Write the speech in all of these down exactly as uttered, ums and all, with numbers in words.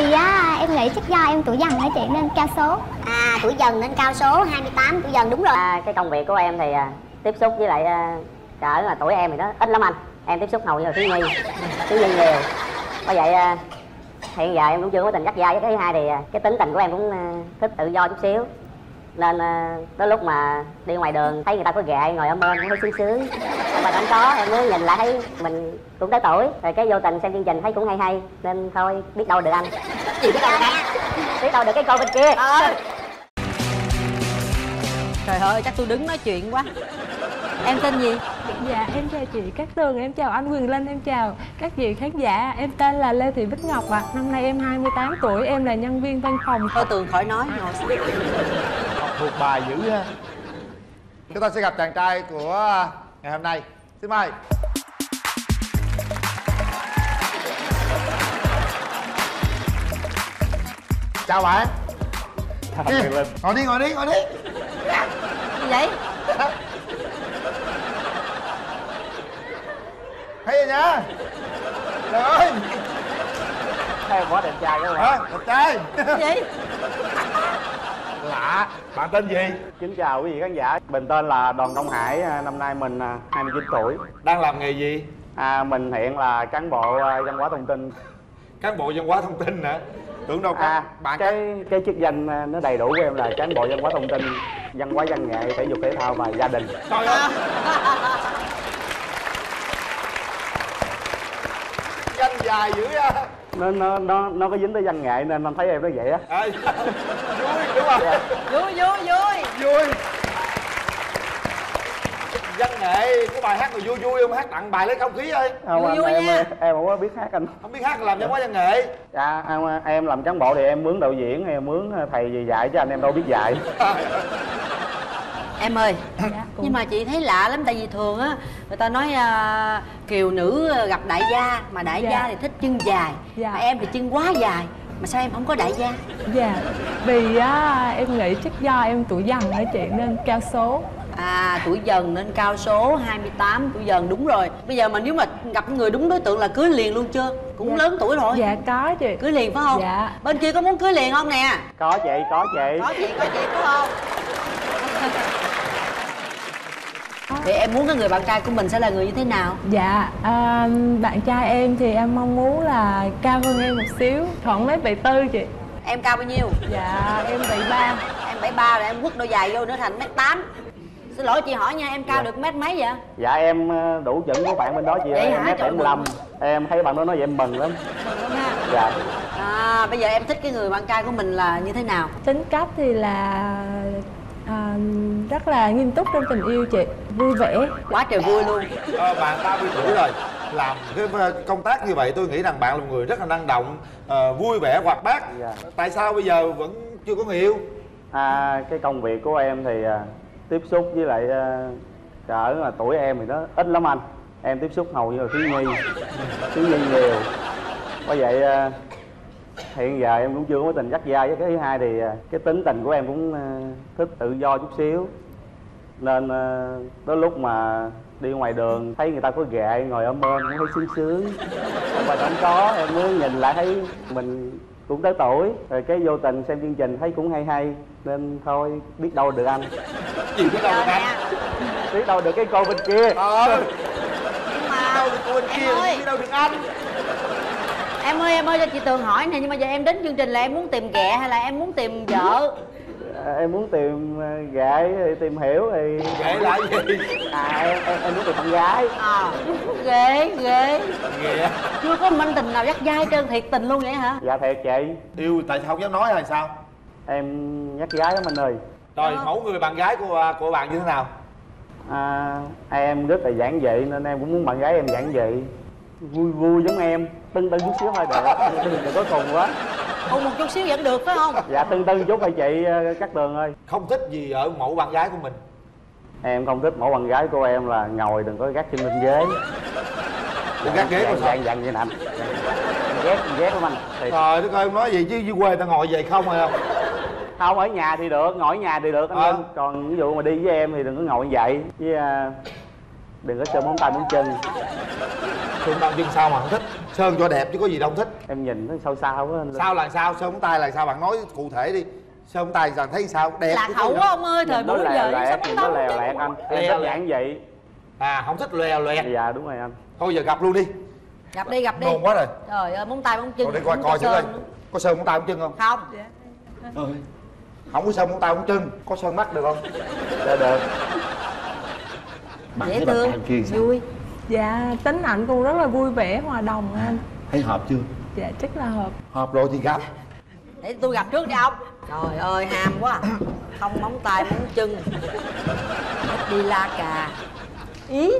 vì á, em nghĩ chắc do em tuổi dần nữa chị nên cao số. À, tuổi dần nên cao số, hai mươi tám tuổi dần đúng rồi. À, cái công việc của em thì à, tiếp xúc với lại à, cỡ là tuổi em thì nó ít lắm anh. Em tiếp xúc hầu như là Thúy Nguyên, Thúy Nguyên nhiều. Bởi vậy à, hiện giờ em cũng chưa có tình dắt dai với cái thứ hai thì à, cái tính tình của em cũng à, thích tự do chút xíu. Nên à, tới lúc mà đi ngoài đường thấy người ta có gậy ngồi ở bên cũng hơi sướng sướng. Mà anh có, em mới nhìn lại thấy mình cũng tới tuổi. Rồi cái vô tình xem chương trình thấy cũng hay hay. Nên thôi, biết đâu được anh. Chị biết đâu được anh. Biết đâu được cái con bên kia. Ờ. Trời ơi, chắc tôi đứng nói chuyện quá. Em tên gì? Dạ, em chào chị Cát Tường, em chào anh Quyền Linh, em chào các vị khán giả. Em tên là Lê Thị Bích Ngọc ạ. À. Năm nay em hai mươi tám tuổi, em là nhân viên văn phòng. Thôi Tường khỏi nói, ngồi. Thuộc bài dữ ha. Chúng ta sẽ gặp chàng trai của ngày hôm nay. Xin mời. Chào bạn. Chào Quyền Linh. Ngồi đi, ngồi đi, ngồi đi. Gì vậy? Thấy vậy nha. Trời ơi. Thấy quá đẹp trai luôn hả? Đẹp trai. Gì? Lạ. Bạn tên gì? Kính chào quý vị khán giả. Mình tên là Đoàn Công Hải. Năm nay mình hai mươi chín tuổi. Đang làm nghề gì? À, mình hiện là cán bộ văn hóa thông tin. Cán bộ văn hóa thông tin hả? Tưởng đâu à, bạn cái cái chức danh nó đầy đủ của em là cán bộ văn hóa thông tin, văn hóa văn nghệ, thể dục thể thao và gia đình. Trời ơi. Danh dài dữ á. Nên nó, nó nó có dính tới văn nghệ nên anh thấy em nó vậy á. À, vui đúng không? Yeah. Vui vui vui vui. Văn nghệ cái bài hát mà vui vui không hát tặng bài lấy không khí ơi. Không, vui vui em, nha. Em, em không có biết hát anh. Không biết hát làm văn hóa văn nghệ. Dạ em, em làm cán bộ thì em mướn đạo diễn hay mướn thầy gì dạy chứ anh em đâu biết dạy. Em ơi, dạ, nhưng mà chị thấy lạ lắm tại vì thường á người ta nói uh, kiều nữ gặp đại gia mà đại dạ. gia thì thích chân dài, dạ. mà em thì chân quá dài. Mà sao em không có đại gia? Dạ, vì á, em nghĩ chắc do em tuổi dần hả chị nên cao số. À, tuổi dần nên cao số, hai mươi tám tuổi dần đúng rồi. Bây giờ mà nếu mà gặp người đúng đối tượng là cưới liền luôn chưa? Cũng dạ. lớn tuổi rồi. Dạ có chị. Cưới liền phải không? Dạ. Bên kia có muốn cưới liền không nè? Có chị, có chị. Có chị, có chị đúng không? Thì em muốn cái người bạn trai của mình sẽ là người như thế nào? Dạ, à, bạn trai em thì em mong muốn là cao hơn em một xíu, khoảng mét bảy tư chị. Em cao bao nhiêu? Dạ, em bảy ba. Em bảy ba rồi em quất đôi giày vô nữa thành mét tám. Xin lỗi chị hỏi nha, em cao dạ. được mét mấy vậy? Dạ em đủ chuẩn của bạn bên đó chị ơi, em mét bảy mươi lăm. Em thấy bạn đó nói vậy em mừng lắm. Mừng lắm ha. Dạ. À, bây giờ em thích cái người bạn trai của mình là như thế nào? Tính cách thì là... À, rất là nghiêm túc trong tình yêu chị. Vui vẻ. Quá trời vui luôn. à, Bạn ba mươi tuổi rồi. Làm cái công tác như vậy tôi nghĩ rằng bạn là một người rất là năng động, à, vui vẻ, hoạt bát. Dạ. Tại sao bây giờ vẫn chưa có người yêu? À, cái công việc của em thì à, tiếp xúc với lại à, cỡ là tuổi em thì nó ít lắm anh. Em tiếp xúc hầu như là thiếu nhi. Thiếu nhi nhiều. Bởi vậy à, hiện giờ em cũng chưa có tình dắt dai với cái thứ hai thì cái tính tình của em cũng thích tự do chút xíu. Nên tới lúc mà đi ngoài đường thấy người ta có ghệ ngồi ở bên cũng thấy sướng sướng. Mà không có, em mới nhìn lại thấy mình cũng tới tuổi. Rồi cái vô tình xem chương trình thấy cũng hay hay. Nên thôi, biết đâu được anh. Chị biết đâu được anh. Biết đâu được cái cô bên kia. Ờ. Nhưng mà... đâu được cô bên kia, biết đâu được anh. Em ơi, em ơi cho chị Tường hỏi nè, nhưng mà giờ em đến chương trình là em muốn tìm ghẹ hay là em muốn tìm vợ? À, em muốn tìm ghẹ thì tìm hiểu thì... Ghẹ là gì? À, em, em, em muốn tìm con gái. À, ghẹ, ghẹ. Ghẹ. Chưa có manh tình nào dắt dai trơn, thiệt tình luôn vậy hả? Dạ thiệt chị. Yêu tại sao không dám nói hay sao? Em nhắc gái lắm anh ơi. Rồi, mẫu người bạn gái của của bạn như thế nào? À, em rất là giản dị nên em cũng muốn bạn gái em giản dị. Vui vui giống em, tưng tưng chút xíu thôi được, đừng có cùng quá. Ồ, một chút xíu vẫn được phải không? Dạ tưng tưng chút thôi chị Cát Tường ơi. Không thích gì ở mẫu bạn gái của mình? Em không thích mẫu bạn gái của em là ngồi đừng có gác trên bên ghế. Đừng gác ghế sao? Dặn vậy nè anh. Ghét, ghét lắm anh. Trời đất ơi, nói gì chứ dưới quê ta ngồi vậy không hay không? Không, ở nhà thì được, ngồi ở nhà thì được anh à. Còn ví dụ mà đi với em thì đừng có ngồi vậy. Với... đừng có chơi móng tay móng chân. Thương tao chân sao mà không thích. Sơn cho đẹp chứ có gì đâu thích. Em nhìn nó sao sao á. Sao là sao? Sơn móng tay là sao? Bạn nói cụ thể đi. Sơn móng tay bạn thấy sao? Đẹp là khẩu quá ông ơi. Thời buổi giờ nó móng tóc lèo lẹt anh. Em thích dạng vậy. À không thích lèo lẹt. Dạ đúng rồi anh. Thôi giờ gặp luôn đi. Gặp đi gặp đi. Ngon quá rồi. Trời ơi móng tay móng chân. Để coi coi thử coi. Có sơn móng tay móng chân không? Không. Không có sơn móng tay móng chân. Có sơn mắt được không? Dạ được. Dễ thương, vui. Dạ, tính ảnh cũng rất là vui vẻ, hòa đồng anh. Thấy hợp chưa? Dạ, chắc là hợp. Hợp rồi thì gặp. Để tôi gặp trước đi ông. Trời ơi, ham quá. Không móng tay, móng chân. Đi la cà. Ý,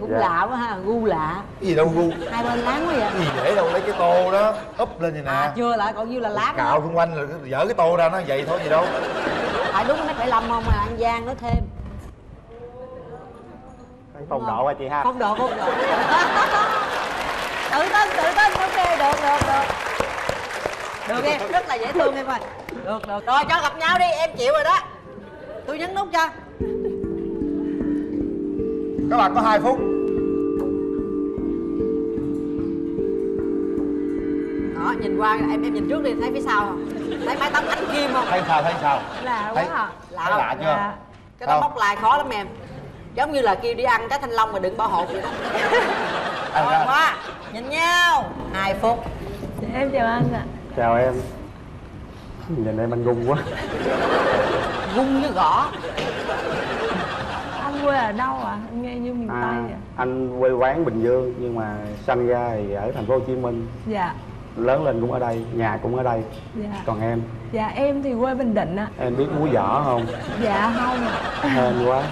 cũng dạ. Lạ quá ha, gu lạ. Cái gì đâu gu. Hai bên láng quá vậy. Cái gì dễ đâu, lấy cái tô đó, úp lên vậy nè. À, chưa lại còn nhiêu là láng. Cạo xung quanh rồi, dỡ cái tô ra, nó vậy thôi gì đâu. Phải đúng nó phải lâm không à, ăn gian nó thêm. Phong độ hả chị ha? Phong độ, phong độ. Tự tin, tự tin, ok, được, được, được. Được em, rất là dễ thương em ơi. Được, được, rồi cho gặp nhau đi, em chịu rồi đó. Tôi nhấn nút cho. Các bạn có hai phút. Đó, nhìn qua, em em nhìn trước đi, thấy phía sau không? Thấy mái tóc ánh kim không? Thấy sao, thấy sao? Lạ quá hả? Lạ, thấy lạ chưa? Lạ. Cái tóc bóc lại khó lắm em. Giống như là kêu đi ăn trái thanh long mà đừng bỏ hột vậy đó. Thôi quá, nhìn nhau hai phút. Em chào anh ạ. Chào em. Nhìn em anh gung quá. Gung với gõ. Anh quê ở đâu ạ? À? Anh nghe như miền à, Tây vậy? Anh quê quán Bình Dương nhưng mà sanh ra thì ở thành phố Hồ Chí Minh. Dạ. Lớn lên cũng ở đây, nhà cũng ở đây. Dạ. Còn em? Dạ em thì quê Bình Định ạ. À. Em biết múa võ không? Dạ không ạ. À. Hên quá.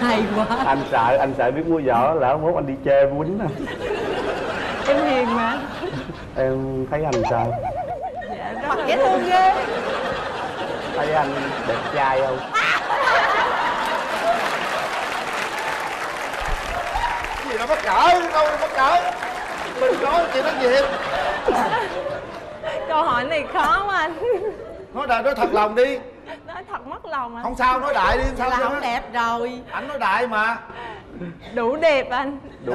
Hay quá. Anh sợ, anh sợ biết múa võ lỡ mốt anh đi chê quýnh à. Em hiền mà. Em thấy anh sao? Dạ rất là dễ thương ghê. Thấy anh đẹp trai không? Cái gì đâu mắc cỡ, đâu mắc cỡ. Mình nói chuyện nói gì. Câu hỏi này khó quá anh. Nói đại, nói thật lòng đi. Nói thật mất lòng anh. Không sao, nói đại đi. Sao là không đẹp rồi. Anh nói đại mà. Đủ đẹp anh. Đủ,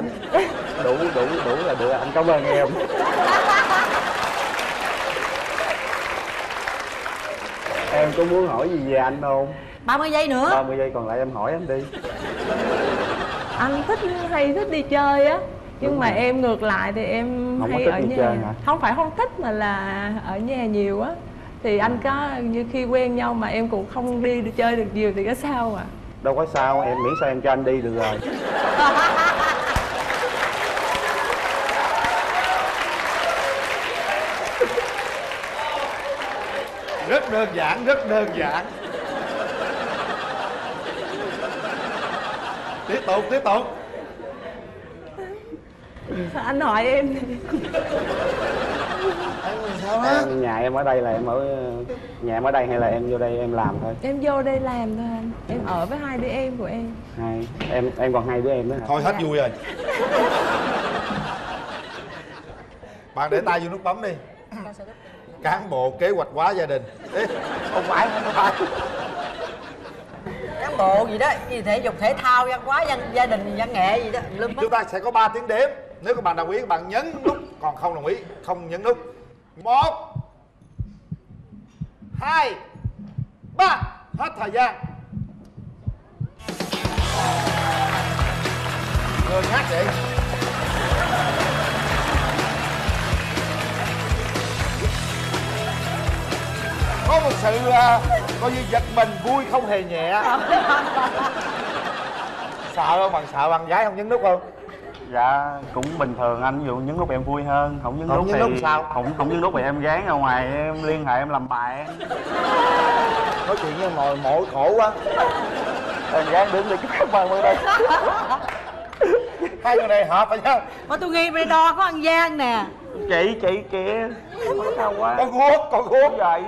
đủ, đủ, đủ là được. Anh cảm ơn em. Em có muốn hỏi gì về anh không? ba mươi giây nữa. ba mươi giây còn lại em hỏi anh đi. Anh thích hay thích đi chơi á. Nhưng đúng mà rồi. Em ngược lại thì em không hay ở nhà. Không phải không thích mà là ở nhà nhiều á. Thì anh có như khi quen nhau mà em cũng không đi được chơi được nhiều thì có sao ạ? À? Đâu có sao, em miễn sao em cho anh đi được rồi. Rất đơn giản, rất đơn giản. Tiếp tục, tiếp tục. Anh hỏi em. Em, nhà em ở đây là em ở nhà em ở đây hay là em vô đây em làm thôi? Em vô đây làm thôi anh. Em à. Ở với hai đứa em của em. Hai em em còn hai đứa em nữa. Thôi hết vui rồi. Bạn để tay vô nút bấm đi. Cán bộ kế hoạch hóa gia đình. Ê, không phải không phải. Cán bộ gì đó, gì thể dục thể thao, văn hóa, văn gia đình, văn nghệ gì đó. Lưng chúng ta sẽ có ba tiếng đếm. Nếu các bạn đồng ý các bạn nhấn nút, còn không đồng ý không nhấn nút. Một hai ba. Hết thời gian. Ngừng hát vậy. Có một sự uh, coi như giật mình vui không hề nhẹ. Sợ không? Bạn sợ bạn gái không nhấn nút không? Dạ cũng bình thường anh, ví dụ nhấn nút em vui hơn, không nhấn nút thì sao? Không không nhấn nút thì em gán ra ngoài em liên hệ em làm bài. Nói chuyện với em ngồi mỏi khổ quá. Em gán đứng đi các bạn bên đây. Hai người này hợp rồi chứ. Mà tôi nghi bên đo có ăn gian nè. Chị chị kìa. Sao quá. Con guốc, con guốc vậy.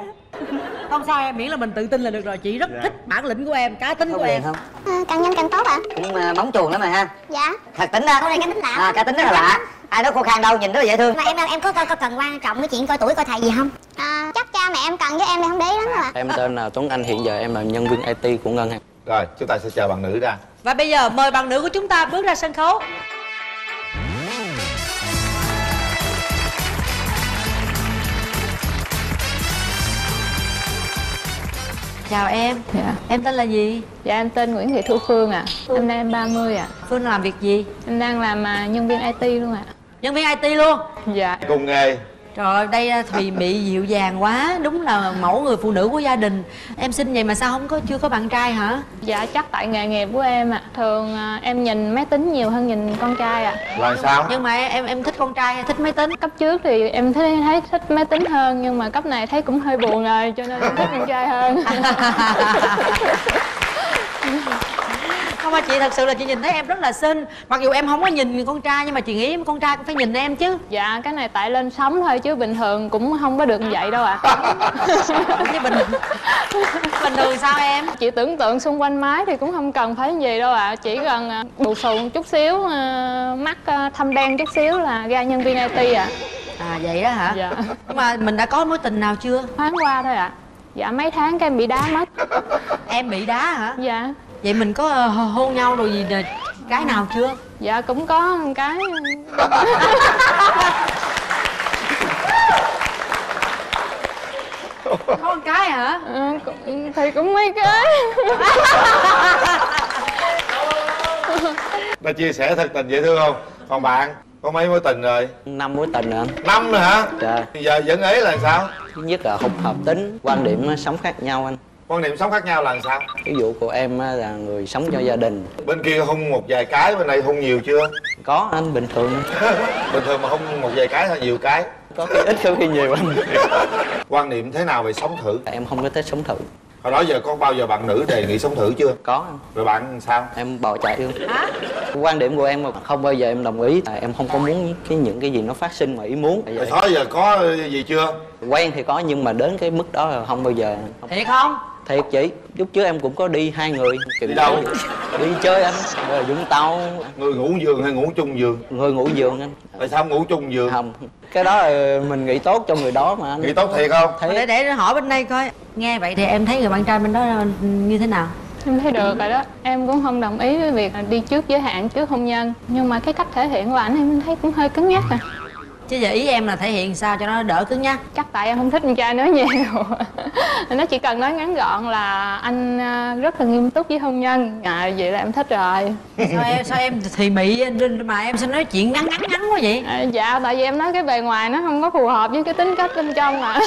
Không sao em, miễn là mình tự tin là được rồi. Chị rất dạ. Thích bản lĩnh của em, cá tính có của em không? À, càng nhanh càng tốt ạ. À. Nhưng mà bóng chuồng lắm mà ha. Dạ. Thật tính đó. Hôm nay cá tính lạ. À, cá tính rất là lạ. Ai đó khô khan đâu, nhìn rất là dễ thương. Mà em đâu, em có coi, coi cần quan trọng cái chuyện coi tuổi coi thầy gì không? À, chắc cha mẹ em cần với em thì không để ý lắm rồi ạ. Em tên là Tuấn Anh, hiện giờ em là nhân viên i tê của ngân hàng. Rồi, chúng ta sẽ chờ bạn nữ ra. Và bây giờ mời bạn nữ của chúng ta bước ra sân khấu. Chào em. Dạ. Em tên là gì? Dạ em tên Nguyễn Thị Thu Phương ạ. À. Em nay em ba mươi ạ. À. Phương làm việc gì? Em đang làm à, nhân viên i tê luôn ạ. À. Nhân viên i tê luôn? Dạ. Cùng nghề. Trời ơi, đây Thùy bị dịu dàng quá, đúng là mẫu người phụ nữ của gia đình. Em xinh vậy mà sao không có chưa có bạn trai hả? Dạ chắc tại nghề nghiệp của em ạ. À. Thường à, em nhìn máy tính nhiều hơn nhìn con trai ạ. À. Là sao? Nhưng mà em em thích con trai hay thích máy tính? Cấp trước thì em thấy thấy thích máy tính hơn, nhưng mà cấp này thấy cũng hơi buồn rồi cho nên em thích con trai hơn. Không mà chị thật sự là chị nhìn thấy em rất là xinh. Mặc dù em không có nhìn con trai nhưng mà chị nghĩ con trai cũng phải nhìn em chứ. Dạ cái này tại lên sóng thôi chứ bình thường cũng không có được như vậy đâu ạ. À. Chứ bình bình thường sao em? Chị tưởng tượng xung quanh máy thì cũng không cần phải gì đâu ạ. À. Chỉ cần bù xù một chút xíu, mắt thâm đen chút xíu là ra nhân viên i tê ạ. À. À vậy đó hả? Dạ. Nhưng mà mình đã có mối tình nào chưa? Thoáng qua thôi ạ. À. Dạ mấy tháng cái em bị đá mất. Em bị đá hả? Dạ. Vậy mình có hôn nhau rồi gì cái nào chưa? Dạ cũng có một cái. Có một cái hả? Ừ, thì cũng mấy cái. Ta chia sẻ thật tình dễ thương không? Còn bạn có mấy mối tình rồi? Năm mối tình hả? Năm rồi hả? Trời. Giờ vẫn ấy là sao? Thứ nhất là không hợp tính, quan điểm sống khác nhau anh. Quan điểm sống khác nhau là sao? Ví dụ của em là người sống cho gia đình. Bên kia hung một vài cái, bên này hung nhiều chưa? Có anh, bình thường. Bình thường mà hung một vài cái hay nhiều cái? Có cái ít hơn khi nhiều anh. Quan niệm thế nào về sống thử? Em không có thích sống thử. Hồi đó giờ có bao giờ bạn nữ đề nghị sống thử chưa? Có. Rồi bạn sao? Em bỏ chạy luôn. Hả? Quan điểm của em mà không bao giờ em đồng ý. À, em không có muốn cái những cái gì nó phát sinh mà ý muốn. Hồi đó giờ có gì chưa? Quen thì có nhưng mà đến cái mức đó là không bao giờ. Thiệt không? Thiệt chị, lúc trước em cũng có đi hai người. Đi đâu? Đi chơi anh, rồi Vũng Tàu. Người ngủ giường hay ngủ chung giường? Người ngủ giường anh. Tại sao không ngủ chung giường? Không, cái đó là mình nghĩ tốt cho người đó mà anh. Nghĩ tốt thiệt không? Thiệt. Để để hỏi bên đây coi. Nghe vậy thì em thấy người bạn trai bên đó như thế nào? Em thấy được rồi đó. Em cũng không đồng ý với việc đi trước giới hạn, trước hôn nhân. Nhưng mà cái cách thể hiện của ảnh em thấy cũng hơi cứng nhắc à. Chứ giờ ý em là thể hiện sao cho nó đỡ cứng nhắc? Chắc tại em không thích con trai nói nhiều. Nó chỉ cần nói ngắn gọn là anh rất là nghiêm túc với hôn nhân. À, vậy là em thích rồi. Sao em, sao em thì mị mà em sẽ nói chuyện ngắn ngắn ngắn quá vậy? À, dạ, tại vì em nói cái bề ngoài nó không có phù hợp với cái tính cách bên trong ạ.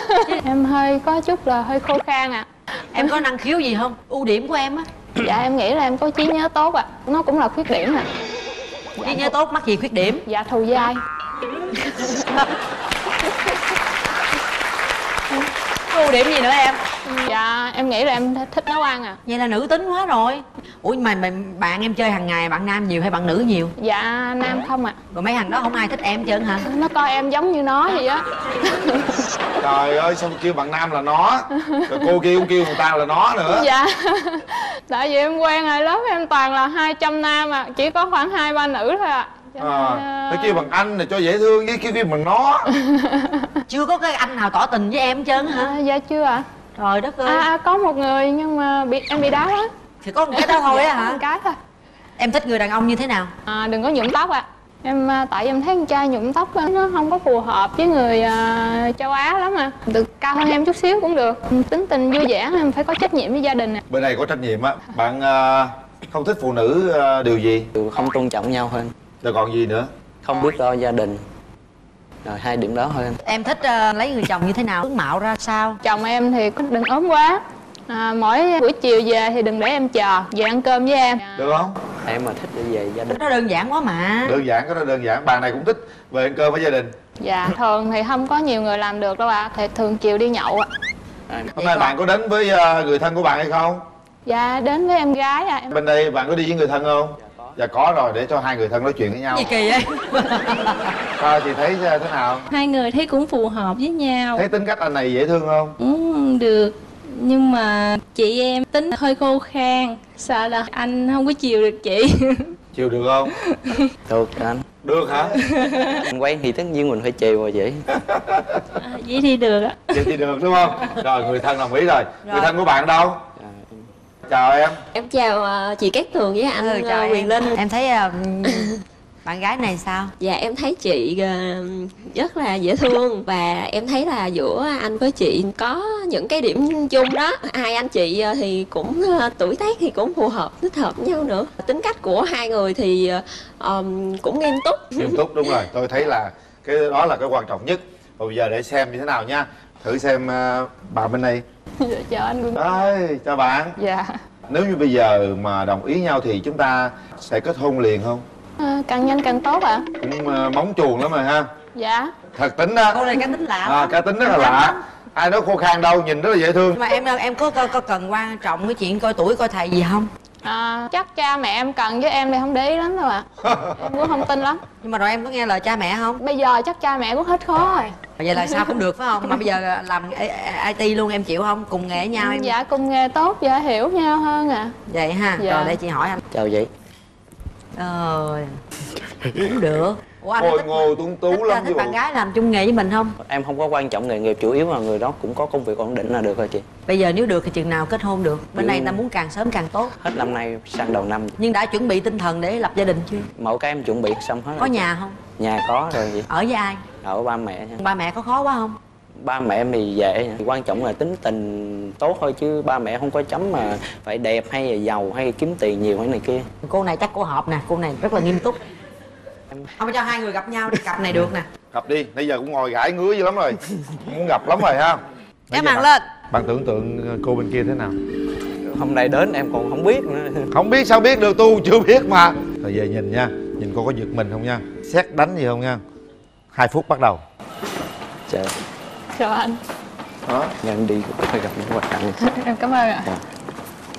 Em hơi có chút là hơi khô khan ạ. À. Em có năng khiếu gì không? Ưu điểm của em á? Dạ, em nghĩ là em có trí nhớ tốt ạ. À. Nó cũng là khuyết điểm ạ. À. Dạ, trí nhớ tốt mắc gì khuyết điểm? Dạ, thù dai. Ưu điểm gì nữa em? Dạ em nghĩ là em thích nấu ăn à. Vậy là nữ tính quá rồi. Ủa mà, mà bạn em chơi hàng ngày bạn nam nhiều hay bạn nữ nhiều? Dạ nam không ạ. À. Rồi mấy thằng đó không ai thích em chứ hả? Nó coi em giống như nó vậy á. Trời ơi sao kêu bạn nam là nó, rồi cô kia cũng kêu người ta là nó nữa. Dạ tại vì em quen rồi, lớp em toàn là hai trăm nam à, chỉ có khoảng hai ba nữ thôi ạ. À. À, phải kêu bằng anh là cho dễ thương với kêu kêu bằng nó. Chưa có cái anh nào tỏ tình với em hết trơn hả? À, dạ chưa ạ. À. Trời đất ơi. À, à, có một người nhưng mà bị em bị đá hết. Thì có một cái đó thôi á. Dạ, hả? Một cái thôi. Em thích người đàn ông như thế nào? À, đừng có nhuộm tóc ạ. À. Em tại em thấy con trai nhuộm tóc nó không có phù hợp với người uh, châu Á lắm à. Được cao hơn em chút xíu cũng được. Tính tình vui vẻ em phải có trách nhiệm với gia đình à. Bên này có trách nhiệm á. Bạn uh, không thích phụ nữ uh, điều gì? Không tôn trọng nhau hơn. Rồi còn gì nữa? Không biết lo gia đình. Rồi hai điểm đó thôi anh. Em thích uh, lấy người chồng như thế nào? Tướng mạo ra sao? Chồng em thì đừng ốm quá à, mỗi buổi chiều về thì đừng để em chờ, về ăn cơm với em. Được không? Em mà thích đi về gia đình. Nó đơn giản quá mà. Đơn giản, nó đơn giản. Bạn này cũng thích về ăn cơm với gia đình. Dạ, thường thì không có nhiều người làm được đâu ạ. À. Thì thường chiều đi nhậu ạ. À. Hôm nay bạn có đến với uh, người thân của bạn hay không? Dạ, đến với em gái ạ. À. Bên đây bạn có đi với người thân không? Dạ có rồi, để cho hai người thân nói chuyện với nhau. Gì kỳ vậy? Coi chị thấy thế nào? Hai người thấy cũng phù hợp với nhau. Thấy tính cách anh này dễ thương không? Ừ, được. Nhưng mà chị em tính hơi khô khan. Sợ là anh không có chiều được chị. Chiều được không? Được anh. Được hả? Anh quen thì tất nhiên mình phải chiều rồi vậy. À, vậy thì được ạ. Vậy thì được đúng không? Rồi, người thân đồng ý rồi, rồi. Người thân của bạn đâu? Chào em. Em chào uh, chị Cát Tường với anh Quyền Linh. Em thấy uh, Bạn gái này sao? Dạ em thấy chị rất là dễ thương. Và em thấy là giữa anh với chị có những cái điểm chung đó. Hai anh chị thì cũng tuổi tác thì cũng phù hợp, thích hợp với nhau nữa. Tính cách của hai người thì um, cũng nghiêm túc. Nghiêm túc đúng rồi, tôi thấy là cái đó là cái quan trọng nhất. Và bây giờ để xem như thế nào nha. Thử xem uh, bà bên đây. Dạ, chào anh Quân. Ê, chào bạn. Dạ. Nếu như bây giờ mà đồng ý nhau thì chúng ta sẽ kết hôn liền không? À, càng nhanh càng tốt ạ. À. Cũng uh, móng chuồng lắm rồi ha. Dạ. Thật tính đó. Cô này cá tính lạ. À, cá tính rất là lạ. Ai nói khô khan đâu, nhìn rất là dễ thương. Mà em em có, có, có cần quan trọng cái chuyện coi tuổi coi thầy gì không? À, chắc cha mẹ em cần với em thì không để ý lắm đâu ạ. À. Em cũng không tin lắm. Nhưng mà rồi em có nghe lời cha mẹ không? Bây giờ chắc cha mẹ cũng hết khó rồi. Vậy là sao cũng được phải không? Mà bây giờ làm i tê luôn em chịu không? Cùng nghề nhau em. Dạ cùng nghề tốt, dạ hiểu nhau hơn à. Vậy ha, dạ. Rồi để chị hỏi anh. Chào chị. Ờ... cũng được. Ủa, anh ôi ngồi tuấn tú lắm. Thích bạn gái làm chung nghề với mình không? Em không có quan trọng nghề nghiệp, chủ yếu là người đó cũng có công việc ổn định là được rồi chị. Bây giờ nếu được thì chừng nào kết hôn được? Bên ừ. này ta muốn càng sớm càng tốt. Hết năm nay sang đầu năm. Nhưng đã chuẩn bị tinh thần để lập gia đình chưa? Mẫu cái em chuẩn bị xong hết. Có rồi. Nhà không? Nhà có rồi chị. Ở với ai? Ở ba mẹ. Ba mẹ có khó quá không? Ba mẹ em thì dễ, quan trọng là tính tình tốt thôi chứ ba mẹ không có chấm mà phải đẹp hay là giàu hay kiếm tiền nhiều hay này kia. Cô này chắc cô hợp nè, cô này rất là nghiêm túc. Không cho hai người gặp nhau đi, cặp này được nè. Gặp đi, bây giờ cũng ngồi gãi ngứa dữ lắm rồi. Muốn gặp lắm rồi ha. Em màn lên. Bạn tưởng tượng cô bên kia thế nào? Hôm nay đến em còn không biết nữa. Không biết sao biết được, tu chưa biết mà. Rồi về nhìn nha, nhìn cô có giật mình không nha. Xét đánh gì không nha. Hai phút bắt đầu. Chào. Chào anh. Đó, nhà em đi cũng phải gặp những hoạt cảnh. Em cảm ơn ạ. À.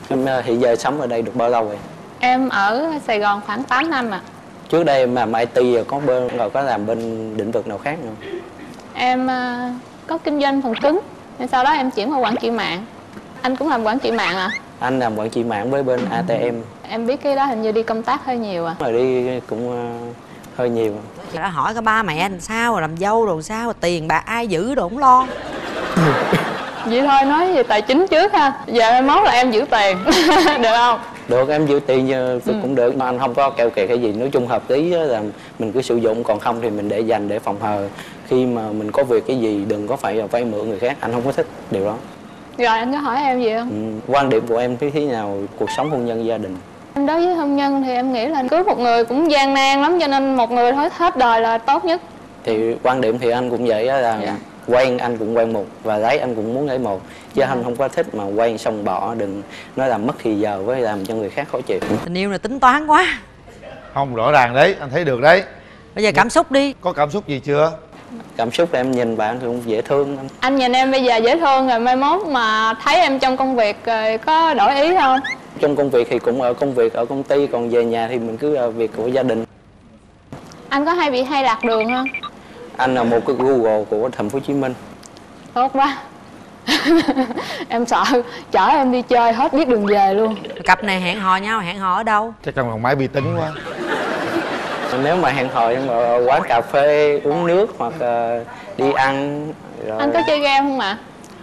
Em hiện giờ sống ở đây được bao lâu rồi? Em ở Sài Gòn khoảng tám năm ạ. À. Trước đây mà làm i tê có bên rồi có làm bên lĩnh vực nào khác nữa? Em uh, có kinh doanh phần cứng, nên sau đó em chuyển qua quản trị mạng. Anh cũng làm quản trị mạng à? Anh làm quản trị mạng với bên a tê em. Em biết cái đó hình như đi công tác hơi nhiều à? Rồi đi cũng uh, hơi nhiều. Đã hỏi cái ba mẹ làm sao rồi, làm dâu rồi sao rồi, tiền bạc ai giữ rồi không lo. Vậy thôi nói về tài chính trước ha. Giờ em mốt là em giữ tiền. Được không? Được, em giữ tiền ừ. cũng được. Mà anh không có keo kiệt cái gì. Nói chung hợp lý là mình cứ sử dụng. Còn không thì mình để dành để phòng hờ. Khi mà mình có việc cái gì đừng có phải vay mượn người khác. Anh không có thích điều đó. Rồi anh có hỏi em gì không? Ừ. Quan điểm của em thế nào cuộc sống hôn nhân gia đình? Em đối với hôn nhân thì em nghĩ là cưới một người cũng gian nan lắm. Cho nên một người thôi hết đời là tốt nhất. Thì quan điểm thì anh cũng vậy đó là dạ. Quen anh cũng quen một và lấy anh cũng muốn lấy một chứ anh không có thích mà quen xong bỏ, đừng nói làm mất thì giờ với làm cho người khác khó chịu. Tình yêu là tính toán quá không rõ ràng đấy, anh thấy được đấy. Bây giờ cảm xúc đi, có cảm xúc gì chưa? Cảm xúc em nhìn bạn thì cũng dễ thương. Anh nhìn em bây giờ dễ thương rồi mai mốt mà thấy em trong công việc có đổi ý không? Trong công việc thì cũng ở công việc ở công ty, còn về nhà thì mình cứ việc của gia đình. Anh có hay bị hay lạc đường không? Anh là một cái Google của thành phố Hồ Chí Minh. Tốt quá. Em sợ chở em đi chơi hết biết đường về luôn. Cặp này hẹn hò nhau, hẹn hò ở đâu? Chắc trong lòng máy vi tính quá. Nếu mà hẹn hò trong quán cà phê, uống nước hoặc đi ăn rồi... Anh có chơi game không ạ?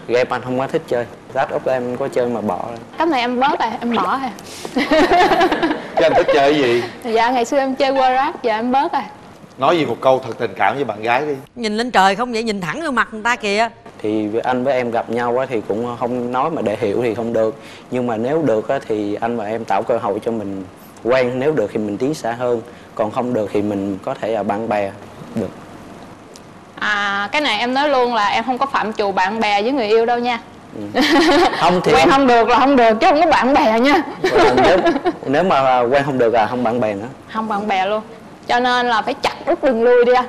Game anh không có thích chơi. Lát úp em có chơi mà bỏ. Cặp này em bớt rồi, em bỏ rồi. Chứ anh thích chơi gì? Dạ ngày xưa em chơi Warcraft, giờ em bớt rồi. Nói gì một câu thật tình cảm với bạn gái đi. Nhìn lên trời không vậy, nhìn thẳng vào mặt người ta kìa. Thì anh với em gặp nhau thì cũng không nói mà để hiểu thì không được. Nhưng mà nếu được thì anh và em tạo cơ hội cho mình quen. Nếu được thì mình tiến xa hơn. Còn không được thì mình có thể là bạn bè được. À cái này em nói luôn là em không có phạm trù bạn bè với người yêu đâu nha. Ừ. Không thì quen không... không được là không được chứ không có bạn bè nha. Nếu, nếu mà quen không được là không bạn bè nữa. Không bạn bè luôn. Cho nên là phải chặt đứt đường lui đi anh.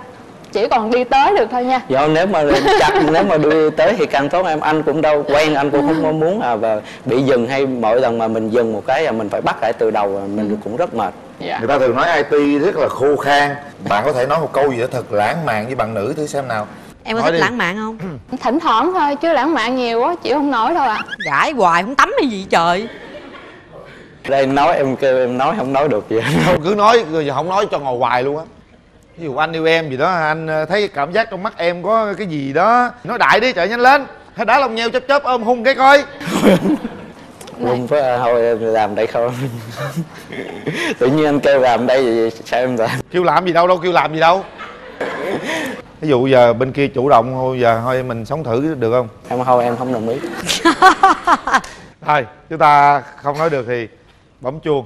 Chỉ còn đi tới được thôi nha. Dạ nếu mà chặt, nếu mà đi tới thì càng tốt em. Anh cũng đâu quen, anh cũng không có muốn à, và bị dừng hay mỗi lần mà mình dừng một cái là mình phải bắt lại từ đầu, mình ừ. cũng rất mệt. Dạ. Người ta thường nói i tê rất là khô khan. Bạn có thể nói một câu gì đó thật lãng mạn với bạn nữ thử xem nào. Em có nói thích đi. Lãng mạn không? Thỉnh thoảng thôi chứ lãng mạn nhiều quá chịu không nổi đâu ạ. À. Gãi hoài không tắm hay gì trời. Đây em nói em kêu em nói không nói được gì. Không cứ nói rồi không nói cho ngồi hoài luôn á. Ví dụ anh yêu em gì đó, anh thấy cảm giác trong mắt em có cái gì đó nói đại đi, chạy nhanh lên. Hay đá lông nheo chớp chớp ôm hung cái coi. Hôm phải thôi em làm đây không. Tự nhiên anh kêu làm đây vậy, sao em làm? Kêu làm gì đâu đâu kêu làm gì đâu. Ví dụ giờ bên kia chủ động thôi, giờ thôi mình sống thử được không? Em thôi em không đồng ý. Thôi chúng ta không nói được thì bấm chuông.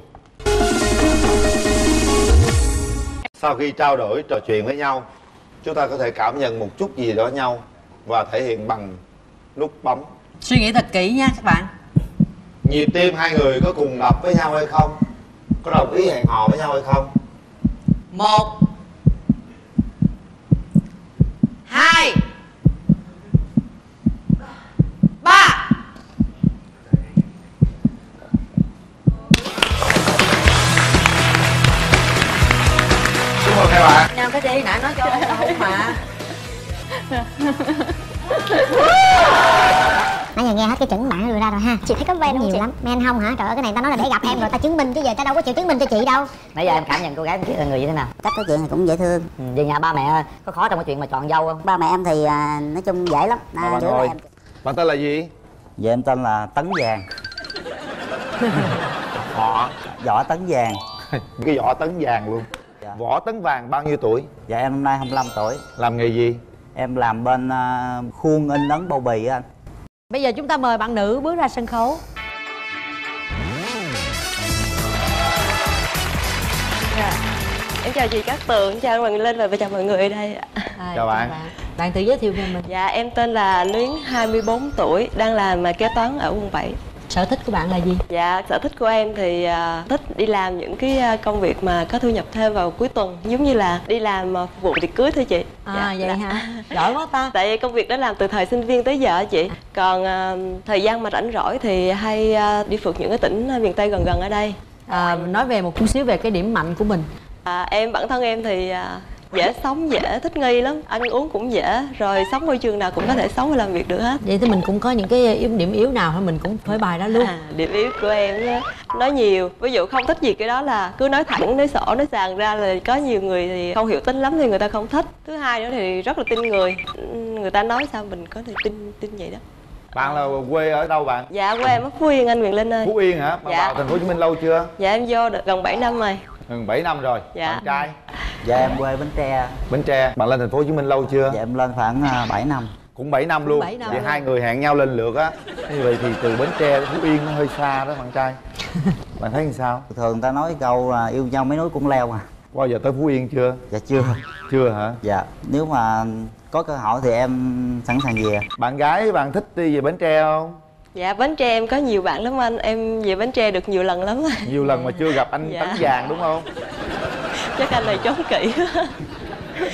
Sau khi trao đổi trò chuyện với nhau, chúng ta có thể cảm nhận một chút gì đó nhau và thể hiện bằng nút bấm. Suy nghĩ thật kỹ nha các bạn. Nhịp tim hai người có cùng đập với nhau hay không? Có đồng ý hẹn hò với nhau hay không? Một, hai, ba. Chúc mừng các bạn. Nào cái đi nãy nói cho ông đâu mà. Nãy giờ nghe hết cái chuẩn bản đưa ra rồi ha. Chị thấy có men nhiều chị? Lắm men không hả? Trời ơi, cái này ta nói là để gặp em rồi ta chứng minh chứ giờ ta đâu có chịu chứng minh cho chị đâu. Nãy giờ em cảm nhận cô gái là người như thế nào? Cách nói chuyện thì cũng dễ thương. Ừ, về nhà ba mẹ có khó trong cái chuyện mà chọn dâu không? Ba mẹ em thì à, nói chung dễ lắm à, bạn, ơi. Em... bạn tên là gì? Dạ em tên là Tấn Vàng. Họ Võ Tấn Vàng. Cái Võ Tấn Vàng luôn dạ. Võ Tấn Vàng bao nhiêu tuổi? Dạ em hôm nay hai mươi lăm tuổi. Làm nghề gì? Em làm bên uh, khuôn in ấn bao bì anh. Bây giờ chúng ta mời bạn nữ bước ra sân khấu. Dạ. Em chào chị Cát Tường, chào Quyền Linh và chào mọi người đây ạ. À, chào bạn. bạn Bạn tự giới thiệu về mình. Dạ em tên là Luyến, hai mươi bốn tuổi, đang làm kế toán ở quận bảy. Sở thích của bạn là gì? Dạ, sở thích của em thì uh, thích đi làm những cái công việc mà có thu nhập thêm vào cuối tuần. Giống như là đi làm uh, phục vụ tiệc cưới thôi chị. À dạ, vậy là... hả? Giỏi quá ta. Tại công việc đó làm từ thời sinh viên tới giờ chị. À. Còn uh, thời gian mà rảnh rỗi thì hay uh, đi phượt những cái tỉnh miền Tây gần gần ở đây. À, nói về một chút xíu về cái điểm mạnh của mình. À, em bản thân em thì... Uh, dễ sống, dễ thích nghi lắm, ăn uống cũng dễ, rồi sống môi trường nào cũng có thể sống và làm việc được hết. Vậy thì mình cũng có những cái yếu điểm yếu nào thì mình cũng phơi bài đó luôn. À, điểm yếu của em đó, nói nhiều, ví dụ không thích gì cái đó là cứ nói thẳng, nói sổ, nói sàng ra, là có nhiều người thì không hiểu tính lắm thì người ta không thích. Thứ hai nữa thì rất là tin người, người ta nói sao mình có thể tin tin vậy đó. Bạn là quê ở đâu bạn? Dạ quê em ở Phú Yên anh Quyền Linh ơi. Phú Yên hả? Bạn dạ. Vào thành phố Hồ Chí Minh lâu chưa? Dạ em vô được gần bảy năm rồi. Gần bảy năm rồi. Dạ. Bạn trai? Dạ em quê Bến Tre. Bến Tre. Bạn lên thành phố Hồ Chí Minh lâu chưa? Dạ em lên khoảng bảy năm. Cũng bảy năm luôn. Vậy luôn. Hai người hẹn nhau lên lượt á. Như vậy thì từ Bến Tre đến Phú Yên nó hơi xa đó bạn trai. Bạn thấy sao? Thường ta nói câu là yêu nhau mấy núi cũng leo mà. Bao giờ tới Phú Yên chưa? Dạ chưa. Chưa hả? Dạ. Nếu mà có cơ hội thì em sẵn sàng về. Bạn gái bạn thích đi về Bến Tre không? Dạ Bến Tre em có nhiều bạn lắm anh. Em về Bến Tre được nhiều lần lắm. Nhiều lần mà chưa gặp anh dạ. Tấn Vàng đúng không? Chắc anh này trốn kỹ.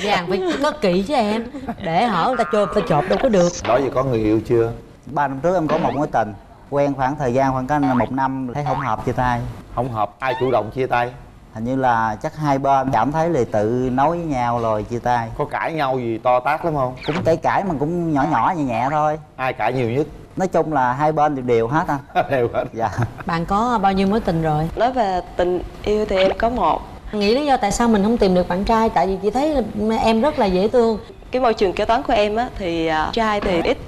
Vàng phải có kỹ chứ em. Để hở người ta chộp, ta chộp đâu có được. Đó giờ có người yêu chưa? Ba năm trước em có một mối tình. Quen khoảng thời gian khoảng cách một năm. Thấy không hợp chia tay. Không hợp, ai chủ động chia tay? Hình như là chắc hai bên cảm thấy là tự nói với nhau rồi chia tay. Có cãi nhau gì to tát lắm không? Cũng cãi cãi mà cũng nhỏ nhỏ nhẹ nhẹ thôi. Ai cãi nhiều nhất? Nói chung là hai bên đều đều hết anh. Đều hết. Dạ. Bạn có bao nhiêu mối tình rồi? Nói về tình yêu thì em có một. Nghĩ lý do tại sao mình không tìm được bạn trai? Tại vì chị thấy em rất là dễ thương. Cái môi trường kế toán của em á thì uh, trai thì ít,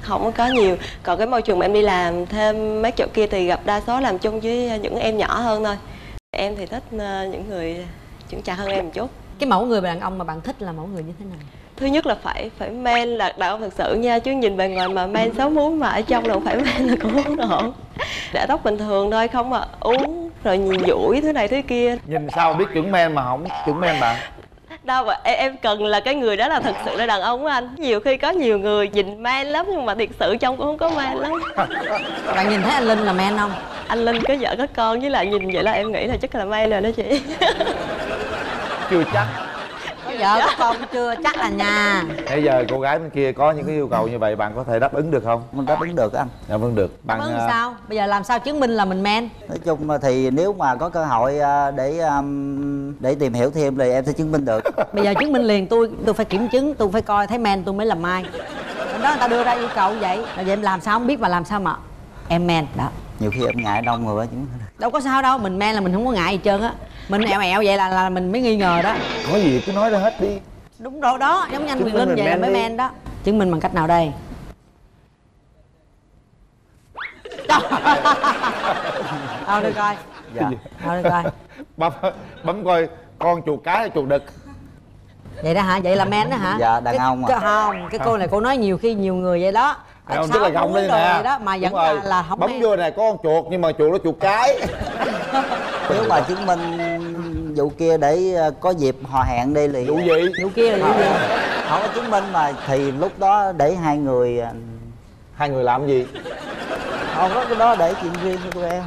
không có nhiều. Còn cái môi trường mà em đi làm thêm mấy chỗ kia thì gặp đa số làm chung với những em nhỏ hơn thôi. Em thì thích uh, những người trưởng chạc hơn em một chút. Cái mẫu người đàn ông mà bạn thích là mẫu người như thế nào? Thứ nhất là phải phải men, là đàn ông thật sự nha, chứ nhìn bề ngoài mà men xấu muốn mà ở trong là phải men là cũng không ổn. Để tóc bình thường thôi, không mà uống rồi nhìn dũi thứ này thứ kia. Nhìn sao biết chuẩn men mà không chuẩn men bạn? Đâu mà em, em cần là cái người đó là thật sự là đàn ông của anh. Nhiều khi có nhiều người nhìn men lắm nhưng mà thiệt sự trong cũng không có men lắm. Bạn nhìn thấy anh Linh là men không? Anh Linh có vợ có con với lại nhìn vậy là em nghĩ là chắc là men rồi đó chị. Chưa chắc. Vợ có con chưa chắc là nhà. Bây giờ cô gái bên kia có những cái yêu cầu như vậy bạn có thể đáp ứng được không? Mình đáp ứng được anh. Đáp ứng được. Bạn đáp ứng sao? Bây giờ làm sao chứng minh là mình men? Nói chung thì nếu mà có cơ hội để để tìm hiểu thêm thì em sẽ chứng minh được. Bây giờ chứng minh liền, tôi tôi phải kiểm chứng, tôi phải coi thấy men tôi mới làm mai. Đó người ta đưa ra yêu cầu vậy. Rồi vậy em làm sao không biết mà làm sao mà em men đó. Nhiều khi em ngại đông người đó chứ. Đâu có sao đâu, mình men là mình không có ngại gì trơn á. Mình ẹo ẹo vậy là là mình mới nghi ngờ đó. Có gì cứ nói ra hết đi. Đúng rồi đó, giống như anh Quyền Linh vậy là mới men đó. Chứng minh bằng cách nào đây? Trời ơi, Thôi đi coi. Dạ. Thôi đi coi. Bấm, bấm coi con chuột cái hay chuột đực. Vậy đó hả? Vậy là men đó hả? Dạ, đàn ông à. Không, cái cô này cô nói nhiều khi nhiều người vậy đó. Đàn ông rất là gọng đây nè đó, mà vẫn là, là không bấm men. Vô này có con chuột nhưng mà chuột nó chuột cái. Nếu mà chứng minh vụ kia để có dịp hòa hẹn đi liền. Vụ gì? Vụ kia là vụ gì? Không có chứng minh mà thì lúc đó để hai người. Hai người làm gì? Không có cái đó, để chuyện riêng cho tụi em.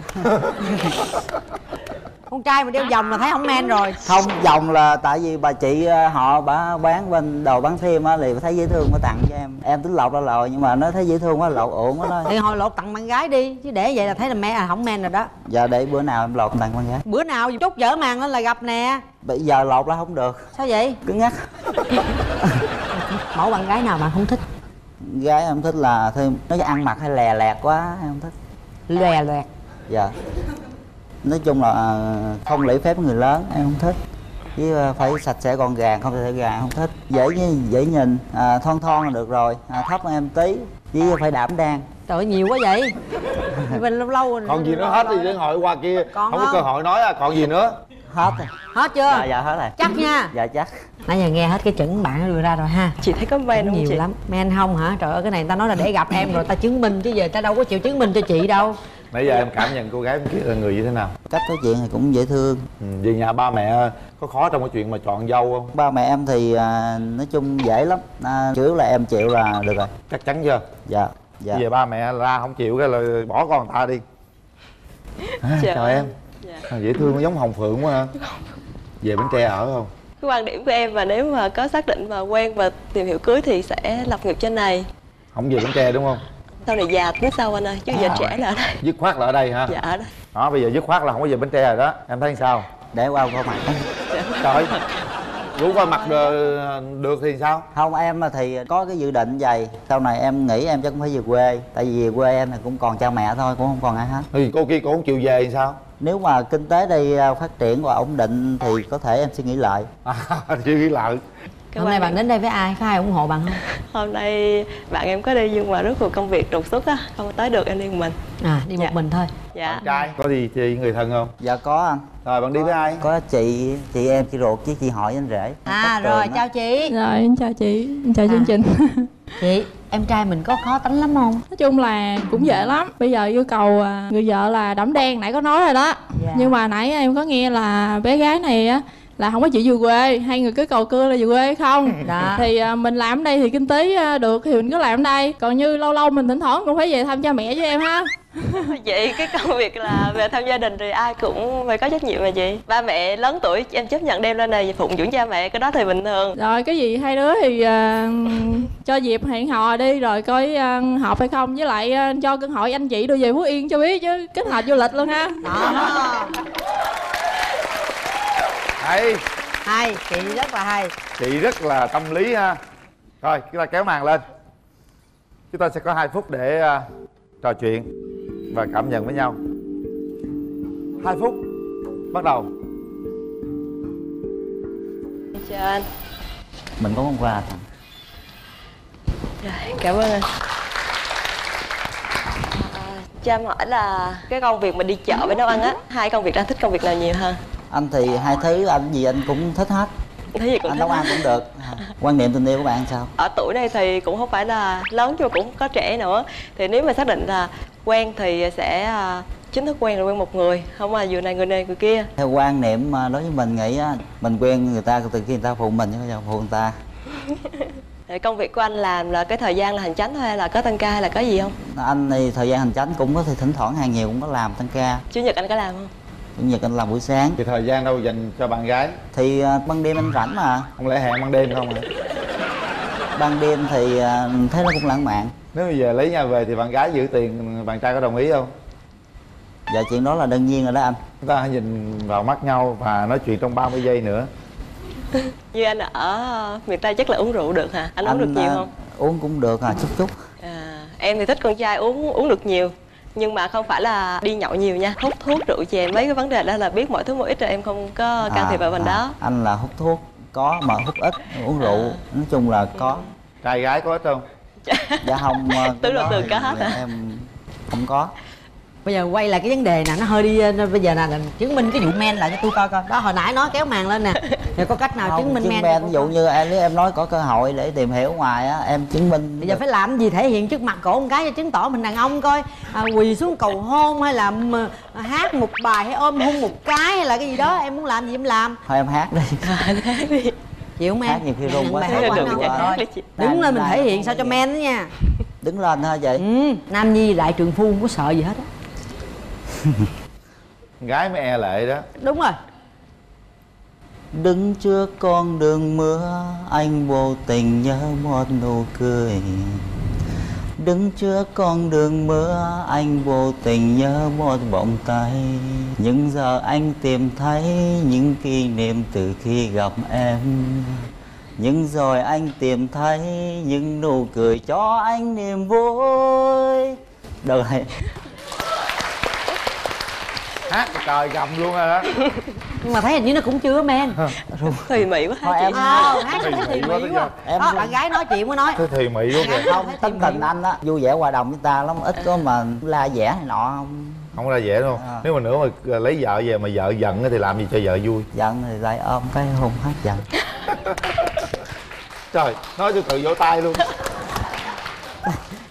Con trai mà đeo vòng là thấy không men rồi. Không, vòng là tại vì bà chị họ bà bán bên đồ bán thêm á, thì thấy dễ thương mới tặng cho em. Em tính lột ra lòi nhưng mà nó thấy dễ thương quá, lột ổn quá thôi. Thì hồi lột tặng bạn gái đi, chứ để vậy là thấy là men à, không men rồi đó. Dạ, để bữa nào em lột tặng bạn gái. Bữa nào chút dở màn lên là gặp nè. Bây giờ lột là không được. Sao vậy? Cứng nhắc. Mẫu bạn gái nào bạn không thích? Gái em thích là thêm nó ăn mặc hay lè lẹt quá em không thích. Lè lẹt. Dạ. Nói chung là không lễ phép người lớn em không thích. Chứ phải sạch sẽ gọn gàng, không thể gàng không thích. Dễ dễ nhìn, à, thon thon là được rồi, à, thấp em tí. Chứ phải đảm đang. Trời ơi, nhiều quá vậy. Mình lâu lâu rồi. Còn gì nữa hết thì liên hội qua kia. Còn không, không có cơ hội nói à, còn gì nữa. Hết rồi. Hết chưa? Dạ, dạ hết rồi. Chắc nha. Dạ chắc. Nãy giờ nghe hết cái chuẩn bạn đưa ra rồi ha. Chị thấy có men không nhiều chị? Lắm. Men không hả? Trời ơi, cái này người ta nói là để gặp em rồi ta chứng minh, chứ giờ ta đâu có chịu chứng minh cho chị đâu. Nãy giờ em cảm nhận cô gái kia là người như thế nào? Cách nói chuyện thì cũng dễ thương. Ừ, về nhà ba mẹ có khó trong cái chuyện mà chọn dâu không? Ba mẹ em thì à, nói chung dễ lắm, à, chủ yếu là em chịu là được rồi. Chắc chắn chưa? Dạ. Dạ. Về ba mẹ ra không chịu cái là bỏ con ta đi. À, trời em. Dạ. À, dễ thương, giống Hồng Phượng quá ha. Về Bến Tre ở không? Cái quan điểm của em và nếu mà có xác định mà quen và tìm hiểu cưới thì sẽ lập nghiệp trên này. Không về Bến Tre đúng không? Sau này già tính sau anh ơi, chứ à, giờ trẻ là ở đây. Dứt khoát là ở đây hả? Dạ ở đây. Đó, bây giờ dứt khoát là không có về Bến Tre rồi đó. Em thấy sao? Để qua qua mặt. Trời, Vũ qua mặt được thì sao? Không, em thì có cái dự định vậy. Sau này em nghĩ em chắc cũng phải về quê. Tại vì về quê em thì cũng còn cha mẹ thôi, cũng không còn ai hết. Thì cô kia cô không chịu về thì sao? Nếu mà kinh tế đây phát triển và ổn định thì có thể em suy nghĩ lại. À, suy nghĩ lại. Cái hôm nay bạn đến đây với ai? Có ai ủng hộ bạn không? Hôm nay bạn em có đi nhưng mà rốt cuộc công việc đột xuất á, không tới được, em đi một mình. À, đi dạ. một mình thôi. Dạ. Bạn trai có gì thì người thân không? Dạ có anh. Rồi bạn đi có, với ai? Có chị, chị em, chị ruột với chị họ với anh rể. À rồi, chào chị. Rồi em chào chị, em chào à. chương trình. Chị, em trai mình có khó tính lắm không? Nói chung là cũng dễ lắm. Bây giờ yêu cầu người vợ là đẫm đen, nãy có nói rồi đó. Dạ. Nhưng mà nãy em có nghe là bé gái này á là không có chịu về quê, hai người cứ cầu cưa là về quê không đó. Thì à, mình làm ở đây thì kinh tế được thì mình cứ làm ở đây, còn như lâu lâu mình thỉnh thoảng cũng phải về thăm cha mẹ với em ha. Vậy cái công việc là về thăm gia đình thì ai cũng phải có trách nhiệm mà chị. Ba mẹ lớn tuổi em chấp nhận đem lên này phụng dưỡng cha mẹ, cái đó thì bình thường rồi. Cái gì hai đứa thì à, cho dịp hẹn hò đi rồi coi à, hợp hay không, với lại à, cho cơ hội anh chị đưa về Phú Yên cho biết chứ kết hợp du lịch luôn ha. Đó. Hay. Hay, chị rất là hay. Chị rất là tâm lý ha. Rồi, chúng ta kéo màn lên. Chúng ta sẽ có hai phút để uh, trò chuyện và cảm nhận với nhau. Hai phút, bắt đầu. Chào anh. Mình có món quà tặng. Rồi, cảm ơn anh. à, Cho em hỏi là cái công việc mình đi chợ với nấu ăn á, hai công việc anh thích công việc nào nhiều hơn? Anh thì hai thứ anh gì anh cũng thích hết. Thấy gì cũng anh nấu ăn cũng được. Quan niệm tình yêu của bạn sao? Ở tuổi này thì cũng không phải là lớn chứ cũng có trẻ nữa. Thì nếu mà xác định là quen thì sẽ chính thức quen rồi quen một người, không mà vừa này người này người kia. Theo quan niệm đối với mình nghĩ á, mình quen người ta từ khi người ta phụ mình chứ bây giờ phụ người ta. Công việc của anh làm là cái thời gian là hành chánh thôi hay là có tăng ca hay là có gì không? Anh thì thời gian hành chánh cũng có, thì thỉnh thoảng hàng nhiều cũng có làm tăng ca. Chủ nhật anh có làm không? Chủ nhật anh làm buổi sáng. Thì thời gian đâu dành cho bạn gái? Thì uh, ban đêm anh rảnh mà. Không lẽ hẹn ban đêm không hả? Ban đêm thì uh, thấy nó cũng lãng mạn. Nếu bây giờ lấy nhau về thì bạn gái giữ tiền, bạn trai có đồng ý không? Dạ chuyện đó là đương nhiên rồi đó anh. Chúng ta hãy nhìn vào mắt nhau và nói chuyện trong ba mươi giây nữa. Như anh ở miền Tây chắc là uống rượu được hả? Anh, anh uống được nhiều uh, không? Uống cũng được à, chút chút. À, em thì thích con trai uống uống được nhiều. Nhưng mà không phải là đi nhậu nhiều nha. Hút thuốc rượu chè mấy cái vấn đề đó là biết mọi thứ một ít rồi, em không có can thiệp vào mình à, đó. Anh là hút thuốc có mà hút ít, uống rượu à. Nói chung là có. Ừ. Trai gái có ít không? Dạ không. Tưởng là từ có hết hả? Em không có. Bây giờ quay lại cái vấn đề nè, nó hơi đi. Bây giờ là chứng minh cái vụ men lại cho tôi coi coi. Đó, hồi nãy nó kéo màn lên nè. Rồi có cách nào không, chứng minh men? men ví dụ như em em nói có cơ hội để tìm hiểu ngoài á, em chứng minh. Bây giờ phải làm gì thể hiện trước mặt cổ một cái cho chứng tỏ mình đàn ông coi. À, quỳ xuống cầu hôn hay là hát một bài hay ôm hôn một cái hay là cái gì đó, em muốn làm gì em làm. Thôi em hát đi. Chịu không em? Hát nhiều khi run quá. Đứng lên mình thể hiện sao cho men đó nha. Đứng lên thôi vậy. Ừ, nam nhi đại trường phu không có sợ gì hết á. Gái mới e lệ đó. Đúng rồi. Đứng trước con đường mưa, anh vô tình nhớ một nụ cười. Đứng trước con đường mưa, anh vô tình nhớ một vòng tay. Nhưng giờ anh tìm thấy những kỷ niệm từ khi gặp em. Nhưng rồi anh tìm thấy những nụ cười cho anh niềm vui. Được rồi. Hát trời gầm luôn rồi đó. Nhưng mà thấy hình như nó cũng chưa men. Thì mị quá hả chị? Ờ, hát thì mị quá. Đó, bạn gái nói chuyện mới nói thì mị quá kìa. Không, tính tình anh á, vui vẻ hòa đồng với ta lắm. Ít có mà la vẻ này nọ không. Không la vẻ luôn. Nếu mà nữa mà lấy vợ về mà vợ giận thì làm gì cho vợ vui? Giận thì lại ôm cái hùng hát giận. Trời, nói cho tự vỗ tay luôn.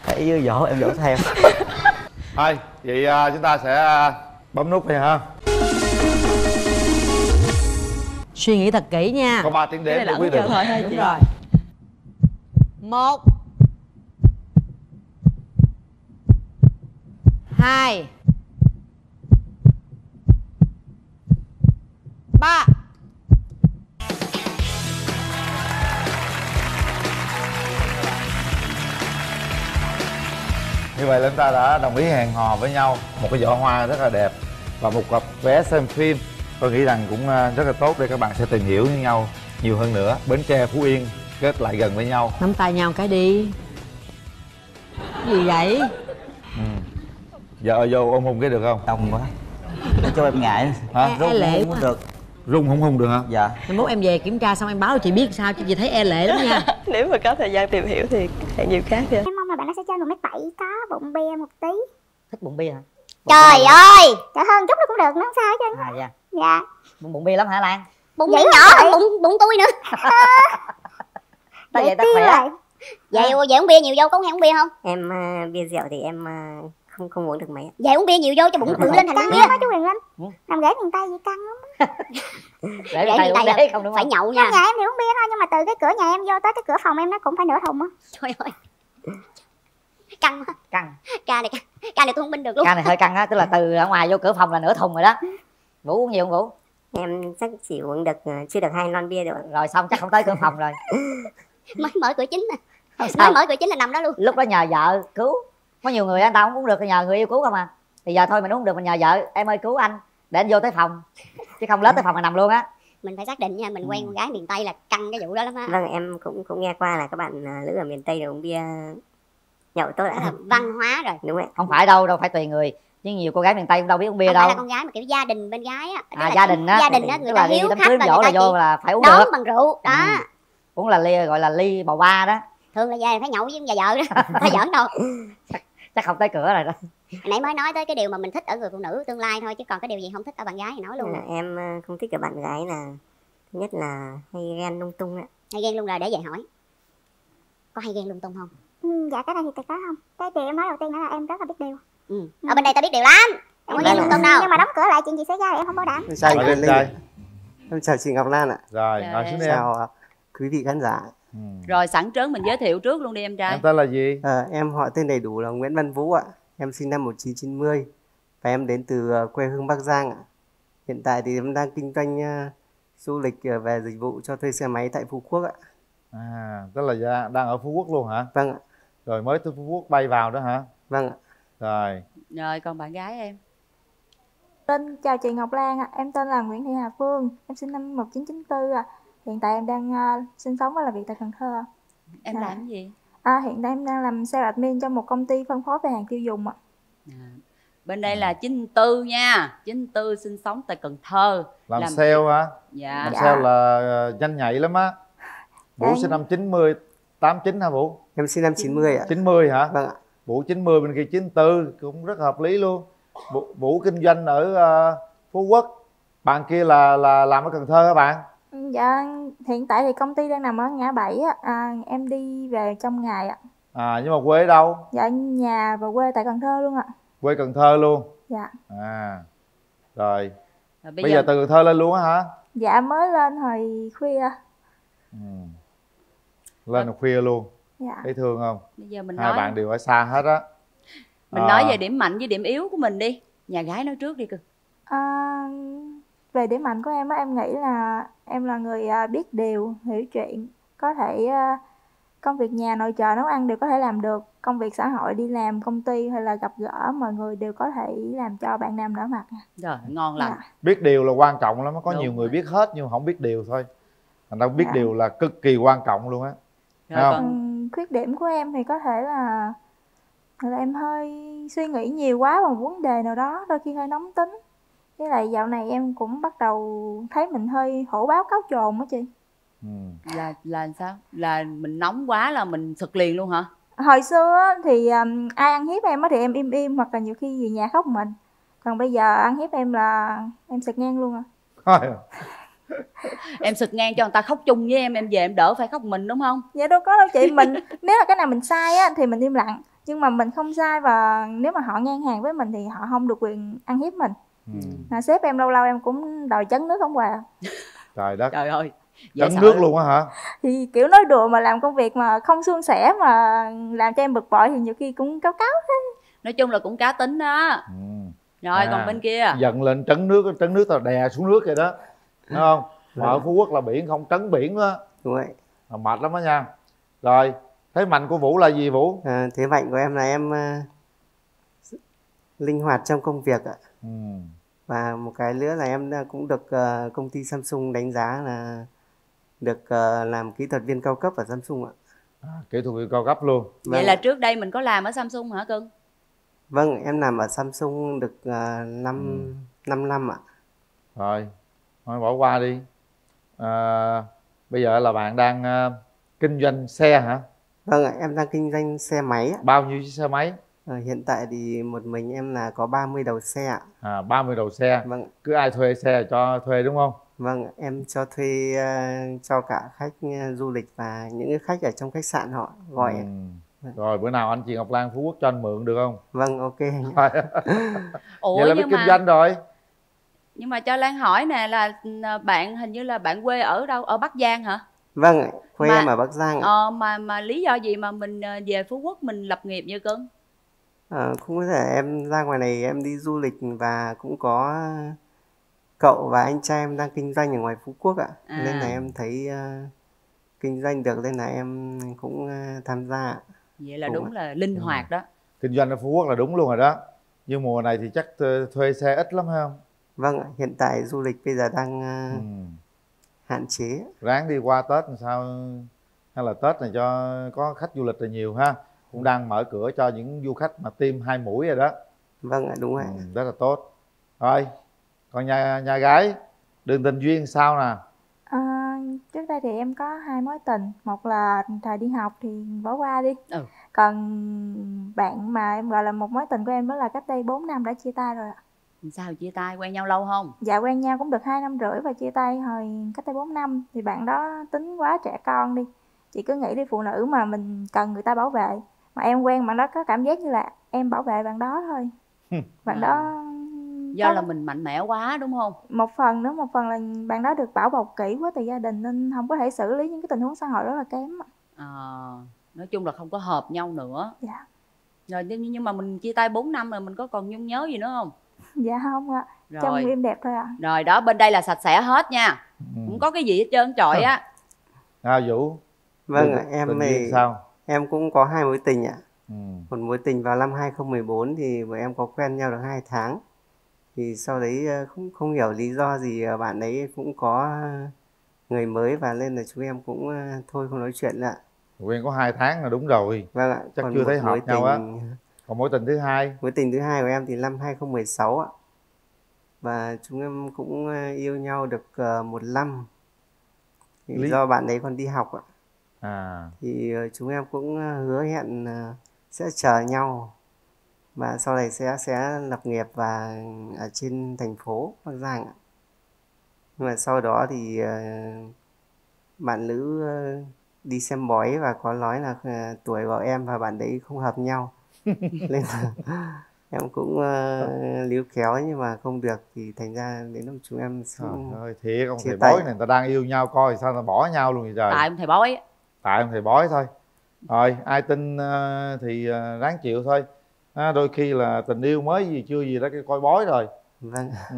Thấy dữ dỗ em vỗ theo. Thôi, vậy chúng ta sẽ bấm nút này hả? Suy nghĩ thật kỹ nha. Có ba tiếng đếm được. Đúng rồi. Một, hai, ba. Như vậy là chúng ta đã đồng ý hẹn hò với nhau. Một cái giỏ hoa rất là đẹp và một cặp vé xem phim. Tôi nghĩ rằng cũng rất là tốt để các bạn sẽ tìm hiểu với nhau nhiều hơn nữa. Bến Tre, Phú Yên kết lại gần với nhau. Nắm tay nhau cái đi. Cái gì vậy? Ừ. Giờ vô ôm hôn cái được không? Đồng quá. Cho em ngại. Hả? E, e lệ quá. Được. Rung không hôn được hả? Dạ. Em muốn em về kiểm tra xong em báo chị biết sao chứ chị thấy e lệ lắm nha. Nếu mà có thời gian tìm hiểu thì hẹn dịp khác nha. Em mong là bạn nó sẽ trên một mét bảy có bụng bia một tí. Thích bụng bia hả? Bụng trời bia ơi, trời hơn chút nó cũng được, nó không sao hết trơn. À dạ. Dạ. Bụng bụng bia lắm hả Lan? Bụng bia nhỏ hơn bụng bụng tôi nữa. À, ta vậy ta khỏe. Vậy vậy uống à. Bia nhiều vô có uống bia không? Em uh, bia rượu thì em uh, không không uống được mấy. Vậy uống bia nhiều vô cho bụng tự lên thành căng bia đó chú Quyền Linh. Làm rễ miền Tây vậy căng lắm. Rễ miền Tây uống đấy không đúng không? Phải nhậu nha. Nhà em thì uống bia thôi nhưng mà từ cái cửa nhà em vô tới cái cửa phòng em nó cũng phải nửa thùng á. Trời ơi. Căng quá. Căng. Ca này căng. Ca này tôi không binh được luôn. Ca này hơi căng á, tức là từ ở ngoài vô cửa phòng là nửa thùng rồi đó. Vũ uống nhiều không Vũ? Em chắc chỉ uống được chưa được hai lon bia được. Rồi xong chắc không tới cửa phòng rồi. Mới mở cửa chính nè. Mới mở cửa chính là nằm đó luôn. Lúc đó nhờ vợ cứu. Có nhiều người anh ta không uống được nhờ người yêu cứu không à. Thì giờ thôi mình uống được mình nhờ vợ em ơi cứu anh để anh vô tới phòng. Chứ không lết tới phòng mà nằm luôn á. Mình phải xác định nha, mình quen ừ. con gái miền Tây là căng cái vụ đó lắm á. Vâng, em cũng cũng nghe qua là các bạn nữ ở miền Tây đều uống bia nhậu tối đã. Đó là văn hóa rồi. Đúng rồi. Không phải đâu, đâu phải tùy người. Nhưng nhiều cô gái miền Tây cũng đâu biết uống bia không đâu. Không phải là con gái mà kiểu gia đình bên gái á. À gia đình á. Gia đình á, người ta hiếu khách là người ta chỉ là phải uống đón được. Bằng rượu đó. Ừ. Uống là ly gọi là ly bầu ba đó. Thường là về phải nhậu với nhà vợ đó. Phải giỡn đâu. Chắc, chắc không tới cửa rồi đó. Nãy mới nói tới cái điều mà mình thích ở người phụ nữ tương lai thôi, chứ còn cái điều gì không thích ở bạn gái thì nói luôn. À, em không thích ở bạn gái là thứ nhất là hay ghen lung tung á. Hay ghen lung rồi để về hỏi. Có hay ghen lung tung không? Ừ, dạ cái này thì tôi có không. Cái điều em nói đầu tiên là em rất là biết điều. Ừ. Ừ. Ở bên đây ta biết điều lắm. Không có ghen lung tung đâu. Nhưng mà đóng cửa lại chuyện gì xảy ra thì em không bảo đảm. Chào Quyền Linh. Em chào chị Ngọc Lan ạ. Rồi, rồi xin chào quý vị khán giả. Ừ. Rồi sẵn trớn mình giới thiệu trước luôn đi em trai. Em tên là gì? À, em họ tên đầy đủ là Nguyễn Văn Vũ ạ. Em sinh năm một nghìn chín trăm chín mươi và em đến từ quê hương Bắc Giang ạ. Hiện tại thì em đang kinh doanh uh, du lịch về dịch vụ cho thuê xe máy tại Phú Quốc ạ. À, tức là đang ở Phú Quốc luôn hả? Vâng ạ. Rồi mới từ Phú Quốc bay vào đó hả? Vâng ạ. Rồi. Rồi còn bạn gái em? Tên chào chị Ngọc Lan ạ. Em tên là Nguyễn Thị Hà Phương. Em sinh năm một nghìn chín trăm chín mươi tư ạ. Hiện tại em đang uh, sinh sống và làm việc tại Cần Thơ. Em à. làm gì? À, hiện tại em đang làm sales admin cho một công ty phân phối về hàng tiêu dùng ạ. À, bên đây là chín tư nha, chín tư sinh sống tại Cần Thơ. Làm, làm sale hả? À? Dạ. Làm dạ. sale là nhanh nhạy lắm á. Vũ em... sinh năm chín mươi, tám chín hả Vũ? Em sinh năm chín mươi ạ. chín mươi hả? Vâng ạ. Vũ chín mươi bên kia chín tư cũng rất hợp lý luôn. Vũ kinh doanh ở Phú Quốc, bạn kia là là làm ở Cần Thơ các bạn. Dạ, hiện tại thì công ty đang nằm ở ngã bảy á, à, em đi về trong ngày ạ. À, nhưng mà quê ở đâu? Dạ, nhà và quê tại Cần Thơ luôn ạ. Quê Cần Thơ luôn? Dạ. À, rồi. Rồi bây, bây giờ... giờ từ Cần Thơ lên luôn á hả? Dạ, mới lên hồi khuya. Ừ. Lên hồi khuya luôn. Dạ. Thấy thương không? Bây giờ mình Hai nói... bạn đều ở xa hết á. Mình à. nói về điểm mạnh với điểm yếu của mình đi. Nhà gái nói trước đi cơ. À, về điểm mạnh của em á, em nghĩ là em là người biết điều, hiểu chuyện, có thể công việc nhà, nội trợ, nấu ăn đều có thể làm được. Công việc xã hội, đi làm công ty hay là gặp gỡ mọi người đều có thể làm cho bạn nam đỏ mặt. Rồi, ngon lắm. Dạ. Biết điều là quan trọng lắm, có Đúng nhiều rồi. người biết hết nhưng không biết điều thôi. Thành ra biết dạ. điều là cực kỳ quan trọng luôn á. Còn... khuyết điểm của em thì có thể là, là em hơi suy nghĩ nhiều quá vào vấn đề nào đó, đôi khi hơi nóng tính. Với lại dạo này em cũng bắt đầu thấy mình hơi hổ báo cáo trồn á chị. Ừ. Là là sao? Là mình nóng quá là mình sực liền luôn hả? Hồi xưa thì um, ai ăn hiếp em á thì em im im hoặc là nhiều khi về nhà khóc mình. Còn bây giờ ăn hiếp em là em sực ngang luôn à. Em sực ngang cho người ta khóc chung với em, em về em đỡ phải khóc mình đúng không? Dạ đâu có đâu chị, mình nếu là cái nào mình sai á thì mình im lặng. Nhưng mà mình không sai và nếu mà họ ngang hàng với mình thì họ không được quyền ăn hiếp mình. Ừ. À, sếp em lâu lâu em cũng đòi chấn nước không quà. Trời đất. Trời ơi. Chấn nước luôn á hả? Thì kiểu nói đùa mà làm công việc mà không suôn sẻ mà làm cho em bực bội thì nhiều khi cũng cáo cáo thế. Nói chung là cũng cá tính đó. Ừ. Rồi à, còn bên kia giận lên trấn nước, trấn nước tao đè xuống nước vậy đó. Đúng không? Mà ở Phú Quốc là biển không trấn biển đó. Đúng rồi. Mà mệt lắm đó nha. Rồi, thế mạnh của Vũ là gì Vũ? À, thế mạnh của em là em uh, linh hoạt trong công việc ạ. Ừ. Và một cái nữa là em cũng được uh, công ty Samsung đánh giá là được uh, làm kỹ thuật viên cao cấp ở Samsung ạ. À, kỹ thuật viên cao cấp luôn. Vậy vâng. là trước đây mình có làm ở Samsung hả cưng? Vâng, em làm ở Samsung được uh, năm năm ạ. Rồi, thôi bỏ qua đi. À, bây giờ là bạn đang uh, kinh doanh xe hả? Vâng ạ, em đang kinh doanh xe máy ạ. Bao nhiêu chiếc xe máy? À, hiện tại thì một mình em là có ba mươi đầu xe ạ. À, ba mươi đầu xe. Vâng. Cứ ai thuê xe cho thuê đúng không? Vâng, em cho thuê uh, cho cả khách uh, du lịch và những khách ở trong khách sạn họ gọi. Ừ. Vâng. Rồi bữa nào anh chị Ngọc Lan Phú Quốc cho anh mượn được không? Vâng, ok. Ủa, vậy là biết kinh mà... doanh rồi. Nhưng mà cho Lan hỏi nè, là bạn hình như là bạn quê ở đâu? Ở Bắc Giang hả? Vâng, quê mà, em ở Bắc Giang. Ờ, mà mà lý do gì mà mình về Phú Quốc mình lập nghiệp như cưng? À, không có thể em ra ngoài này em đi du lịch và cũng có cậu và anh trai em đang kinh doanh ở ngoài Phú Quốc ạ. À. Nên là em thấy uh, kinh doanh được nên là em cũng uh, tham gia. Vậy là cũng đúng là linh hoạt ừ. đó. Kinh doanh ở Phú Quốc là đúng luôn rồi đó. Nhưng mùa này thì chắc thuê xe ít lắm hay không? Vâng, hiện tại du lịch bây giờ đang uh, ừ. hạn chế. Ráng đi qua Tết làm sao hay là Tết này cho có khách du lịch là nhiều ha. Cũng đang mở cửa cho những du khách mà tiêm hai mũi rồi đó. Vâng ạ, đúng rồi. Ừ, rất là tốt. Rồi, còn nhà nhà gái, đường tình duyên sao nè? À, trước đây thì em có hai mối tình. Một là thời đi học thì bỏ qua đi. Ừ. Còn bạn mà em gọi là một mối tình của em đó là cách đây bốn năm đã chia tay rồi ạ. Sao chia tay? Quen nhau lâu không? Dạ, quen nhau cũng được hai năm rưỡi và chia tay hồi cách đây bốn năm. Thì bạn đó tính quá trẻ con đi. Chị cứ nghĩ đi, phụ nữ mà mình cần người ta bảo vệ. Mà em quen bạn đó có cảm giác như là em bảo vệ bạn đó thôi. Bạn à. đó... Do có... là mình mạnh mẽ quá đúng không? Một phần nữa, một phần là bạn đó được bảo bọc kỹ quá từ gia đình nên không có thể xử lý những cái tình huống xã hội rất là kém. À, nói chung là không có hợp nhau nữa. Dạ. Rồi, nhưng mà mình chia tay bốn năm rồi mình có còn nhung nhớ gì nữa không? Dạ không ạ. Rồi. Trong em đẹp thôi ạ. À. Rồi đó, bên đây là sạch sẽ hết nha. Ừ. Không có cái gì hết trơn trọi á. À Vũ. Vâng ạ, em thì... sao? Em cũng có hai mối tình ạ. Ừ. Một mối tình vào năm hai không một bốn thì bọn em có quen nhau được hai tháng. Thì sau đấy không, không hiểu lý do gì bạn ấy cũng có người mới và nên là chúng em cũng thôi không nói chuyện nữa ạ. Quen có hai tháng là đúng rồi. Vâng ạ. Chắc còn chưa thấy hợp nhau á. Còn mối tình thứ hai? Mối tình thứ hai của em thì năm hai không một sáu ạ. Và chúng em cũng yêu nhau được một năm. Lý lý... do bạn ấy còn đi học ạ. À. Thì chúng em cũng hứa hẹn sẽ chờ nhau mà sau này sẽ sẽ lập nghiệp và ở trên thành phố Bắc Giang. Nhưng mà sau đó thì bạn nữ đi xem bói và có nói là tuổi của em và bạn đấy không hợp nhau. Nên là em cũng uh, líu khéo nhưng mà không được, thì thành ra đến lúc chúng em xuống thôi. Thiệt ông thầy bói này, người ta đang yêu nhau coi sao ta bỏ nhau luôn vậy trời. Tại ông thầy bói. Tại ông thầy bói thôi. Rồi ai tin uh, thì uh, ráng chịu thôi. À, đôi khi là tình yêu mới gì chưa gì đó cái coi bói rồi. Vâng. Ừ.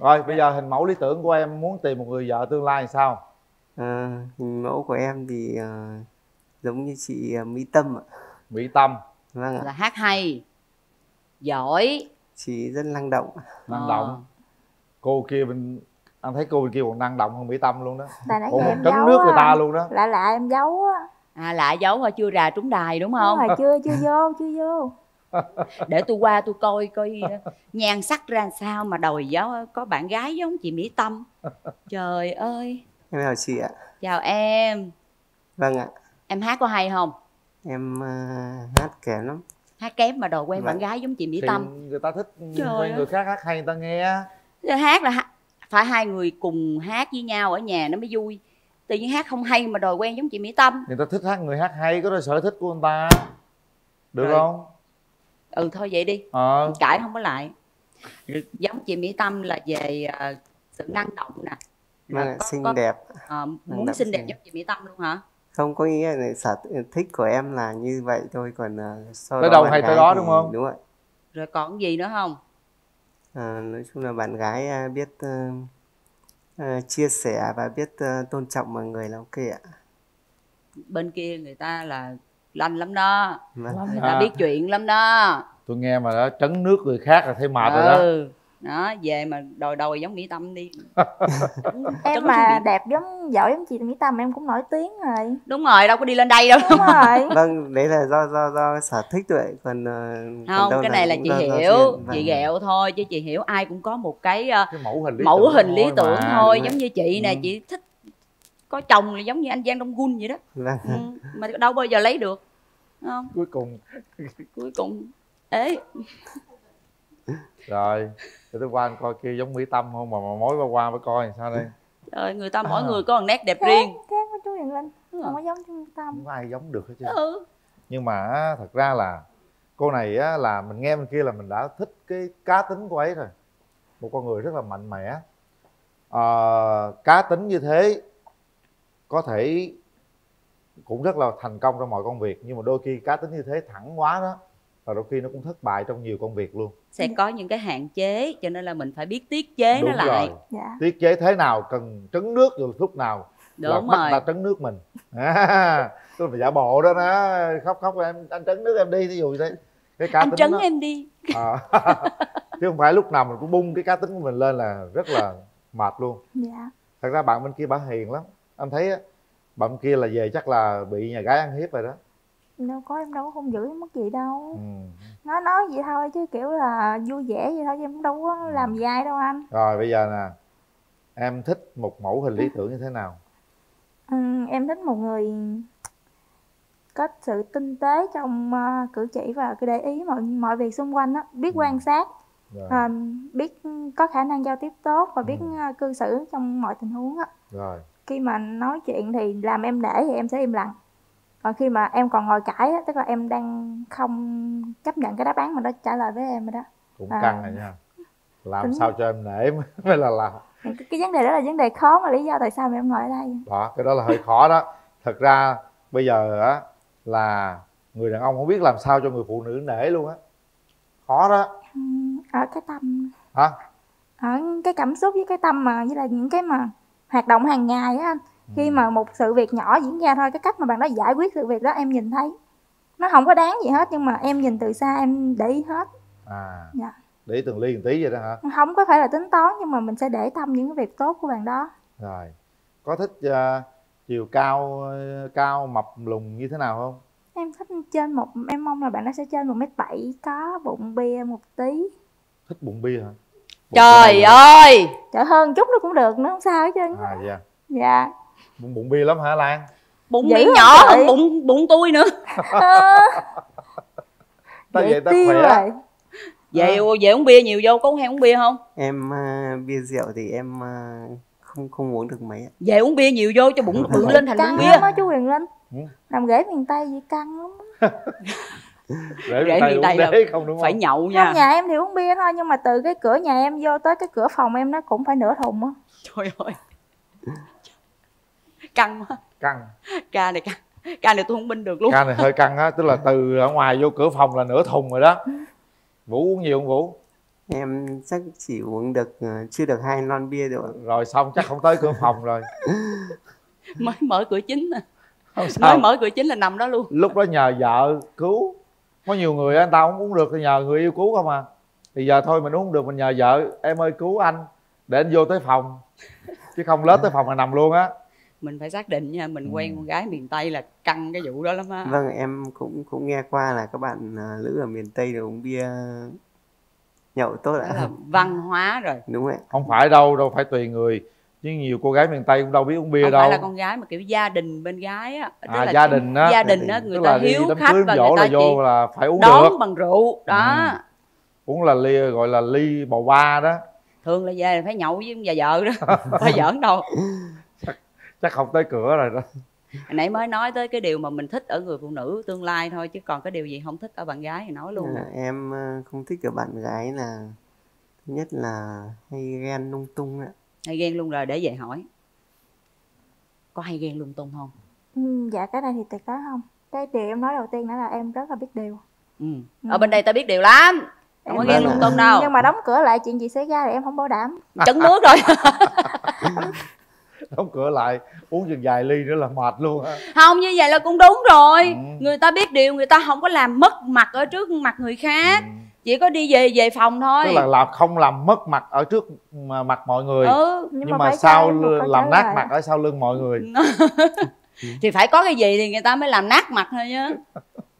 Rồi bây giờ hình mẫu lý tưởng của em muốn tìm một người vợ tương lai thì sao? À, hình mẫu của em thì uh, giống như chị uh, Mỹ Tâm ạ. Mỹ Tâm. Vâng ạ. Là hát hay, giỏi, chị rất năng động. Năng à. động. Cô kia mình anh thấy cô bên kia còn năng động hơn Mỹ Tâm luôn đó. Ủa, em trấn nước à. người ta luôn đó. Lạ lạ em giấu á. À lạ giấu hả? Chưa ra trúng đài đúng không? Đúng rồi, chưa chưa vô chưa vô. Để tôi qua tôi coi coi nhan sắc ra sao mà đòi giấu có bạn gái giống chị Mỹ Tâm. Trời ơi. Em chào chị ạ. Chào em. Vâng ạ. Em hát có hay không? Em uh, hát kém lắm. Hát kém mà đòi quen bạn gái giống chị Mỹ Tâm. Người ta thích quen người khác hát hay người ta nghe. Hát là phải hai người cùng hát với nhau ở nhà nó mới vui. Tự nhiên hát không hay mà đòi quen giống chị Mỹ Tâm. Người ta thích hát người hát hay, có đôi sở thích của người ta. Được rồi. Không? Ừ thôi vậy đi. Ờ. Cãi không có lại. Giống chị Mỹ Tâm là về uh, sự năng động nè. Mà có, xinh có, đẹp. Uh, muốn đẹp xinh đẹp giống chị Mỹ Tâm luôn hả? Không, có nghĩa là sở thích của em là như vậy thôi, còn uh, sau tới đó đầu hay tới đó thì, đúng không? Đúng rồi. Rồi còn gì nữa không? À, nói chung là bạn gái uh, biết uh, uh, chia sẻ và biết uh, tôn trọng mọi người là ok ạ. Bên kia người ta là lanh lắm đó, mà. người ta à. biết chuyện lắm đó. Tôi nghe mà đã trấn nước người khác là thấy mệt ừ. rồi đó. Đó, về mà đòi đòi giống Mỹ Tâm đi. Em mà đẹp giống, giỏi giống chị Mỹ Tâm em cũng nổi tiếng rồi. Đúng rồi, đâu có đi lên đây đâu. Đúng rồi. Vâng, đấy là do do do sở thích thôi. Còn không, cái này là chị hiểu, chị ghẹo thôi chứ chị hiểu ai cũng có một cái, cái mẫu hình lý mẫu tưởng, hình lý tưởng mà. thôi. Giống như chị nè, ừ. chị thích có chồng là giống như anh Giang Đông Gun vậy đó. Ừ, mà đâu bao giờ lấy được. Không? Cuối cùng cuối cùng ế. Rồi, để tôi qua anh coi kia giống Mỹ Tâm không mà, mà mối qua qua mới coi sao đây. Trời, người ta mỗi à. người có một nét đẹp thế, riêng. Khác với chú Quyền Linh, không có giống chú Mỹ Tâm. Không ai giống được hết chứ. Ừ. Nhưng mà thật ra là cô này á, là mình nghe bên kia là mình đã thích cái cá tính của ấy rồi. Một con người rất là mạnh mẽ. À, cá tính như thế có thể cũng rất là thành công trong mọi công việc, nhưng mà đôi khi cá tính như thế thẳng quá đó. Và đôi khi nó cũng thất bại trong nhiều công việc luôn. Sẽ có những cái hạn chế, cho nên là mình phải biết tiết chế Đúng nó lại rồi. Dạ. Tiết chế thế nào, cần trấn nước rồi lúc nào Đúng là bắt ta trấn nước mình. à, Tôi phải giả bộ đó đó, khóc khóc em anh trấn nước em đi, thí dụ thế. Cái cá anh tính trấn đó. em đi à, chứ không phải lúc nào mình cũng bung cái cá tính của mình lên là rất là mệt luôn. Dạ. Thật ra bạn bên kia bả hiền lắm. Anh thấy á, bạn bên kia là về chắc là bị nhà gái ăn hiếp rồi đó. Đâu có, em đâu có hung dữ mất gì đâu. ừ. Nó nói vậy thôi chứ kiểu là vui vẻ vậy thôi chứ em cũng đâu có làm ừ. dai đâu anh. Rồi bây giờ nè, em thích một mẫu hình lý tưởng như thế nào? ừ, Em thích một người có sự tinh tế trong uh, cử chỉ và cái để ý mọi mọi việc xung quanh đó. Biết ừ. quan sát, uh, biết có khả năng giao tiếp tốt và biết ừ. cư xử trong mọi tình huống đó. Rồi. Khi mà nói chuyện thì làm em để thì em sẽ im lặng. Còn khi mà em còn ngồi cãi, tức là em đang không chấp nhận cái đáp án mà nó trả lời với em rồi đó. Cũng à, căng rồi nha. Làm tính... sao cho em nể mới là làm. Cái, cái vấn đề đó là vấn đề khó mà lý do tại sao mà em ngồi ở đây. Đó, cái đó là hơi khó đó. Thật ra bây giờ á là người đàn ông không biết làm sao cho người phụ nữ nể luôn á. Khó đó. Ở cái tâm. Hả? Ở cái cảm xúc với cái tâm mà, với là những cái mà hoạt động hàng ngày á anh. Khi mà một sự việc nhỏ diễn ra thôi, cái cách mà bạn đó giải quyết sự việc đó em nhìn thấy. Nó không có đáng gì hết nhưng mà em nhìn từ xa em để ý hết. À, dạ. Để ý từng ly từng tí vậy đó hả? Không có phải là tính toán nhưng mà mình sẽ để tâm những cái việc tốt của bạn đó. Rồi, có thích uh, chiều cao, uh, cao mập lùn như thế nào không? Em thích trên một, em mong là bạn đó sẽ trên một mét bảy, có bụng bia một tí. Thích bụng bia hả? Bụng Trời ơi! Trời hơn chút nó cũng được, nó không sao hết trơn. À, dạ. Dạ. Bụng, bụng bia lắm hả Lan? Bụng bia nhỏ hơn bụng bụng tôi nữa. Tao vậy tao khỏe vậy. Vậy về uống bia nhiều vô, có hay uống bia không? Em uh, bia rượu thì em uh, không không uống được mấy. Về uống bia nhiều vô cho bụng bự lên thành uống bia. Căng lắm á chú Quyền Linh. Làm rễ miền Tây vậy căng lắm. Rễ miền Tây, Tây là không, đúng không? Phải nhậu nha. Trong nhà em thì uống bia thôi, nhưng mà từ cái cửa nhà em vô tới cái cửa phòng em nó cũng phải nửa thùng á. Trời ơi. Căng quá. Căng. Ca này căng. Ca này tôi không binh được luôn. Ca này hơi căng á, tức là từ ở ngoài vô cửa phòng là nửa thùng rồi đó. Vũ uống nhiều không Vũ? Em chắc chỉ uống được chưa được hai lon bia được. Rồi xong chắc không tới cửa phòng rồi. Mới mở cửa chính à. Mới mở cửa chính là nằm đó luôn. Lúc đó nhờ vợ cứu. Có nhiều người anh ta không uống được thì nhờ người yêu cứu không à. Thì giờ thôi mình uống không được mình nhờ vợ. Em ơi cứu anh để anh vô tới phòng. Chứ không lết tới phòng là nằm luôn á. Mình phải xác định nha, mình quen con gái miền Tây là căng cái vụ đó lắm á. Vâng, em cũng cũng nghe qua là các bạn nữ ở miền Tây đều uống bia nhậu tốt ạ. Là văn hóa rồi. Đúng vậy. Không phải đâu, đâu phải tùy người. Chứ nhiều cô gái miền Tây cũng đâu biết uống bia không đâu. Không phải là con gái mà kiểu gia đình bên gái á. À là gia đình á. Gia đình á, người ta hiếu khách và người ta vô là phải uống đón được. Đón bằng rượu, đó. Ừ. Uống là ly, gọi là ly bầu ba đó. Thường là về phải nhậu với già vợ đó, phải giỡn đâu. Chắc không tới cửa rồi đó. Hồi nãy mới nói tới cái điều mà mình thích ở người phụ nữ tương lai thôi, chứ còn cái điều gì không thích ở bạn gái thì nói luôn. À, em không thích ở bạn gái là thứ nhất là hay ghen lung tung ạ. Hay ghen luôn rồi, để về hỏi có hay ghen lung tung không? Ừ, dạ cái này thì tuyệt đối không. Cái điều em nói đầu tiên đó là em rất là biết điều. Ừ. Ừ. Ở bên đây ta biết điều lắm. Không có ghen lung tung đâu. Nhưng mà đóng cửa lại chuyện gì xảy ra thì em không bảo đảm. Chấn nước rồi. Đóng cửa lại uống chừng vài ly nữa là mệt luôn á. Không, như vậy là cũng đúng rồi. Ừ. Người ta biết điều, người ta không có làm mất mặt ở trước mặt người khác. Ừ. Chỉ có đi về về phòng thôi. Tức là, là không làm mất mặt ở trước mặt mọi người. Ừ, nhưng, nhưng mà, mà sau làm nát rồi. Mặt ở sau lưng mọi người. Thì phải có cái gì thì người ta mới làm nát mặt thôi chứ.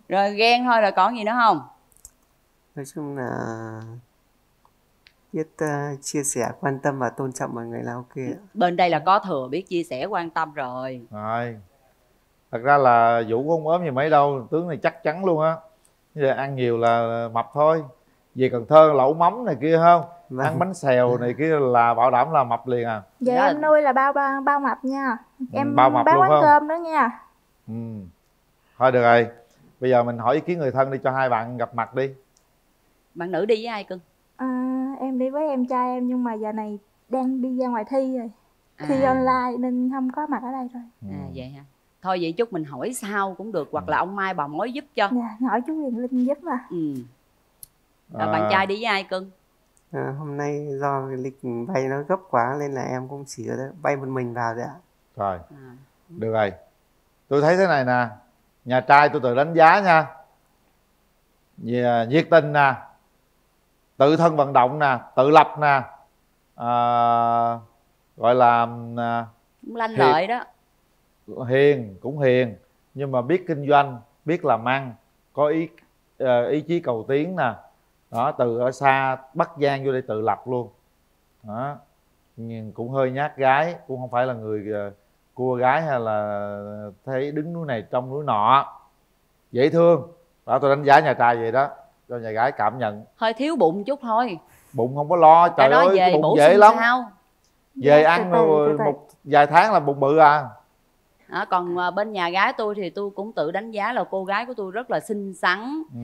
Rồi ghen thôi, rồi còn gì nữa không? Nói chung là biết uh, chia sẻ, quan tâm và tôn trọng mọi người lao kia. Bên đây là có thừa, biết chia sẻ, quan tâm rồi. Rồi. Thật ra là Vũ không ốm gì mấy đâu, tướng này chắc chắn luôn á. Giờ ăn nhiều là mập thôi. Về Cần Thơ lẩu mắm này kia không? Vâng. Ăn bánh xèo này kia là bảo đảm là mập liền à. Giờ dạ, em nuôi là bao bao, bao mập nha. Em bao mập bán quán cơm đó nha. Ừ. Thôi được rồi. Bây giờ mình hỏi ý kiến người thân đi, cho hai bạn gặp mặt đi. Bạn nữ đi với ai cưng? À, em đi với em trai em, nhưng mà giờ này đang đi ra ngoài thi rồi. À. Thi online nên không có mặt ở đây rồi. À vậy hả? Thôi vậy chút mình hỏi sau cũng được, hoặc là ông Mai bà mối giúp cho. Dạ, hỏi chú Quyền Linh giúp mà. Ừ. À, à, bạn trai đi với ai cưng? À, hôm nay do lịch bay nó gấp quá nên là em cũng chỉ bay một mình vào rồi ạ. Rồi, à. Được rồi. Tôi thấy thế này nè, nhà trai tôi tự đánh giá nha. Vì nhiệt tình nè, tự thân vận động nè, tự lập nè, à, gọi là à, cũng lanh lợi đó, hiền, cũng hiền nhưng mà biết kinh doanh, biết làm ăn, có ý ý chí cầu tiến nè, đó, từ ở xa Bắc Giang vô đây tự lập luôn, đó, nhưng cũng hơi nhát gái, cũng không phải là người cua gái hay là thấy đứng núi này trong núi nọ, dễ thương, đó tôi đánh giá nhà trai vậy đó. Cho nhà gái cảm nhận. Hơi thiếu bụng chút thôi. Bụng không có lo, trời ơi, về bụng dễ lắm sao? Về dạ, ăn rồi một vài tháng là bụng bự à. À còn bên nhà gái tôi thì tôi cũng tự đánh giá là cô gái của tôi rất là xinh xắn. Ừ.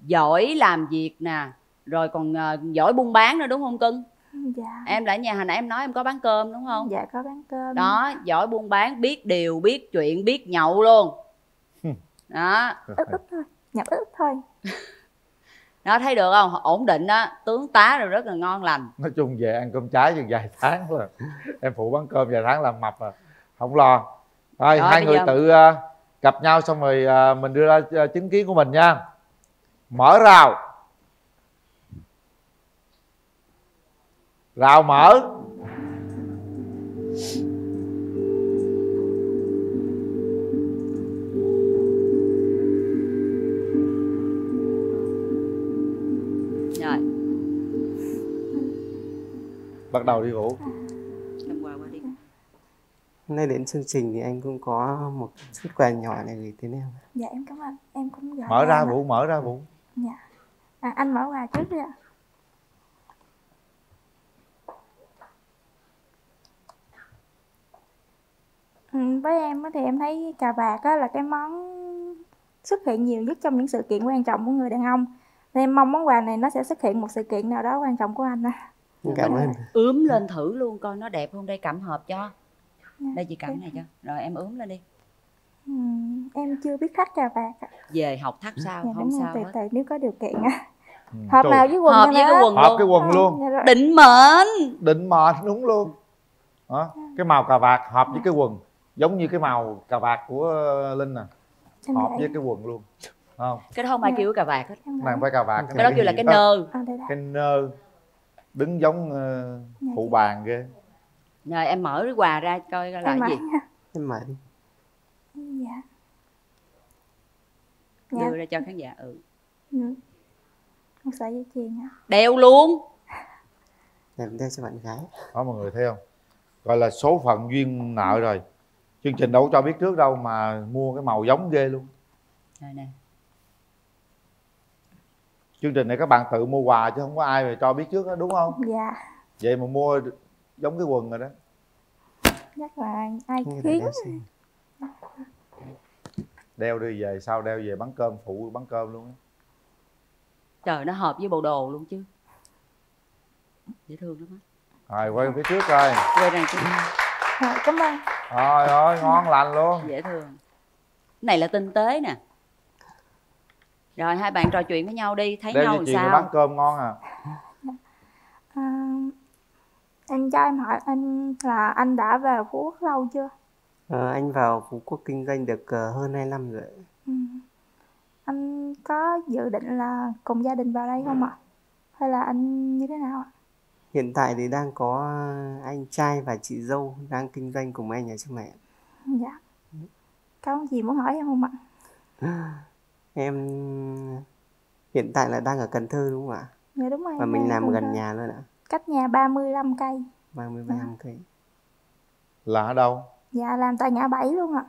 Giỏi làm việc nè. Rồi còn uh, giỏi buôn bán nữa đúng không cưng? Dạ. Em lại nhà hồi nãy em nói em có bán cơm đúng không? Dạ có bán cơm. Đó, giỏi buôn bán, biết điều, biết chuyện, biết nhậu luôn. Đó. Ít ít thôi, nhập ít thôi. Nó thấy được không? Ổn định đó, tướng tá rồi rất là ngon lành. Nói chung về ăn cơm trái chừng vài tháng rồi. Em phụ bán cơm vài tháng làm mập à. Không lo. Rồi, rồi hai người giờ... tự uh, gặp nhau xong rồi uh, mình đưa ra uh, chính kiến của mình nha. Mở rào. Rào mở. Bắt đầu đi Vũ. Hôm nay đến chương trình thì anh cũng có một chút quà nhỏ này gửi tới em. Dạ em cảm ơn, em cũng gửi. Mở ra Vũ, mở ra Vũ. Dạ. À, anh mở quà trước đi ạ. Ừ, với em thì em thấy cà vạt là cái món xuất hiện nhiều nhất trong những sự kiện quan trọng của người đàn ông. Nên em mong món quà này nó sẽ xuất hiện một sự kiện nào đó quan trọng của anh à. Cảm ơn. Ướm lên thử luôn coi nó đẹp không đây, cầm hộp cho. Đây chị cầm này cho. Rồi em ướm lên đi. Ừ, em chưa biết thắt cà vạt ạ. Về học thắt sao dạ, không sao tùy tùy nếu có điều kiện ạ. Ừ, hợp nào với quần, hợp với cái quần, hợp cái quần luôn. Định mệnh. Định mệnh đúng luôn. Hả? Cái màu cà vạt hợp với cái quần, giống như cái màu cà vạt của Linh nè. Hợp với cái quần luôn. Không. Cái đó không ai kêu cà vạt hết. Nàng phải cà vạt. Cái đó kêu là cái nơ. Cái nơ. Đứng giống uh, phụ bàn ghê. Rồi em mở cái quà ra coi coi là cái gì. Em mở đi. Dạ. Đưa dạ. ra cho khán giả. Ừ. Ừ. Một sợi dây chuyền á. Đeo luôn. Em đeo cho bạn gái. Đó mọi người thấy không? Gọi là số phận duyên nợ rồi. Chương trình đâu cho biết trước đâu mà mua cái màu giống ghê luôn. Rồi nè. Chương trình này các bạn tự mua quà chứ không có ai mà cho biết trước đó, đúng không? Dạ. Vậy mà mua giống cái quần rồi đó. Chắc là ai khiến. Đeo đi về, sau đeo về bán cơm, phụ bán cơm luôn đó. Trời, nó hợp với bộ đồ luôn chứ. Dễ thương lắm á. Rồi, quay phía trước coi. Quay đằng trước. Cảm ơn. Rồi, rồi, ngon lành luôn. Dễ thương. Cái này là tinh tế nè. Rồi hai bạn trò chuyện với nhau đi, thấy Đêm nhau làm sao? Bán cơm ngon à. À anh cho em hỏi anh là anh đã về Phú Quốc lâu chưa? À, anh vào Phú Quốc kinh doanh được uh, hơn hai năm rồi. Ừ. Anh có dự định là cùng gia đình vào đây không ạ? Hay là anh như thế nào ạ? Hiện tại thì đang có anh trai và chị dâu đang kinh doanh cùng anh ở trong này. Dạ. Có gì muốn hỏi em không ạ? Em hiện tại là đang ở Cần Thơ đúng không ạ? Dạ đúng rồi. Và mình làm gần Thơ. Nhà luôn ạ. Cách nhà ba mươi lăm cây. ba mươi lăm cây. Là ở đâu? Dạ làm tại ngã bảy luôn ạ.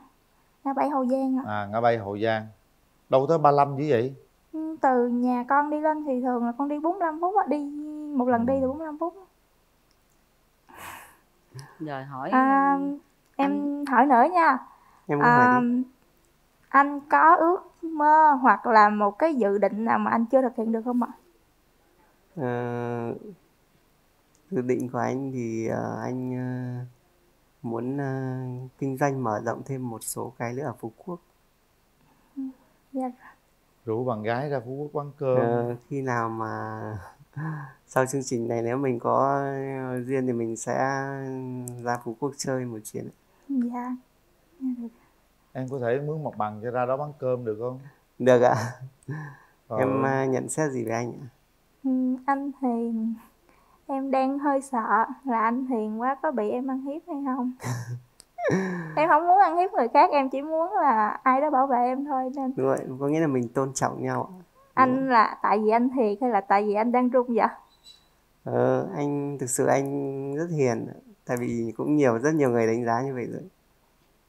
Ngã bảy Hậu Giang ạ. À ngã bảy Hậu Giang. Đâu tới ba mươi lăm chứ vậy? Từ nhà con đi lên thì thường là con đi bốn mươi lăm phút ạ. Đi một lần đi từ bốn mươi lăm phút. Rồi hỏi à, em hỏi nữa nha. Em muốn hỏi à, đi. Anh có ước mơ hoặc là một cái dự định nào mà anh chưa thực hiện được không ạ? À, dự định của anh thì uh, anh uh, muốn uh, kinh doanh mở rộng thêm một số cái nữa ở Phú Quốc. Dạ. Rủ bạn gái ra Phú Quốc quán cơm. À, khi nào mà sau chương trình này nếu mình có duyên thì mình sẽ ra Phú Quốc chơi một chuyến. Dạ. Em có thể mướn một bằng cho ra đó bán cơm được không? Được ạ. Ờ. Em nhận xét gì về anh ạ? Ừ, anh Hiền. Em đang hơi sợ là anh Hiền quá có bị em ăn hiếp hay không? Em không muốn ăn hiếp người khác, em chỉ muốn là ai đó bảo vệ em thôi nên. Đúng rồi, có nghĩa là mình tôn trọng nhau. Anh là tại vì anh Hiền hay là tại vì anh đang run vậy? Ờ, anh thực sự anh rất hiền. Tại vì cũng nhiều, rất nhiều người đánh giá như vậy rồi.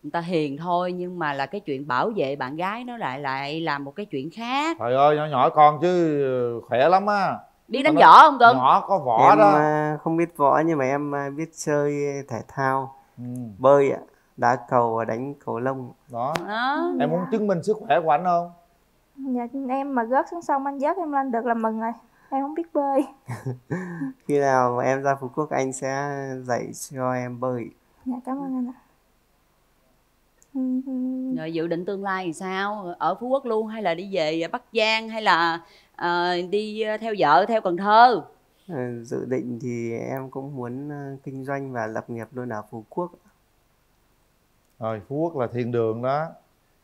Người ta hiền thôi nhưng mà là cái chuyện bảo vệ bạn gái nó lại lại là một cái chuyện khác. Trời ơi nhỏ nhỏ con chứ khỏe lắm á. Đi đánh võ không Cưng? Nhỏ có võ em đó. Em không biết võ nhưng mà em biết chơi thể thao. Ừ. Bơi ạ, đá cầu và đánh cầu lông. Đó. Đó. Em dạ. muốn chứng minh sức khỏe của anh không? Dạ em mà gớt xuống sông anh vớt em lên được là mừng rồi. Em không biết bơi. Khi nào em ra Phú Quốc anh sẽ dạy cho em bơi. Dạ cảm ơn anh ạ. Rồi dự định tương lai thì sao? Ở Phú Quốc luôn hay là đi về Bắc Giang hay là uh, đi theo vợ theo Cần Thơ? Dự định thì em cũng muốn kinh doanh và lập nghiệp luôn ở Phú Quốc. Rồi Phú Quốc là thiên đường đó.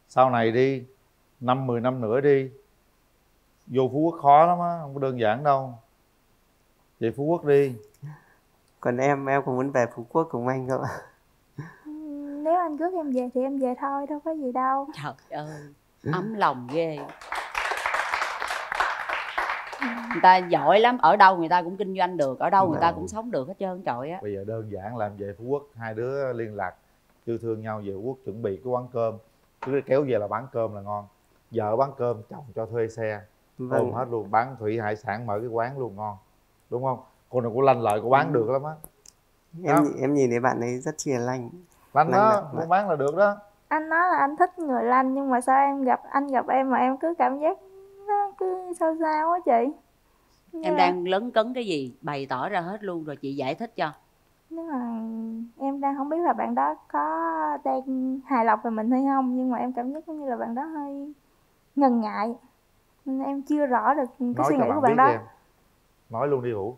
Sau này đi năm mười năm nữa đi. Vô Phú Quốc khó lắm á, không có đơn giản đâu. Về Phú Quốc đi. Còn em, em cũng muốn về Phú Quốc cùng anh không ạ? Nếu anh cứ em về thì em về thôi, đâu có gì đâu. Trời ơi, ấm lòng ghê. Người ta giỏi lắm, ở đâu người ta cũng kinh doanh được, ở đâu người ta cũng sống được hết trơn trọi á. Bây giờ đơn giản làm về Phú Quốc, hai đứa liên lạc, yêu thương nhau về Phú Quốc, chuẩn bị cái quán cơm. Cứ kéo về là bán cơm là ngon. Vợ bán cơm, chồng cho thuê xe. vâng. Ôm hết luôn, bán thủy hải sản mở cái quán luôn ngon, đúng không? Cô này cũng lanh lợi, cô bán ừ. được lắm á. Em em nhìn thấy bạn ấy rất hiền lành. Lanh đó, muốn bán là được đó. Anh nói là anh thích người lanh, nhưng mà sao em gặp anh gặp em mà em cứ cảm giác nó cứ sao sao á chị. Em yeah. đang lấn cấn cái gì bày tỏ ra hết luôn rồi chị giải thích cho. Nhưng mà em đang không biết là bạn đó có đang hài lòng về mình hay không, nhưng mà em cảm giác như là bạn đó hơi ngần ngại nên em chưa rõ được cái nói suy nghĩ của bạn đó. Nói luôn đi Vũ.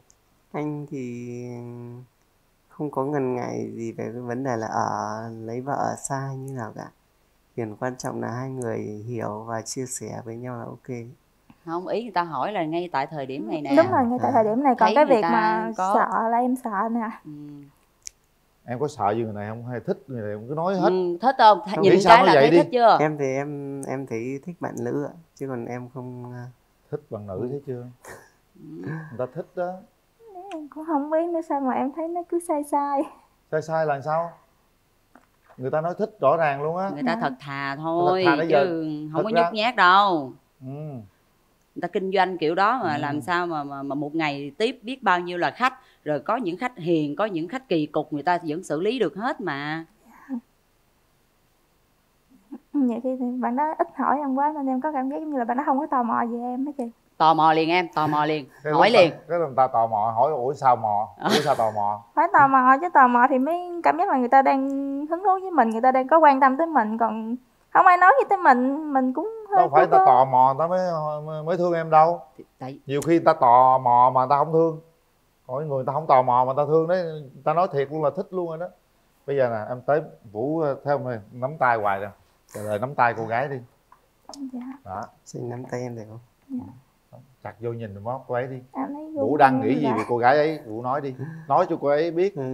Anh thì không có ngần ngại gì về cái vấn đề là ở lấy vợ ở xa như nào cả. Điều quan trọng là hai người hiểu và chia sẻ với nhau là ok. Không, ý người ta hỏi là ngay tại thời điểm này nè. Đúng rồi, ngay tại à. thời điểm này. Còn thấy cái việc mà có... sợ là em sợ nè. ừ. Em có sợ gì người này không hay thích người này không, cứ nói hết. ừ, Thích không? Th không nhìn cái là thấy đi. Thích chưa? Em thì em em thấy thích bạn nữ ạ. Chứ còn em không... Thích bằng nữ thấy chưa? Người ta thích đó. Em cũng không biết nữa, sao mà em thấy nó cứ sai sai. Sai sai là sao? Người ta nói thích rõ ràng luôn á. Người ta thật thà thôi, thật thà chứ không có nhút ra. nhát đâu. ừ. Người ta kinh doanh kiểu đó mà ừ. làm sao mà, mà mà một ngày tiếp biết bao nhiêu là khách. Rồi có những khách hiền, có những khách kỳ cục, người ta vẫn xử lý được hết mà. Vậy thì bạn đó ít hỏi em quá nên em có cảm giác như là bạn đó không có tò mò về em hả chị? Tò mò liền em, tò mò liền, hỏi liền. Cái người ta tò mò, hỏi ủa sao mò, ủa sao tò mò. Phải tò mò chứ, tò mò thì mới cảm giác là người ta đang hứng thú với mình, người ta đang có quan tâm tới mình. Còn không ai nói gì tới mình, mình cũng hơi... Đâu phải ta cơ. tò mò ta mới mới thương em đâu. Tại... Nhiều khi ta tò mò mà ta không thương. Có người ta không tò mò mà ta thương đấy, ta nói thiệt luôn là thích luôn rồi đó. Bây giờ nè, em tới Vũ theo em nắm tay hoài rồi. Trời ơi, nắm tay cô gái đi. Dạ. Đó. Xin nắm tay em được không? Dạ. Chặt vô nhìn đúng không? Cô ấy đi. Vũ đang nghĩ gì về cô gái ấy? Vũ nói đi. Nói cho cô ấy biết. Em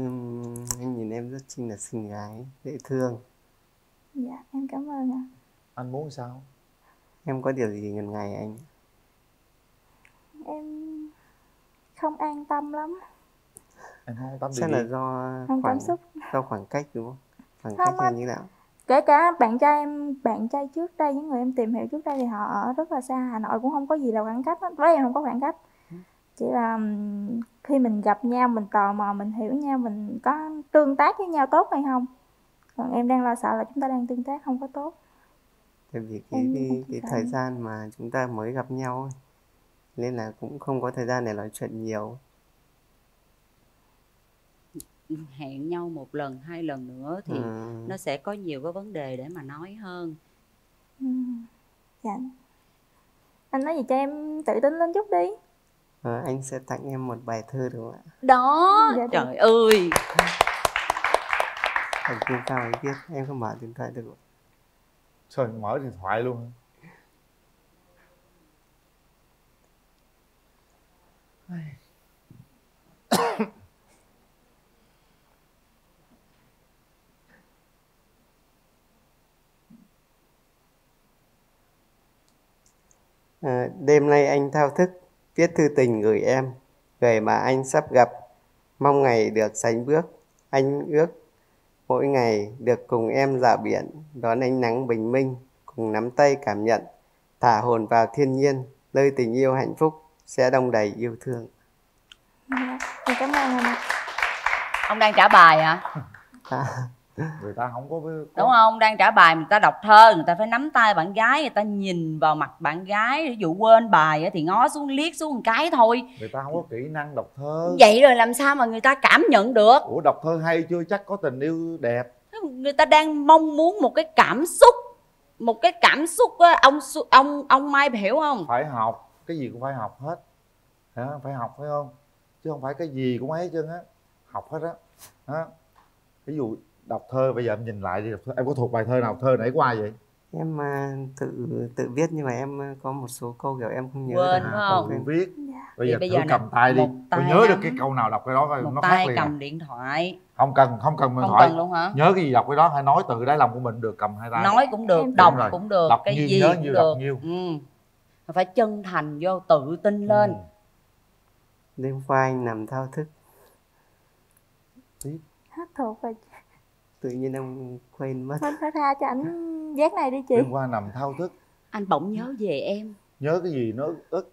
ừ, nhìn em rất xinh là xinh gái, dễ thương. Dạ, em cảm ơn ạ. Anh muốn sao? Em có điều gì ngần ngại anh? Em không an tâm lắm. Em không an tâm điều gì? Chắc là do không khoảng, cảm xúc. Do khoảng cách đúng không? Khoảng không cách anh... như thế nào? Kể cả bạn trai em, bạn trai trước đây, những người em tìm hiểu trước đây thì họ ở rất là xa Hà Nội, cũng không có gì là khoảng cách đó. Với em không có khoảng cách. Chỉ là khi mình gặp nhau, mình tò mò, mình hiểu nhau, mình có tương tác với nhau tốt hay không. Còn em đang lo sợ là chúng ta đang tương tác không có tốt. Tại vì cái, em, cái, cái thời gian mà chúng ta mới gặp nhau nên là cũng không có thời gian để nói chuyện nhiều. Hẹn nhau một lần, hai lần nữa thì ừ. nó sẽ có nhiều cái vấn đề để mà nói hơn. ừ. Dạ. Anh nói gì cho em tự tin lên chút đi. à, Anh sẽ tặng em một bài thơ đúng không ạ? Đó, dạ, trời ơi. Thằng kia sao anh biết, em không mở điện thoại được không? Trời, mở điện thoại luôn. À, đêm nay anh thao thức viết thư tình gửi em, người mà anh sắp gặp, mong ngày được sánh bước. Anh ước mỗi ngày được cùng em dạo biển, đón ánh nắng bình minh, cùng nắm tay cảm nhận, thả hồn vào thiên nhiên, nơi tình yêu hạnh phúc sẽ đong đầy yêu thương. Thì cảm ơn anh. Ông đang trả bài hả? À? Người ta không có... Đúng không? Đang trả bài, người ta đọc thơ, người ta phải nắm tay bạn gái, người ta nhìn vào mặt bạn gái. Ví dụ quên bài thì ngó xuống, liếc xuống một cái thôi. Người ta không có kỹ năng đọc thơ. Vậy rồi làm sao mà người ta cảm nhận được? Ủa, đọc thơ hay chưa chắc có tình yêu đẹp. Người ta đang mong muốn một cái cảm xúc. Một cái cảm xúc ông ông ông Mai hiểu không? Phải học, cái gì cũng phải học hết. Hả? Phải học phải không? Chứ không phải cái gì cũng ấy hết trơn á. Học hết á. Ví dụ đọc thơ, bây giờ em nhìn lại đi, em có thuộc bài thơ nào thơ nãy qua vậy? Em uh, tự tự viết nhưng mà em có một số câu kiểu em không nhớ. Quên à, không? Không viết. Dạ. Bây giờ bây thử giờ cầm tay đi, tôi nhớ nắm. Được cái câu nào đọc cái đó coi nó khác liền. Một tay cầm à. Điện thoại. Không cần, không cần điện thoại. Cần luôn hả? Nhớ cái gì đọc cái đó, hay nói từ đáy lòng của mình được, cầm hai tay. Nói cũng được, đọc cũng được, đọc cái nhiều, gì nhớ cũng nhiều, được. Đọc nhiều. Ừ. Phải chân thành vô, tự tin lên. Ừ. Đêm qua anh nằm thao thức. Tiếp. Hát thuộc rồi. Tự nhiên em quên mất. Anh phải tha cho ảnh giác này đi chị. Đêm qua nằm thao thức. Anh bỗng nhớ về em. nhớ cái gì nó ức,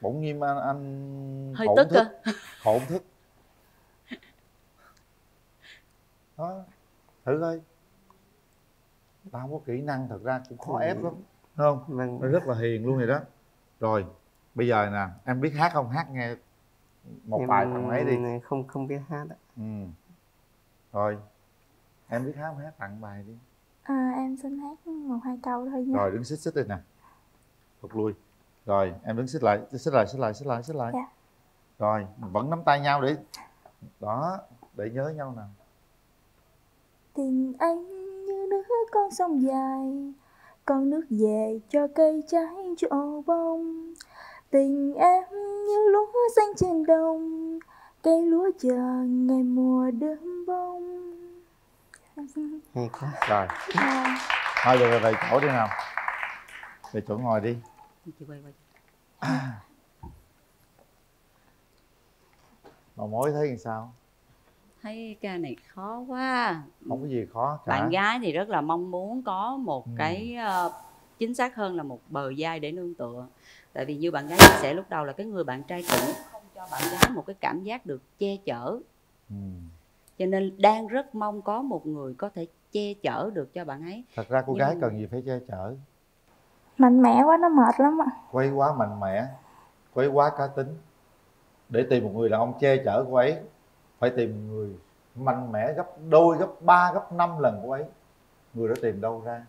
bỗng nhiên anh, anh hơi tức à? Hổn thức đó, thử coi. Tao không có kỹ năng, thật ra cũng khó ép lắm, đúng không? Năng... rất là hiền luôn rồi đó. Rồi bây giờ nè, em biết hát không? Hát nghe một em... bài thằng ấy đi. Không, không biết hát ạ. Ừ. Rồi em biết hát không? Hát tặng bài đi. À, em xin hát một hai câu thôi nha. Rồi đứng xích xích đi nè, thụt lui. Rồi em đứng xích lại, xích lại, xích lại, xích lại, xích lại. Dạ. Rồi vẫn nắm tay nhau đi. Đó, để nhớ nhau nè. Tình anh như nước con sông dài, con nước về cho cây trái trổ bông. Tình em như lúa xanh trên đồng, cây lúa chờ ngày mùa đơm bông. Hay quá. Rồi à. Thôi được rồi, về chỗ đi nào, về chỗ ngồi đi. À. Bà mối thấy làm sao? Thấy ca này khó quá. Không có gì khó cả. Bạn gái thì rất là mong muốn có một ừ. cái uh, chính xác hơn là một bờ vai để nương tựa. Tại vì như bạn gái chia sẻ lúc đầu là cái người bạn trai cũng không cho bạn gái một cái cảm giác được che chở. Ừ. Cho nên đang rất mong có một người có thể che chở được cho bạn ấy. Thật ra cô Nhưng... gái cần gì phải che chở. Mạnh mẽ quá nó mệt lắm ạ. Quay quá mạnh mẽ, quay quá cá tính. Để tìm một người đàn ông che chở cô ấy, phải tìm người mạnh mẽ gấp đôi, gấp ba, gấp năm lần cô ấy. Người đó tìm đâu ra?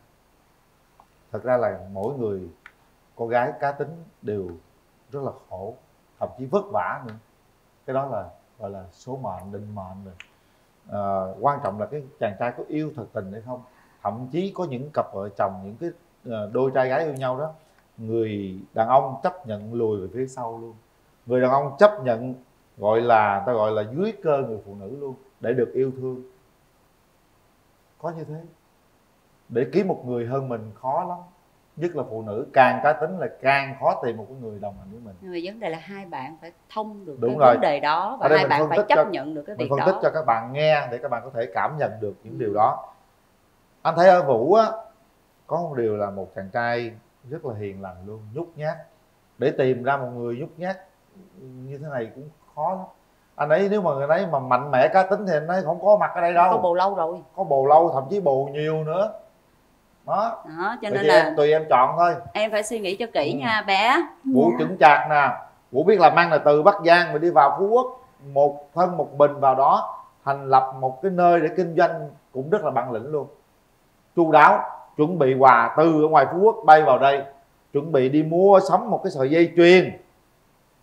Thật ra là mỗi người cô gái cá tính đều rất là khổ, thậm chí vất vả nữa. Cái đó là gọi là số mệnh, định mệnh rồi. À, quan trọng là cái chàng trai có yêu thật tình hay không. Thậm chí có những cặp vợ chồng, những cái đôi trai gái yêu nhau đó, người đàn ông chấp nhận lùi về phía sau luôn. Người đàn ông chấp nhận gọi là, ta gọi là dưới cơ người phụ nữ luôn, để được yêu thương. Có như thế. Để kiếm một người hơn mình khó lắm, nhất là phụ nữ càng cá tính là càng khó tìm một người đồng hành với mình. Nhưng mà vấn đề là hai bạn phải thông được Đúng cái rồi. vấn đề đó, và hai bạn phải chấp cho, nhận được cái việc đó. Mình phân tích cho các bạn nghe để các bạn có thể cảm nhận được những ừ. điều đó. Anh thấy ở Vũ á, có một điều là một chàng trai rất là hiền lành luôn, nhút nhát. Để tìm ra một người nhút nhát như thế này cũng khó lắm. Anh ấy nếu mà người ấy mà mạnh mẽ cá tính thì anh ấy không có mặt ở đây đâu. Có bồ lâu rồi. Có bồ lâu, thậm chí bồ nhiều nữa. Đó, đó cho Vậy nên là em, tùy em chọn thôi. Em phải suy nghĩ cho kỹ ừ. nha bé. Vũ yeah. chững chạc nè. Vũ biết làm ăn là từ Bắc Giang mà đi vào Phú Quốc, một thân một mình vào đó thành lập một cái nơi để kinh doanh cũng rất là bản lĩnh luôn. Chu đáo, chuẩn bị quà từ ở ngoài Phú Quốc bay vào đây, chuẩn bị đi mua sắm một cái sợi dây chuyền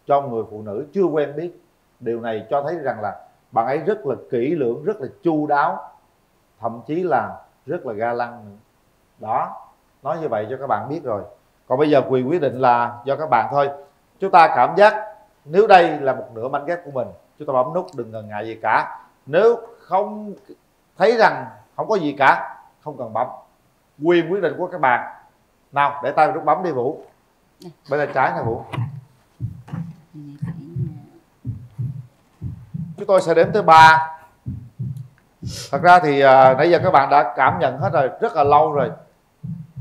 cho người phụ nữ chưa quen biết. Điều này cho thấy rằng là bạn ấy rất là kỹ lưỡng, rất là chu đáo, thậm chí là rất là ga lăng nữa. Đó, nói như vậy cho các bạn biết rồi. Còn bây giờ Quyền quyết định là do các bạn thôi. Chúng ta cảm giác nếu đây là một nửa mảnh ghép của mình, chúng ta bấm nút, đừng ngần ngại gì cả. Nếu không thấy rằng không có gì cả, không cần bấm. Quyền quyết định của các bạn. Nào, để tay vào nút bấm đi Vũ. Bên tay trái nè Vũ. Chúng tôi sẽ đếm tới ba. Thật ra thì à, nãy giờ các bạn đã cảm nhận hết rồi, rất là lâu rồi.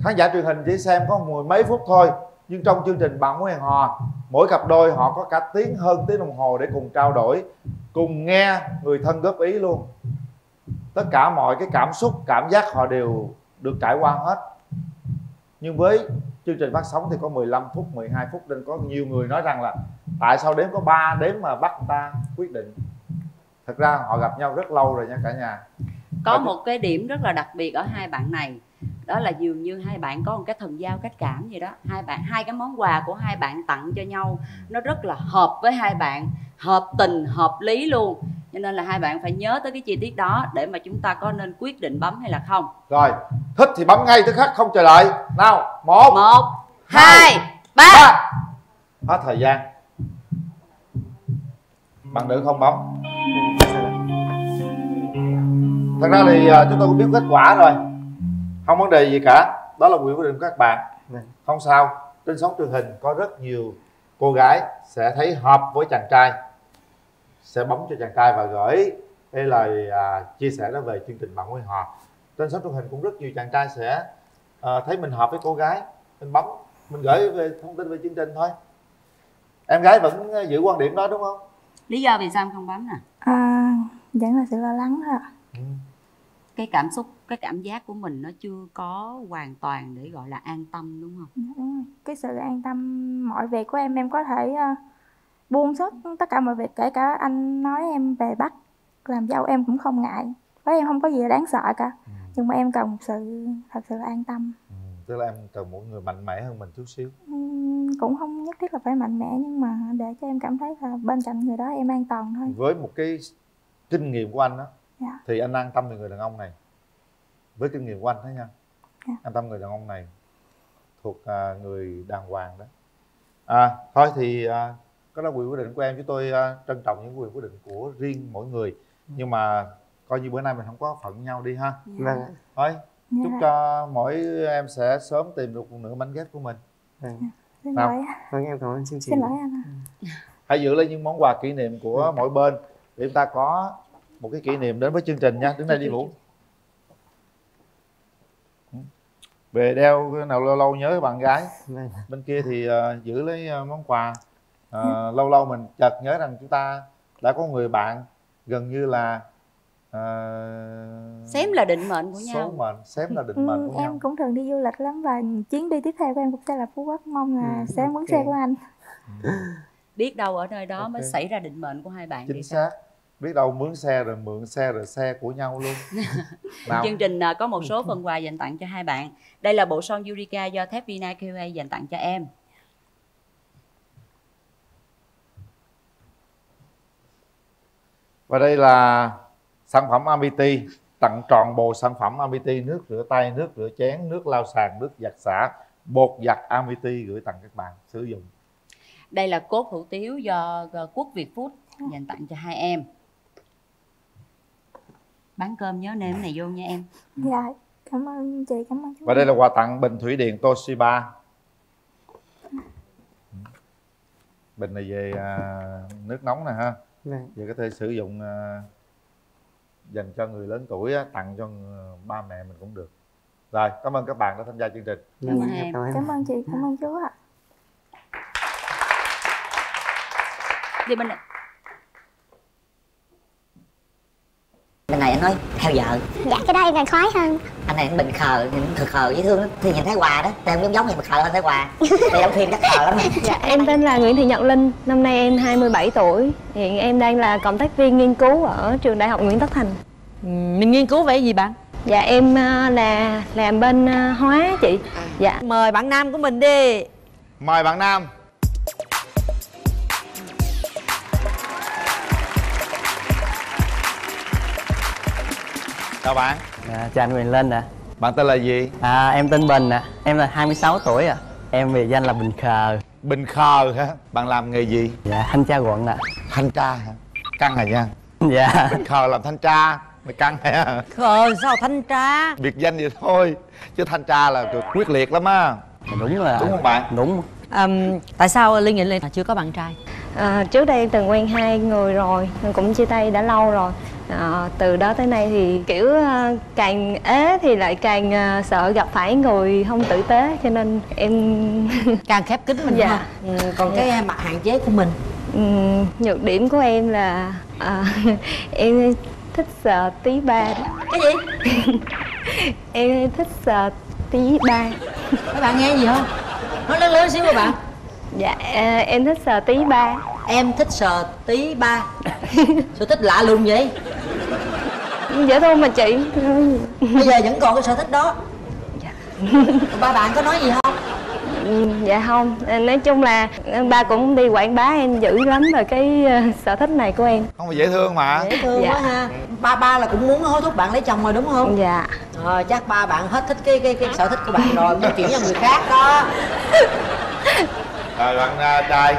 Khán giả truyền hình chỉ xem có mười mấy phút thôi, nhưng trong chương trình Bạn Muốn Hẹn Hò, mỗi cặp đôi họ có cả tiếng, hơn tiếng đồng hồ để cùng trao đổi, cùng nghe người thân góp ý luôn. Tất cả mọi cái cảm xúc, cảm giác họ đều được trải qua hết. Nhưng với chương trình phát sóng thì có mười lăm phút, mười hai phút, nên có nhiều người nói rằng là tại sao đếm có ba đếm mà bắt người ta quyết định. Thật ra họ gặp nhau rất lâu rồi nha cả nhà. Có và... một cái điểm rất là đặc biệt ở hai bạn này, đó là dường như hai bạn có một cái thần giao cách cảm gì đó. Hai bạn, hai cái món quà của hai bạn tặng cho nhau nó rất là hợp với hai bạn, hợp tình, hợp lý luôn. Cho nên là hai bạn phải nhớ tới cái chi tiết đó để mà chúng ta có nên quyết định bấm hay là không. Rồi, thích thì bấm ngay tức khắc, không chờ đợi. Nào, một, một hai, hai ba. ba. Hết thời gian. Bạn nữ không bấm. Thật ra thì chúng tôi cũng biết kết quả rồi, không vấn đề gì cả. Đó là quyền quyết định của các bạn. Không sao, trên sóng truyền hình có rất nhiều cô gái sẽ thấy hợp với chàng trai, sẽ bấm cho chàng trai và gửi đây lời à, chia sẻ đó về chương trình Bạn Muốn Hẹn Hò. Trên sóng truyền hình cũng rất nhiều chàng trai sẽ à, thấy mình hợp với cô gái, mình bấm mình gửi về thông tin về chương trình thôi. Em gái vẫn giữ quan điểm đó đúng không? Lý do vì sao em không bấm nè? À, vẫn là sự lo lắng thôi ạ. Ừ. Cái cảm xúc, cái cảm giác của mình nó chưa có hoàn toàn để gọi là an tâm đúng không? Đúng rồi. Cái sự an tâm mọi việc của em, em có thể uh, buông xớt tất cả mọi việc. Kể cả anh nói em về Bắc làm dâu em cũng không ngại. Với em không có gì đáng sợ cả. Ừ. Nhưng mà em cần sự thật sự an tâm. Ừ. Tức là em cần một người mạnh mẽ hơn mình chút xíu. Ừ. Cũng không nhất thiết là phải mạnh mẽ, nhưng mà để cho em cảm thấy là bên cạnh người đó em an toàn thôi. Với một cái kinh nghiệm của anh đó, dạ, thì anh an tâm về người đàn ông này. Với kinh nghiệm của anh đó nha, dạ, an tâm người đàn ông này thuộc uh, người đàng hoàng đó. À, thôi thì uh, có là quyền quyết định của em, chúng tôi uh, trân trọng những quyền quyết định của riêng mỗi người. Nhưng mà coi như bữa nay mình không có phận nhau đi ha. Dạ. Thôi, dạ, chúc cho mỗi em sẽ sớm tìm được một nửa mảnh ghép của mình. Dạ. Dạ. Xin lỗi. Vâng, em cảm ơn chương trình. Xin lỗi anh. Hãy giữ lấy những món quà kỷ niệm của ừ. mỗi bên để chúng ta có một cái kỷ niệm đến với chương trình nha. Đứng đây đi Vũ. Về đeo cái nào lâu lâu nhớ bạn gái. Bên kia thì uh, giữ lấy món quà. Uh, ừ. Lâu lâu mình chợt nhớ rằng chúng ta đã có người bạn gần như là Uh... xém là định mệnh của nhau. Số mệnh, xém là định ừ, mệnh của em nhau. Em cũng thường đi du lịch lắm, và chuyến đi tiếp theo của em cũng sẽ là Phú Quốc. Mong là sẽ muốn xe của anh. Ừ. Biết đâu ở nơi đó okay. mới xảy ra định mệnh của hai bạn. Chính xác. Sao? Biết đâu mướn xe rồi mượn xe rồi xe của nhau luôn. Chương trình có một số phần quà dành tặng cho hai bạn. Đây là bộ son Eureka do thép Vina quy a dành tặng cho em. Và đây là sản phẩm Amity, tặng trọn bộ sản phẩm Amity, nước rửa tay, nước rửa chén, nước lau sàn, nước giặt xả, bột giặt Amity gửi tặng các bạn sử dụng. Đây là cốt hủ tiếu do Quốc Việt Food dành tặng cho hai em. Bán cơm nhớ nêm này vô nha em. Dạ, cảm ơn chị, cảm ơn. Và đây là quà tặng bình thủy điện Toshiba. Bình này về nước nóng nè ha. Giờ có thể sử dụng dành cho người lớn tuổi, tặng cho ba mẹ mình cũng được. Rồi, cảm ơn các bạn đã tham gia chương trình. Cảm ơn em. Cảm ơn chị, cảm ơn chú ạ. Đi bên này. Bên này anh nói theo vợ. Dạ, cái đó em càng khoái hơn. Anh này anh Bình Khờ, thật khờ dễ thương lắm. Thì nhìn thấy quà đó, em giống giống như Bình Khờ hơn thấy quà. Thì đóng phim chắc khờ lắm. Dạ, em tên là Nguyễn Thị Nhật Linh, năm nay em hai mươi bảy tuổi. Hiện em đang là cộng tác viên nghiên cứu ở trường Đại học Nguyễn Tất Thành. Ừ, mình nghiên cứu về gì bạn? Dạ, em là làm bên hóa chị. À. Dạ. Mời bạn nam của mình đi. Mời bạn nam. Chào bạn. À, chào anh Quyền Linh ạ. À. Bạn tên là gì? À, em tên Bình ạ. À. Em là hai mươi sáu tuổi ạ. À. Em biệt danh là Bình Khờ. Bình Khờ hả? Bạn làm nghề gì? Dạ, thanh tra quận ạ. À. Thanh tra hả? Căng hả nha? Dạ. Bình Khờ làm thanh tra, mày căng hả? Khờ sao thanh tra? Biệt danh vậy thôi, chứ thanh tra là quyết liệt lắm á. Đúng là đúng không bạn? Đúng. À, tại sao Linh nghĩ Linh chưa có bạn trai? À, trước đây em từng quen hai người rồi, mình cũng chia tay đã lâu rồi. À, từ đó tới nay thì kiểu uh, càng ế thì lại càng uh, sợ gặp phải người không tử tế, cho nên em càng khép kín mình. Dạ. Ừ, còn dạ. cái mặt hạn chế của mình, ừ, nhược điểm của em là uh, em thích sợ uh, tí ba đó. Cái gì? Em thích sợ uh, tí ba. Các bạn nghe gì không? Nói lớn lớn xíu các bạn. Dạ, uh, em thích sợ tí ba. Em thích sờ tí ba. Sở thích lạ luôn vậy. Dễ thương mà chị. Bây giờ vẫn còn cái sở thích đó. Dạ. Ba bạn có nói gì không? Dạ không. Nói chung là ba cũng đi quảng bá em dữ lắm rồi cái sở thích này của em. Không mà dễ thương mà. Dễ thương dạ. quá ha. Ba ba là cũng muốn hối thúc bạn lấy chồng rồi đúng không? Dạ. Ờ, chắc ba bạn hết thích cái cái, cái sở thích của bạn rồi. Muốn chuyển cho người khác đó. Rồi bạn trai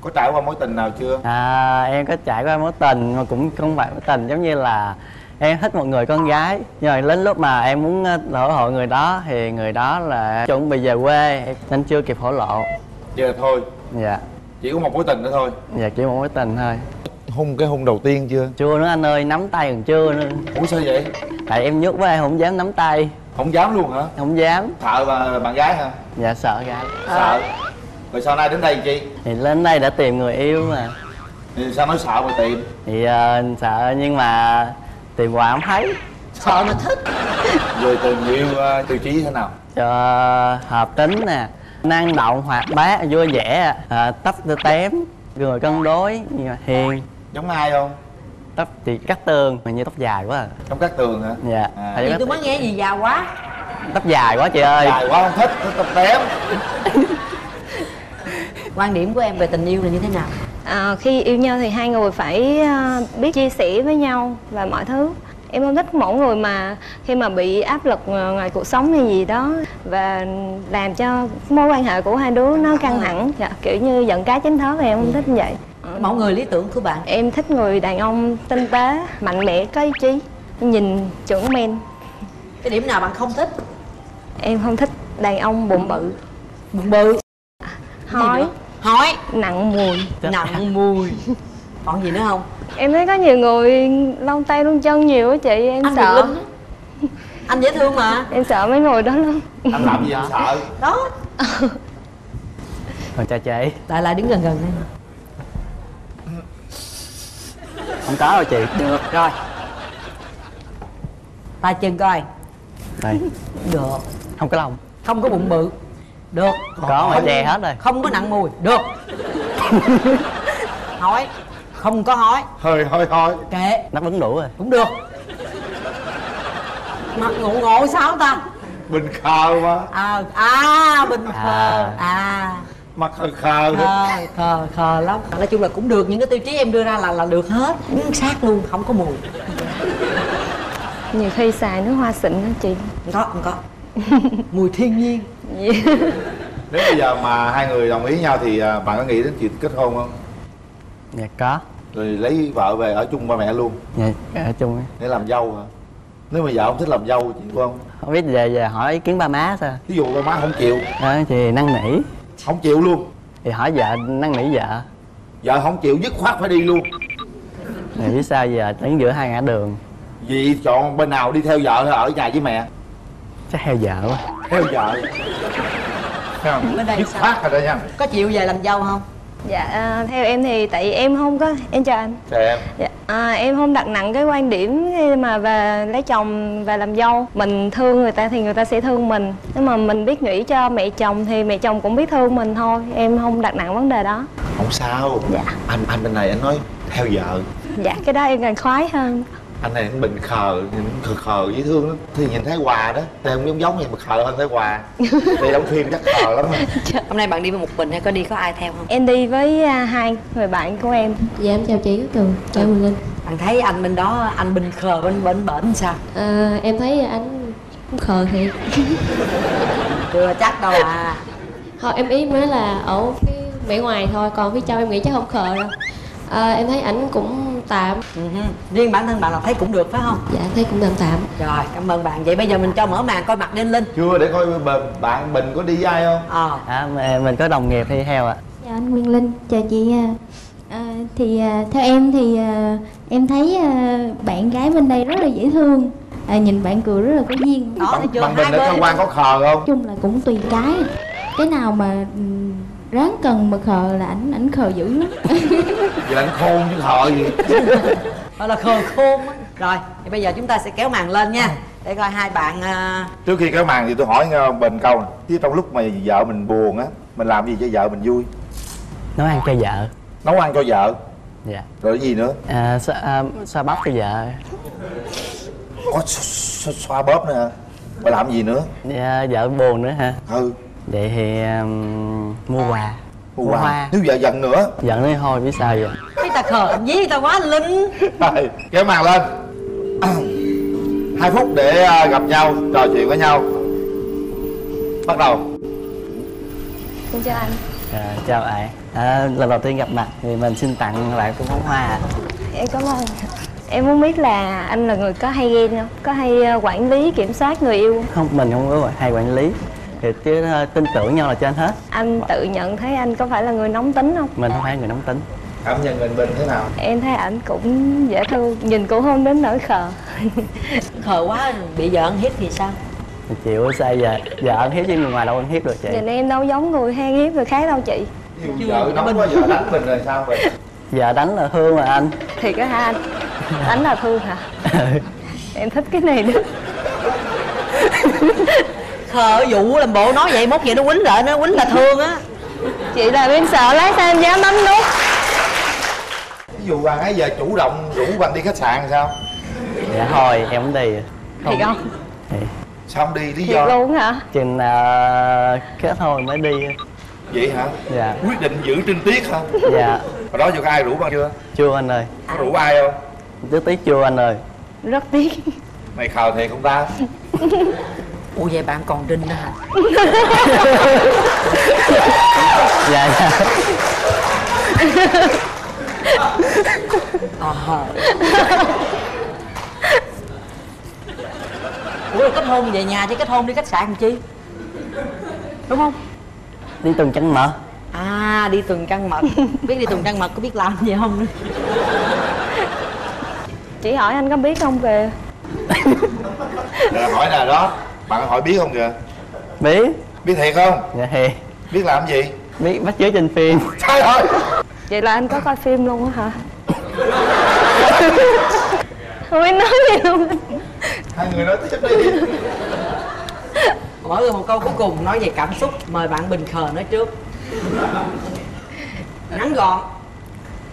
có trải qua mối tình nào chưa? À, em có trải qua mối tình mà cũng không phải mối tình, giống như là em thích một người con gái, nhưng mà đến lúc mà em muốn hổ lộ người đó thì người đó là chuẩn bị về quê nên chưa kịp hổ lộ. Giờ thôi. Dạ. Chỉ có một mối tình nữa thôi. Dạ, chỉ một mối tình thôi. Hôn cái hôn đầu tiên chưa? Chưa nữa anh ơi, nắm tay còn chưa nữa. Ủa sao vậy? Tại em nhút với em không dám nắm tay. Không dám luôn hả? Không dám. Sợ bà, bạn gái hả? Dạ sợ gái. Sợ. Rồi sau này đến đây chị? Thì đến đây đã tìm người yêu mà. Thì sao nói sợ mà tìm? Thì uh, sợ nhưng mà tìm hoài không thấy. Sợ mà thích. Rồi tìm yêu uh, tiêu chí thế nào? Uh, hợp tính nè, năng động, hoạt bát, vui vẻ, uh, tấp tém, người cân đối, hiền. Giống ai không? Tóc chị Cát Tường, mà như tóc dài quá à. Tóc Cát Tường hả? Dạ à. Thì tôi mới nghe gì già quá. Tóc dài quá chị ơi. Dài quá không thích, tóc tém. Quan điểm của em về tình yêu là như thế nào? À, khi yêu nhau thì hai người phải biết chia sẻ với nhau và mọi thứ. Em không thích mỗi người mà khi mà bị áp lực ngoài cuộc sống hay gì đó và làm cho mối quan hệ của hai đứa nó căng thẳng. Dạ, kiểu như giận cá chém thớt thì em không thích như vậy. Mẫu người lý tưởng của bạn? Em thích người đàn ông tinh tế, mạnh mẽ, có ý chí, nhìn chuẩn men. Cái điểm nào bạn không thích? Em không thích đàn ông bụng bự. Bụng bự? Hói. Hói. Nặng mùi. Nặng mùi. Còn gì nữa không? Em thấy có nhiều người lông tay lông chân nhiều á chị, em anh sợ. Linh. Anh dễ thương mà. Em sợ mấy người đó lắm. Anh làm gì anh sợ? Đó. Còn chào chị. Lại lại đứng gần gần đây. Không có rồi chị. Được rồi. Ta chân coi. Đây. Được. Không có lòng. Không có bụng bự. Được. Còn có mà chè hết rồi. Không có nặng mùi. Được. Hói. Không có hói. Hơi hơi hói. Kệ. Đáp ứng đủ rồi. Cũng được. Mặt ngộ ngộ sao ta? Bình khờ quá. À, à bình khờ. À, à. Mặt khờ khờ khờ, khờ khờ lắm. Nói chung là cũng được, những cái tiêu chí em đưa ra là là được hết. Sát luôn, không có mùi. Nhiều khi xài nước hoa xịn đó chị. Không có, không có. Mùi thiên nhiên. Yeah. Nếu bây giờ mà hai người đồng ý nhau thì bạn có nghĩ đến chuyện kết hôn không? Dạ có. Rồi lấy vợ về ở chung ba mẹ luôn? Dạ, ở chung ấy. Để làm dâu hả? Nếu mà vợ không thích làm dâu chị không? Không biết, về về hỏi ý kiến ba má sao? Ví dụ ba má không chịu đó thì năn nỉ. Không chịu luôn. Thì hỏi vợ, năn nỉ vợ. Vợ không chịu, dứt khoát phải đi luôn. Thì biết sao giờ đứng giữa hai ngã đường. Vậy chọn bên nào, đi theo vợ hay ở nhà với mẹ? Chắc theo vợ quá. Theo vợ. Thấy không? Dứt khoát rồi đó nha. Có chịu về làm dâu không? Dạ, à, theo em thì tại vì em không có... Em chào anh. Chào em. Dạ, à, em không đặt nặng cái quan điểm mà về lấy chồng và làm dâu. Mình thương người ta thì người ta sẽ thương mình. Nếu mà mình biết nghĩ cho mẹ chồng thì mẹ chồng cũng biết thương mình thôi. Em không đặt nặng vấn đề đó. Không sao. Dạ. Anh anh bên này anh nói theo vợ. Dạ, cái đó em càng khoái hơn. Anh này anh bình khờ, nhìn khờ khờ dễ thương lắm. Thì nhìn Thái Hòa đó, em giống giống vậy mà khờ hơn Thái Hòa. Thì đóng phim chắc khờ lắm. Hôm nay bạn đi với một mình hay có đi có ai theo không? Em đi với hai người bạn của em. Dạ em chào chị Cát Tường, chào Quyền Linh. Bạn thấy anh bên đó, anh bình khờ bên bên bển sao? À, em thấy anh cũng khờ thiệt. Chưa chắc đâu à. Thôi em ý mới là ở phía vẻ ngoài thôi, còn phía trong em nghĩ chắc không khờ đâu. À, em thấy ảnh cũng tạm. Ừ, riêng bản thân bạn là thấy cũng được phải không? Dạ thấy cũng tạm tạm. Rồi cảm ơn bạn. Vậy bây giờ mình cho mở màn coi mặt đi anh Linh. Chưa, để coi bạn mình có đi với ai không. Ờ à. À, mình có đồng nghiệp hay heo ạ. À. Chào anh Quyền Linh, chào chị. À, thì à, theo em thì à, em thấy à, bạn gái bên đây rất là dễ thương. À, nhìn bạn cười rất là có duyên. Đó, bạn, bạn mình ở cơ quan có khờ không? Nói chung là cũng tùy cái. Cái nào mà ráng cần mà khờ là ảnh ảnh khờ dữ lắm. Vậy là ảnh khôn chứ khờ gì. Đó là khờ khôn á. Rồi thì bây giờ chúng ta sẽ kéo màn lên nha. Để coi hai bạn uh... Trước khi kéo màn thì tôi hỏi Bình câu nè. Chứ trong lúc mà vợ mình buồn á, mình làm gì cho vợ mình vui? Nấu ăn cho vợ. Nấu ăn cho vợ. Dạ. Rồi cái gì nữa? À, xoa, à, xoa bóp cho vợ. Có xoa, xoa bóp nữa hả? Mà làm gì nữa? Dạ, vợ buồn nữa hả? Ừ. Vậy thì um, mua quà. Mua, mua hoa. Nếu vợ giận nữa. Giận đấy thôi, biết sao vậy. Cái ta khờ dí ta quá Linh. Rồi, kéo màn lên. Hai phút để gặp nhau, trò chuyện với nhau. Bắt đầu. Xin chào anh. À, chào bạn. À, lần đầu tiên gặp mặt thì mình xin tặng bạn cũng bông hoa. Em cảm ơn. Em muốn biết là anh là người có hay ghen không? Có hay quản lý, kiểm soát người yêu không? Không, mình không có hay quản lý. Thì chứ tin tưởng nhau là trên hết. Anh tự nhận thấy anh có phải là người nóng tính không? Mình không phải người nóng tính. Cảm nhận mình Bình thế nào? Em thấy ảnh cũng dễ thương, nhìn cũng không đến nỗi khờ. Khờ quá bị vợ ăn hiếp thì sao? Thì chịu sao giờ, giờ ăn hiếp với người ngoài đâu ăn hiếp được chị. Giờ em đâu giống người hay hiếp người khác đâu chị. Chưa vợ nóng quá vợ đánh mình rồi sao vậy? Giờ đánh là thương mà anh. Thiệt á hả anh? Đánh là thương hả? Em thích cái này nữa. Khờ vụ làm bộ nói vậy mốt vậy nó quýnh lại, nó quýnh là thương á. Chị làm em sợ lái xe em dám bấm nút. Ví dụ bạn ấy giờ chủ động rủ bạn đi khách sạn làm sao? Dạ thôi em cũng đi. Không. Thiệt không? Thiệt. Sao không đi lý do? Thiệt luôn hả? Chừng uh, kết hôn mới đi. Vậy hả? Dạ. Quyết định giữ trinh tiết hả? Dạ. Hồi đó giờ có ai rủ bạn chưa? Chưa anh ơi. Có rủ ai không? Rất tiếc chưa anh ơi. Rất tiếc. Mày khờ thiệt không ta? Ủa vậy bạn còn rinh nữa hả? Dạ dạ. Ờ. Ủa kết hôn về nhà chứ kết hôn đi khách sạn làm chi? Đúng không? Đi tuần trăng mật. À đi tuần trăng mật. Biết đi tuần trăng mật có biết làm gì không? Chị hỏi anh có biết không kìa. Rồi hỏi nào đó. Bạn hỏi biết không kìa? Biết. Biết thiệt không? Dạ thiệt. Biết làm gì? Biết bắt chước trên phim. Sai rồi. Vậy là anh có coi phim luôn á hả? Ôi nói gì luôn. Hai người nói tiếp đi. Mỗi người một câu cuối cùng nói về cảm xúc. Mời bạn Bình Khờ nói trước. Ngắn gọn.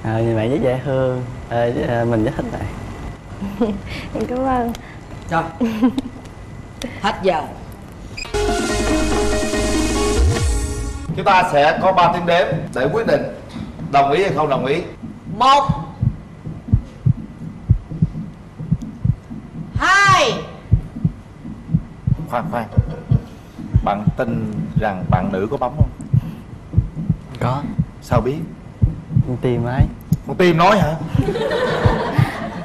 À, như vậy rất dễ thương. À, mình rất thích bạn. Em cảm ơn. Rồi. Hết giờ. Chúng ta sẽ có ba tiếng đếm để quyết định đồng ý hay không đồng ý. Một, hai. Khoan khoan. Bạn tin rằng bạn nữ có bấm không? Có. Sao biết? Con tim ấy. Con tim nói hả?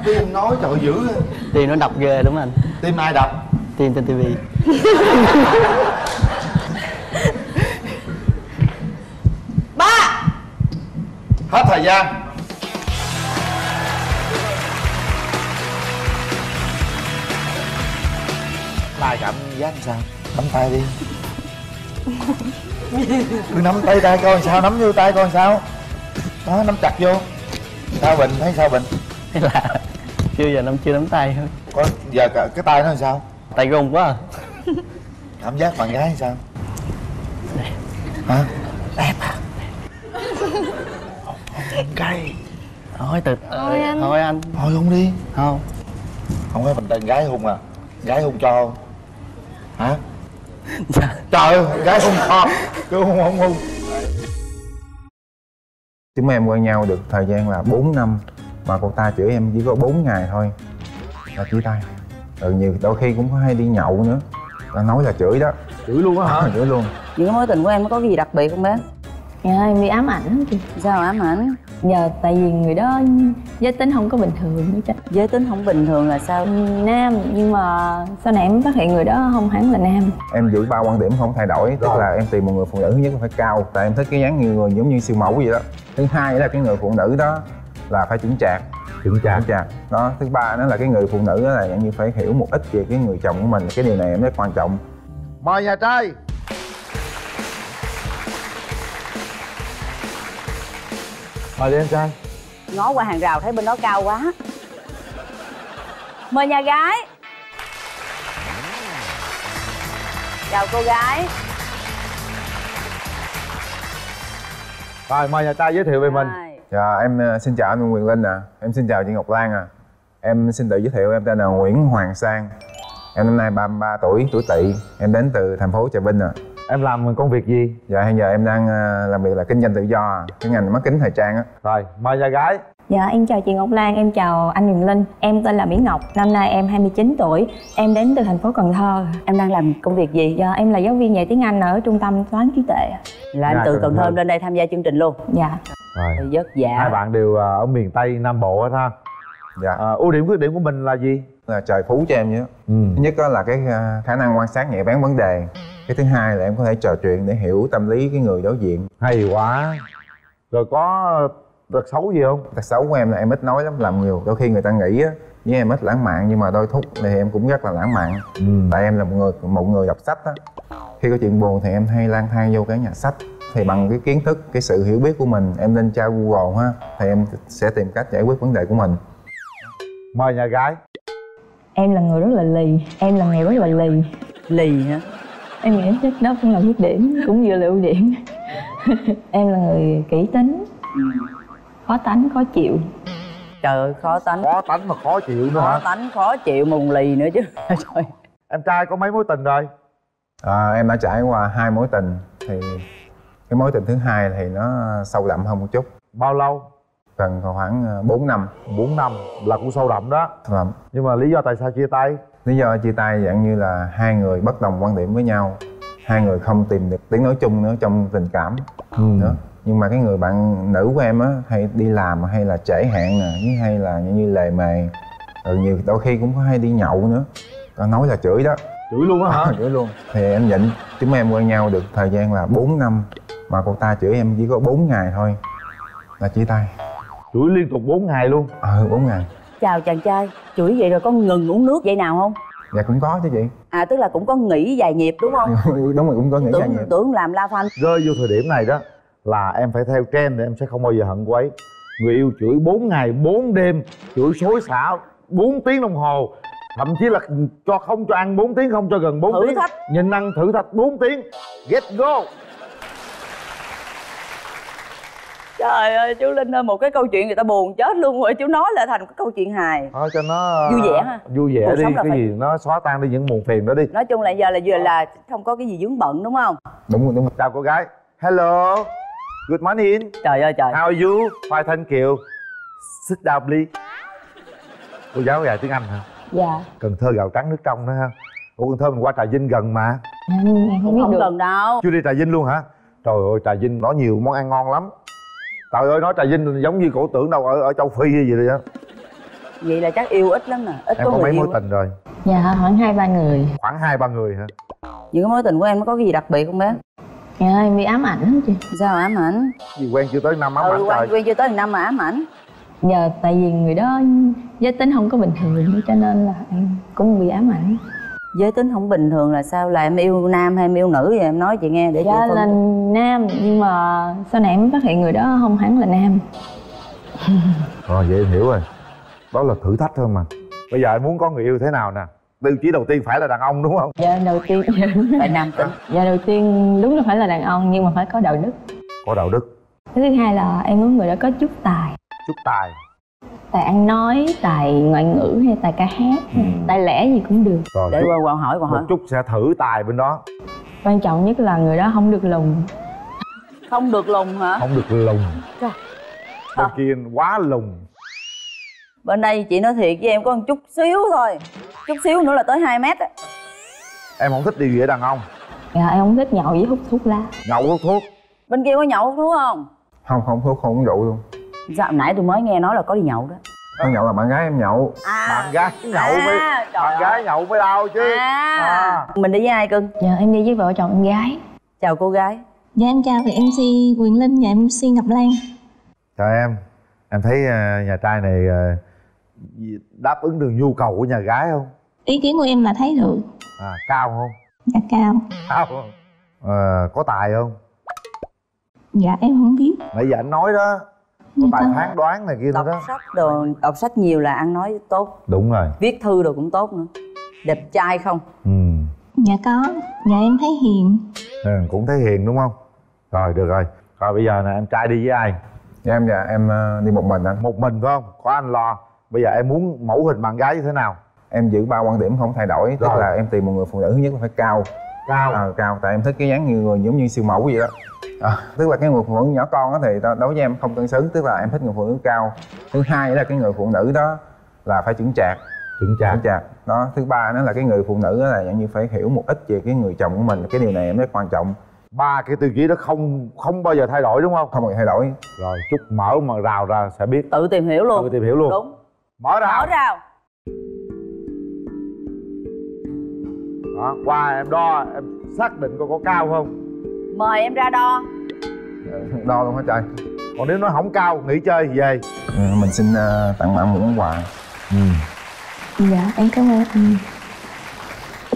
Tim nói trời dữ. Tim nó đọc ghê đúng không anh? Tim ai đọc? Tim trên ti vi. Ba. Hết thời gian. Bài cảm giác sao? Nắm tay đi. Cứ nắm tay tay coi sao, nắm vô tay coi sao. Đó, nắm chặt vô. Sao Bình, thấy sao Bình? Hay là chưa giờ năm chưa nắm tay thôi. Có giờ cái, cái tay nó làm sao? Tay run quá à. Cảm giác bạn gái sao? Đẹp. Hả? Đẹp hả? Cây. Thôi từ Thôi anh Thôi anh Thôi không đi. Không. Không phải mình tên gái hung à? Gái hung cho không? Hả? Dạ. Trời ơi, gái hung cho. Cứ hung không hung. Chúng em quen nhau được thời gian là bốn năm. Mà cô ta chửi em chỉ có bốn ngày thôi là chửi tay. Ừ, nhiều đôi khi cũng có hay đi nhậu nữa. Là nói là chửi đó. Chửi luôn á hả? Chửi luôn. Những mối tình của em có gì đặc biệt không bé? Dạ em bị ám ảnh chị. Sao ám ảnh? Giờ tại vì người đó giới tính không có bình thường nữa chứ. Giới tính không bình thường là sao? Nam, nhưng mà sau này em phát hiện người đó không hẳn là nam. Em giữ ba quan điểm không thay đổi. Tức là em tìm một người phụ nữ, thứ nhất là phải cao. Tại em thích cái dáng người giống như siêu mẫu vậy đó. Thứ hai là cái người phụ nữ đó là phải chững chạc. Chững chạc. Chững chạc. Đó, thứ ba đó là cái người phụ nữ đó là như phải hiểu một ít về cái người chồng của mình. Cái điều này em rất quan trọng. Mời nhà trai. Mời đi em trai. Ngó qua hàng rào thấy bên đó cao quá. Mời nhà gái. Chào cô gái. Rồi mời nhà trai giới thiệu về mình. Dạ, em xin chào anh Quyền Linh ạ. À. Em xin chào chị Ngọc Lan ạ. À. Em xin tự giới thiệu em tên là Nguyễn Hoàng Sang. Em năm nay ba mươi ba tuổi, tuổi Tỵ. Em đến từ thành phố Trà Vinh ạ. À. Em làm công việc gì? Dạ hiện giờ em đang làm việc là kinh doanh tự do, cái ngành mắt kính thời trang á. Rồi, mời nhà gái. Dạ em chào chị Ngọc Lan, em chào anh Quyền Linh. Em tên là Mỹ Ngọc, năm nay em hai mươi chín tuổi. Em đến từ thành phố Cần Thơ. Em đang làm công việc gì? Dạ em là giáo viên dạy tiếng Anh ở trung tâm toán trí tuệ. Là em từ Cần Thơ lên đây tham gia chương trình luôn. Dạ. Rồi. Vất vả. Hai bạn đều ở miền Tây Nam Bộ hết ha. Dạ. À, ưu điểm khuyết điểm của mình là gì? Là trời phú cho em nhé. Ừ. Thứ nhất đó là cái khả năng quan sát nhạy bén vấn đề. Cái thứ hai là em có thể trò chuyện để hiểu tâm lý cái người đối diện. Hay quá. Rồi có Tật xấu gì không? Tật xấu của em là em ít nói lắm, làm nhiều. Đôi khi người ta nghĩ á với em ít lãng mạn, nhưng mà đôi thúc thì em cũng rất là lãng mạn. Ừ. Tại em là một người một người đọc sách á. Khi có chuyện buồn thì em hay lang thang vô cái nhà sách. Thì bằng cái kiến thức, cái sự hiểu biết của mình, em lên tra Google ha, thì em sẽ tìm cách giải quyết vấn đề của mình. Mời nhà gái. Em là người rất là lì. Em là người rất là lì. Lì hả? Em nghĩ chắc đó cũng là khuyết điểm, cũng vừa là ưu điểm. Em là người kỹ tính, khó tánh, khó chịu. Trời ơi, khó tánh. Khó tánh mà khó chịu nữa hả? Khó tánh, khó chịu mà lì nữa chứ. Trời. Em trai có mấy mối tình rồi? À, em đã trải qua hai mối tình. Thì cái mối tình thứ hai thì nó sâu đậm hơn một chút. Bao lâu? Gần khoảng bốn năm. Bốn năm là cũng sâu đậm đó. Vâng. Nhưng mà lý do tại sao chia tay? Lý do chia tay dạng như là hai người bất đồng quan điểm với nhau, hai người không tìm được tiếng nói chung nữa trong tình cảm. Ừ. Nữa. Nhưng mà cái người bạn nữ của em á hay đi làm hay là trễ hẹn nè, với hay là như lề mề, rồi nhiều đôi khi cũng có hay đi nhậu nữa. Còn nói là chửi đó. Chửi luôn á hả? À, chửi luôn. Thì em nhịn. Chúng em quen nhau được thời gian là bốn năm, mà cô ta chửi em chỉ có bốn ngày thôi là chia tay. Chửi liên tục bốn ngày luôn? Ờ, bốn ngày. Chào chàng trai, chửi vậy rồi có ngừng uống nước vậy nào không? Dạ cũng có chứ chị. À, tức là cũng có nghỉ vài nhịp đúng không? Đúng rồi, cũng có nghỉ vài nhịp. Tưởng làm la phanh. Rơi vô thời điểm này đó là em phải theo trend để em sẽ không bao giờ hận cô ấy. Người yêu chửi bốn ngày bốn đêm, chửi xối xả bốn tiếng đồng hồ, thậm chí là cho không cho ăn bốn tiếng, không cho gần bốn tiếng. Thử thách. Nhìn ăn thử thách bốn tiếng. Get go. Trời ơi chú Linh ơi, một cái câu chuyện người ta buồn chết luôn rồi, chú nói lại thành một cái câu chuyện hài. Thôi cho nó vui vẻ ha. Vui vẻ đi, cái phải... gì nó xóa tan đi những buồn phiền đó đi. Nói chung là giờ là vừa là không có cái gì vướng bận đúng không? Đúng rồi, đúng rồi. Chào cô gái. Hello. Good morning. Trời ơi trời. How are you? Fine, thank you. Sit down please. Cô giáo dạy tiếng Anh hả? Dạ. Cần Thơ gạo trắng nước trong đó ha. Ủa Cần Thơ mình qua Trà Vinh gần mà. Em không, không, không gần đâu. Chưa đi Trà Vinh luôn hả? Trời ơi Trà Vinh nó nhiều món ăn ngon lắm. Trời ơi, nói Trà Vinh giống như cổ tưởng đâu ở ở châu Phi hay gì vậy đó. Vậy là chắc yêu ít lắm nè. Ít em có, có mấy mối tình rồi? Dạ, khoảng hai ba người. Khoảng hai ba người hả? Những cái mối tình của em nó có cái gì đặc biệt không bé? Trời ơi, em bị ám ảnh lắm chị. Sao ám ảnh? Vì quen chưa tới năm ám ừ, ảnh quen, rồi. Quen chưa tới năm mà ám ảnh. Giờ tại vì người đó giới tính không có bình thường cho nên là em cũng bị ám ảnh. Giới tính không bình thường là sao? Là em yêu nam hay em yêu nữ vậy em nói chị nghe để dạ, chị phân. Là nam, nhưng mà sau này em phát hiện người đó không hẳn là nam. Rồi vậy em hiểu rồi. Đó là thử thách thôi mà. Bây giờ em muốn có người yêu thế nào nè? Tiêu chí đầu tiên phải là đàn ông đúng không? Dạ đầu tiên phải nam tính. Dạ đầu tiên đúng là phải là đàn ông, nhưng mà phải có đạo đức. Có đạo đức. Cái thứ hai là em muốn người đó có chút tài. Chút tài. Tài ăn nói, tài ngoại ngữ hay tài ca hát, ừ. tài lẻ gì cũng được. Rồi, để qua câu hỏi, câu hỏi. Một chút sẽ thử tài bên đó. Quan trọng nhất là người đó không được lùng. Không được lùng hả? Không được lùng. Trời. Bên à. kia quá lùng. Bên đây chị nói thiệt với em có một chút xíu thôi. Chút xíu nữa là tới hai mét á. Em không thích điều gì ở đàn ông? Dạ em không thích nhậu với hút thuốc lá. Nhậu hút thuốc? Bên kia có nhậu hút thuốc không? Không, không hút, không uống rượu luôn. Dạo nãy tôi mới nghe nói là có đi nhậu đó. Con nhậu là bạn gái em nhậu. À, bạn gái nhậu à, mới bạn gái nhậu mới đau chứ. À. À. Mình đi với ai cưng? Dạ em đi với vợ chồng em gái. Chào cô gái. Dạ em chào thì em xê Quyền Linh và em xê Ngọc Lan. Chào em. Em thấy nhà trai này đáp ứng được nhu cầu của nhà gái không? Ý kiến của em là thấy được. À, cao không? Dạ cao. Cao không? À, có tài không? Dạ em không biết. Nãy giờ anh nói đó. Có tài phán đoán này kia đó. Đọc sách đồ, đọc sách nhiều là ăn nói tốt. Đúng rồi. Viết thư đồ cũng tốt nữa. Đẹp trai không? Ừ. Dạ có, dạ em thấy hiền. Ừ, cũng thấy hiền đúng không? Rồi được rồi. Rồi bây giờ nè em trai đi với ai? Dạ em dạ em đi một mình anh. Một mình phải không? Có anh lo. Bây giờ em muốn mẫu hình bạn gái như thế nào? Em giữ ba quan điểm không thay đổi. Tức là em tìm một người phụ nữ thứ nhất là phải cao. Cao? Ờ à, cao, tại em thích cái dáng như người giống như siêu mẫu vậy đó. À, tức là cái người phụ nữ nhỏ con đó thì đối với em không cân xứng, tức là em thích người phụ nữ cao. Thứ hai là cái người phụ nữ đó là phải chững chạc. Chững chạc. Chững chạc. Đó, thứ ba nữa là cái người phụ nữ đó là dạng như phải hiểu một ít về cái người chồng của mình, cái điều này em rất quan trọng. Ba cái tiêu chí đó không không bao giờ thay đổi đúng không? Không bao giờ thay đổi. Rồi chút mở mà rào ra sẽ biết. Tự tìm hiểu luôn. Tự tìm hiểu luôn. Đúng. Mở rào. Mở rào. Đó, qua em đo, em xác định coi có cao không. Mời em ra đo. Đo luôn hả trời? Còn nếu nó không cao, nghỉ chơi về. Ừ, mình xin uh, tặng bạn một món quà. Ừ. Dạ, em cảm ơn anh.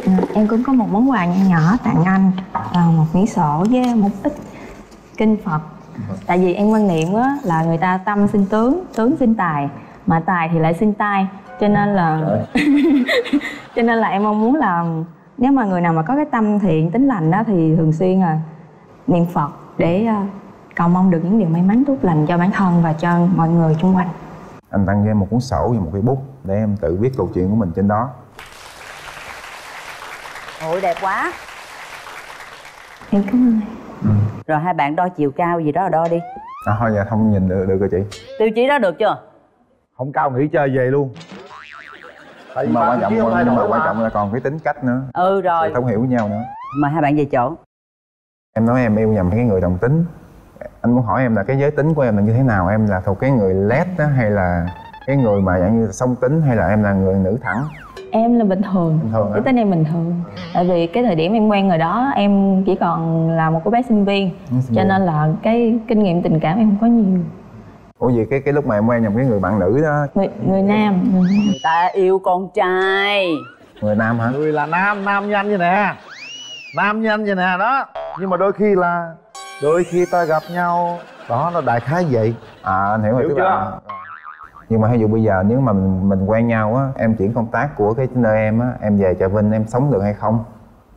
Ừ, em cũng có một món quà nhỏ nhỏ tặng anh. À, một quyển sổ với một ít kinh Phật. Ừ. Tại vì em quan niệm á, là người ta tâm sinh tướng, tướng sinh tài, mà tài thì lại sinh tai. Cho nên là cho nên là em mong muốn là nếu mà người nào mà có cái tâm thiện, tính lành đó thì thường xuyên à niệm Phật để uh, cầu mong được những điều may mắn tốt lành cho bản thân và cho mọi người xung quanh. Anh tặng cho em một cuốn sổ và một cái bút để em tự viết câu chuyện của mình trên đó. Ôi đẹp quá. Em cảm ơn. Ừ. Rồi hai bạn đo chiều cao gì đó là đo đi. À thôi dạ không nhìn được, được rồi chị. Tiêu chí đó được chưa? Không cao nghỉ chơi về luôn. Tại mà quan trọng hơn, nhưng mà quan trọng là còn cái tính cách nữa. Ừ rồi. Để thấu hiểu nhau nữa. Mà hai bạn về chỗ. Em nói em yêu nhầm cái người đồng tính. Anh muốn hỏi em là cái giới tính của em là như thế nào? Em là thuộc cái người lét đó hay là cái người mà dạng như song tính, hay là em là người nữ thẳng? Em là bình thường, bình thường cái tên em bình thường. Tại vì cái thời điểm em quen người đó em chỉ còn là một cô bé sinh viên, sinh cho nên là cái kinh nghiệm tình cảm em không có nhiều. Ủa vậy cái cái lúc mà em quen nhầm cái người bạn nữ đó, người người nam, người ta yêu con trai. Người nam hả? Người là nam, nam như anh vậy nè, nam như anh vậy nè đó. Nhưng mà đôi khi là đôi khi ta gặp nhau đó, nó đại khái vậy. À anh hiểu rồi, hiểu tức là... Nhưng mà ví dụ bây giờ nếu mà mình, mình quen nhau á, em chuyển công tác của cái nơi em á, em về Trà Vinh em sống được hay không?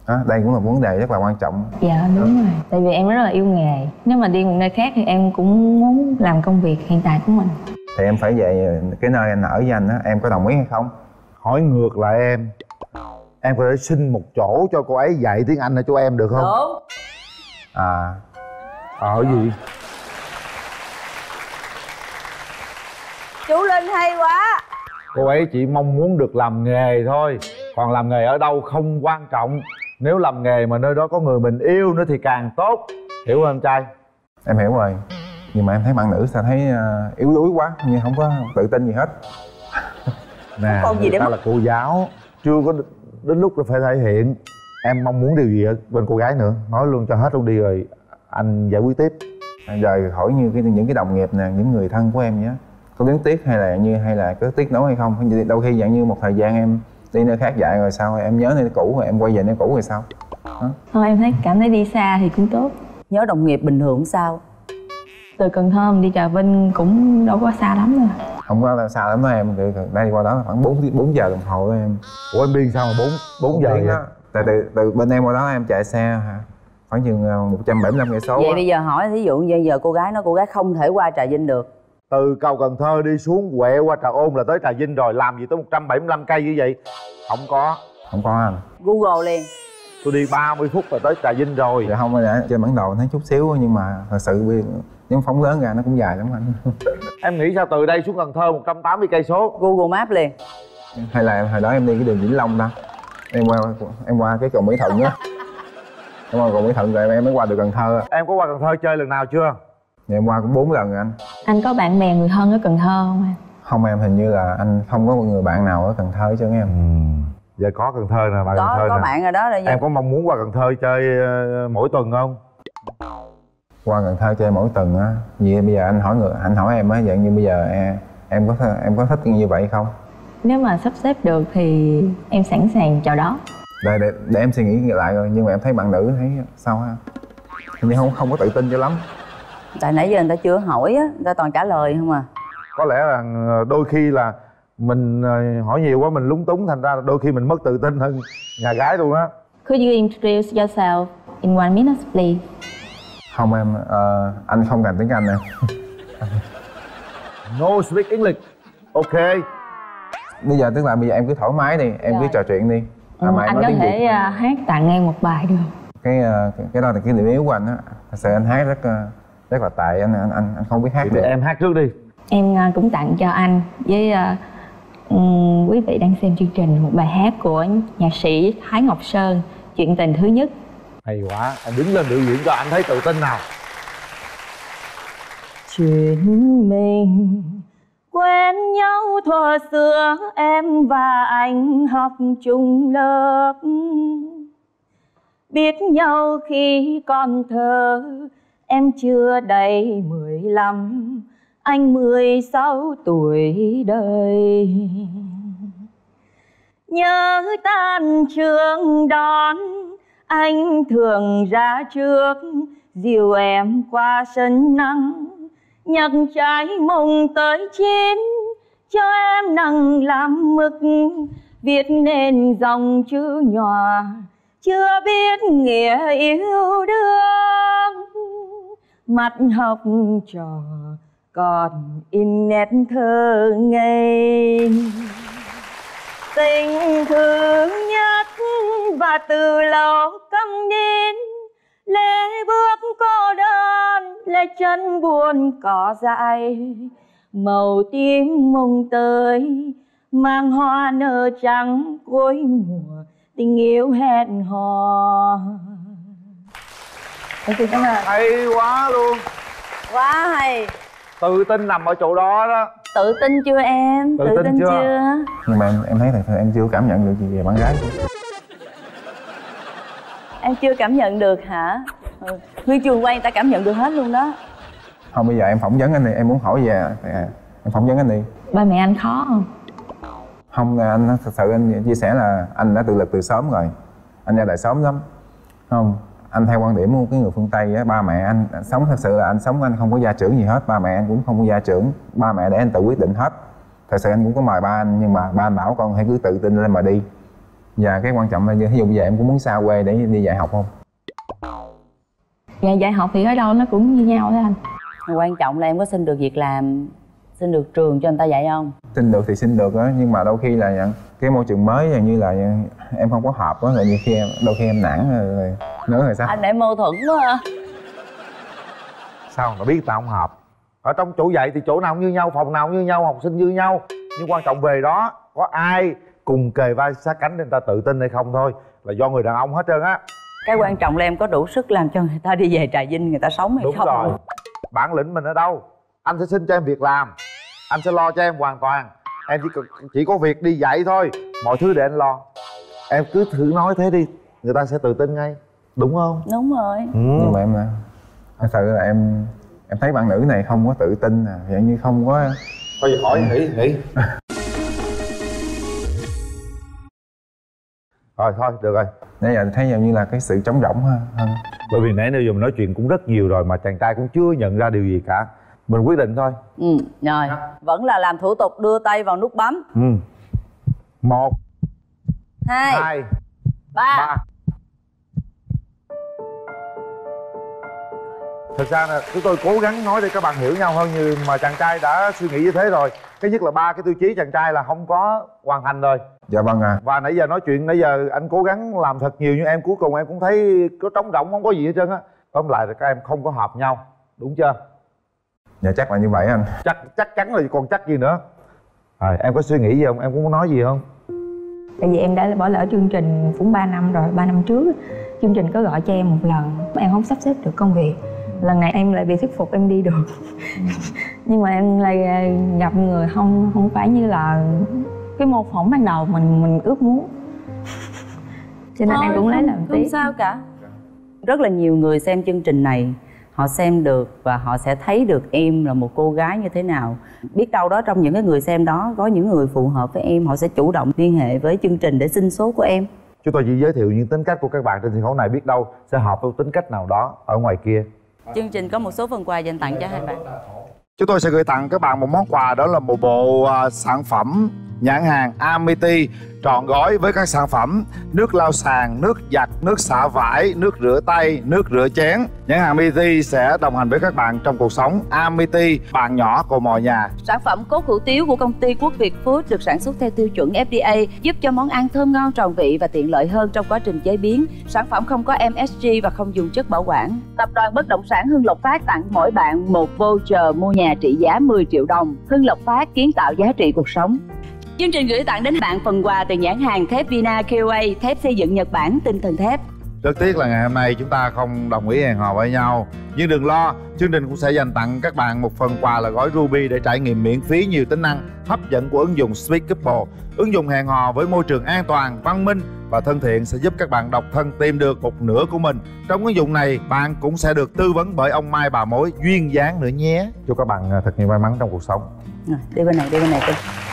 À, đây cũng là vấn đề rất là quan trọng. Dạ đúng ừ. rồi. Tại vì em rất là yêu nghề. Nếu mà đi một nơi khác thì em cũng muốn làm công việc hiện tại của mình. Thì em phải về cái nơi anh ở với anh á, em có đồng ý hay không? Hỏi ngược lại em, em có thể xin một chỗ cho cô ấy dạy tiếng Anh ở chỗ em được không? Đúng. À ở gì? Chú Linh hay quá. Cô ấy chỉ mong muốn được làm nghề thôi. Còn làm nghề ở đâu không quan trọng. Nếu làm nghề mà nơi đó có người mình yêu nữa thì càng tốt. Hiểu không anh trai? Em hiểu rồi. Nhưng mà em thấy bạn nữ sao thấy uh, yếu đuối quá. Nhưng không có tự tin gì hết. Nè, còn gì người ta mà... là cô giáo. Chưa có đến lúc phải thể hiện. Em mong muốn điều gì ở bên cô gái nữa, nói luôn cho hết luôn đi rồi anh giải quyết tiếp. Rồi hỏi như cái, những cái đồng nghiệp nè, những người thân của em nhé, có tiếng tiếc hay là như hay là có tiếc nối hay không? Đôi khi dạng như một thời gian em đi nơi khác dạy rồi sao em nhớ nơi cũ rồi em quay về nơi cũ rồi sao? Hả? Thôi em thấy cảm thấy đi xa thì cũng tốt. Nhớ đồng nghiệp bình thường sao? Từ Cần Thơ đi Trà Vinh cũng đâu có xa lắm rồi. Không có xa lắm đó em, đây qua đó khoảng bốn giờ đồng hồ đó em. Ủa em đi sao mà bốn giờ vậy? Tại từ, từ bên em qua đó em chạy xe hả? Khoảng chừng một trăm bảy mươi lăm cây số. Vậy đó. Bây giờ hỏi thí dụ như giờ cô gái nó cô gái không thể qua Trà Vinh được. Từ cầu Cần Thơ đi xuống quẹ qua Trà Ôn là tới Trà Vinh rồi, làm gì tới một trăm bảy mươi lăm cây như vậy? Không có. Không có anh. Google liền. Tôi đi ba mươi phút là tới Trà Vinh rồi. Dạ không, trên bản đồ thấy chút xíu nhưng mà thật sự nếu phóng lớn ra nó cũng dài lắm anh. Em nghĩ sao từ đây xuống Cần Thơ một trăm tám mươi cây số? Google Maps liền. Hay là hồi đó em đi cái đường Vĩnh Long đó. Em qua em qua cái cầu Mỹ Thuận á. Em qua cầu Mỹ Thuận rồi em mới qua được Cần Thơ. Em có qua Cần Thơ chơi lần nào chưa? Em qua cũng bốn lần rồi anh. Anh có bạn bè người thân ở Cần Thơ không anh? Không em, hình như là anh không có một người bạn nào ở Cần Thơ hết trơn em. Ừ. Giờ có Cần Thơ nè, bạn có, Cần Thơ có nè. Bạn rồi đó. Em có mong muốn qua Cần Thơ chơi mỗi tuần không? Qua Cần Thơ chơi mỗi tuần á, vì bây giờ anh hỏi người, anh hỏi em á, dạng như bây giờ em, em có em có thích như vậy không? Nếu mà sắp xếp được thì em sẵn sàng chào đón. Để, để, để em suy nghĩ lại rồi, nhưng mà em thấy bạn nữ thấy sao ha? Nhưng không không có tự tin cho lắm. Tại nãy giờ người ta chưa hỏi á, người ta toàn trả lời không à. Có lẽ là đôi khi là mình hỏi nhiều quá mình lúng túng, thành ra đôi khi mình mất tự tin hơn nhà gái luôn á. Could you introduce yourself in one minute please? Không em, uh, anh không cần tiếng Anh em. No speak English. Ok. Bây giờ tức là bây giờ em cứ thoải mái đi, em rồi. Cứ trò chuyện đi. À, ừ, mà anh có thể uh, hát tặng em một bài được. Cái uh, cái đó là cái điểm yếu của anh á. Thật sự anh hát rất uh, rất là tệ, anh anh anh không biết hát được. Để em hát trước đi. Em uh, cũng tặng cho anh với uh, um, quý vị đang xem chương trình một bài hát của nhạc sĩ Thái Ngọc Sơn, Chuyện tình thứ nhất. Hay quá, anh đứng lên biểu diễn cho anh thấy tự tin nào. Chuyện mình quen nhau thuở xưa, em và anh học chung lớp, biết nhau khi còn thơ, em chưa đầy mười lăm, anh mười sáu tuổi đời. Nhớ tan trường đón, anh thường ra trước dìu em qua sân nắng, nhặt trái mồng tới chín cho em nặng làm mực, viết nên dòng chữ nhòa chưa biết nghĩa yêu đương. Mặt học trò còn in nét thơ ngây, tình thương nhất và từ lâu câm nín. Lê bước cô đơn, lê chân buồn cỏ dại, màu tím mông tới mang hoa nở trắng cuối mùa tình yêu hẹn hò. Hay quá luôn, quá hay. Tự tin nằm ở chỗ đó đó. Tự tin chưa em? Tự, tự tin, tin chưa? chưa? Nhưng mà em, em thấy thật sự em chưa cảm nhận được gì về bạn gái. Em chưa cảm nhận được hả? Ừ. Nguyên trường quay người ta cảm nhận được hết luôn đó. Không, bây giờ em phỏng vấn anh đi, em muốn hỏi về à, em phỏng vấn anh đi. Ba mẹ anh khó không? Không, anh thật sự anh chia sẻ là anh đã tự lực từ sớm rồi. Anh ra đời sớm lắm. Không, anh theo quan điểm của cái người phương Tây á, ba mẹ anh, anh sống thật sự là anh sống anh không có gia trưởng gì hết, ba mẹ anh cũng không có gia trưởng, ba mẹ để anh tự quyết định hết. Thật sự anh cũng có mời ba anh nhưng mà ba anh bảo con hãy cứ tự tin lên mà đi. Và cái quan trọng là ví dụ về em cũng muốn xa quê để đi dạy học không? Dạ, dạy học thì ở đâu nó cũng như nhau thôi anh. Quan trọng là em có xin được việc làm, xin được trường cho người ta dạy không? Xin được thì xin được đó, nhưng mà đôi khi là cái môi trường mới dường như là em không có hợp quá, rồi nhiều khi em, đôi khi em nản rồi nữa rồi sao? Anh để mâu thuẫn quá hả? Sao mà biết tao không hợp? Ở trong chỗ dạy thì chỗ nào cũng như nhau, phòng nào cũng như nhau, học sinh như nhau, nhưng quan trọng về đó có ai cùng kề vai sát cánh để người ta tự tin hay không thôi, là do người đàn ông hết trơn á. Cái quan trọng là em có đủ sức làm cho người ta đi về Trà Vinh người ta sống hay đúng không? Đúng rồi. Bản lĩnh mình ở đâu? Anh sẽ xin cho em việc làm, anh sẽ lo cho em hoàn toàn, em chỉ chỉ có việc đi dạy thôi, mọi thứ để anh lo. Em cứ thử nói thế đi, người ta sẽ tự tin ngay, đúng không? Đúng rồi. Ừ. Nhưng mà em là thật sự là em em thấy bạn nữ này không có tự tin à, dạng như không có. Thôi vậy hỏi nghĩ nghĩ. Rồi thôi được rồi. Nãy giờ thấy giống như là cái sự trống rỗng ha. Bởi vì nãy giờ mình nói chuyện cũng rất nhiều rồi mà chàng trai cũng chưa nhận ra điều gì cả. Mình quyết định thôi. Ừ, rồi. À. Vẫn là làm thủ tục đưa tay vào nút bấm. Ừ. Một. Hai. Hai. Ba. Ba. Thật ra là chúng tôi cố gắng nói để các bạn hiểu nhau hơn như mà chàng trai đã suy nghĩ như thế rồi. Cái nhất là ba cái tiêu chí chàng trai là không có hoàn thành rồi. Dạ vâng ạ. À. Và nãy giờ nói chuyện nãy giờ anh cố gắng làm thật nhiều nhưng em cuối cùng em cũng thấy có trống rỗng, không có gì hết trơn á. Tóm lại là các em không có hợp nhau, đúng chưa? Dạ chắc là như vậy anh. Chắc chắc chắn là còn chắc gì nữa. Rồi em có suy nghĩ gì không? Em cũng muốn nói gì không? Tại vì em đã bỏ lỡ chương trình cũng ba năm rồi, ba năm trước chương trình có gọi cho em một lần, em không sắp xếp được công việc. Lần này em lại bị thuyết phục em đi được. Nhưng mà em lại gặp người không không phải như là cái mô phỏng ban đầu mình mình ước muốn. Cho nên thôi, em cũng lấy làm tiếc. Không sao cả. Rất là nhiều người xem chương trình này, họ xem được và họ sẽ thấy được em là một cô gái như thế nào. Biết đâu đó trong những cái người xem đó có những người phù hợp với em, họ sẽ chủ động liên hệ với chương trình để xin số của em. Chúng tôi chỉ giới thiệu những tính cách của các bạn trên sân khấu này, biết đâu sẽ hợp với tính cách nào đó ở ngoài kia. Chương trình có một số phần quà dành tặng cho hai bạn. Chúng tôi sẽ gửi tặng các bạn một món quà, đó là một bộ sản phẩm nhãn hàng Amity trọn gói với các sản phẩm nước lau sàn, nước giặt, nước xả vải, nước rửa tay, nước rửa chén. Nhãn hàng Amity sẽ đồng hành với các bạn trong cuộc sống. Amity, bạn nhỏ của mọi nhà. Sản phẩm cốt hủ tiếu của công ty Quốc Việt Food được sản xuất theo tiêu chuẩn F D A, giúp cho món ăn thơm ngon, tròn vị và tiện lợi hơn trong quá trình chế biến. Sản phẩm không có M S G và không dùng chất bảo quản. Tập đoàn Bất động sản Hưng Lộc Phát tặng mỗi bạn một voucher mua nhà trị giá mười triệu đồng. Hưng Lộc Phát, kiến tạo giá trị cuộc sống. Chương trình gửi tặng đến bạn phần quà từ nhãn hàng thép Vina Q A, thép xây dựng Nhật Bản, tinh thần thép. Rất tiếc là ngày hôm nay chúng ta không đồng ý hẹn hò với nhau. Nhưng đừng lo, chương trình cũng sẽ dành tặng các bạn một phần quà là gói Ruby để trải nghiệm miễn phí nhiều tính năng hấp dẫn của ứng dụng Sweet Couple. Ứng dụng hẹn hò với môi trường an toàn, văn minh và thân thiện sẽ giúp các bạn độc thân tìm được một nửa của mình. Trong ứng dụng này, bạn cũng sẽ được tư vấn bởi ông Mai bà mối duyên dáng nữa nhé. Chúc các bạn thật nhiều may mắn trong cuộc sống. Đi bên này, đi bên này đi.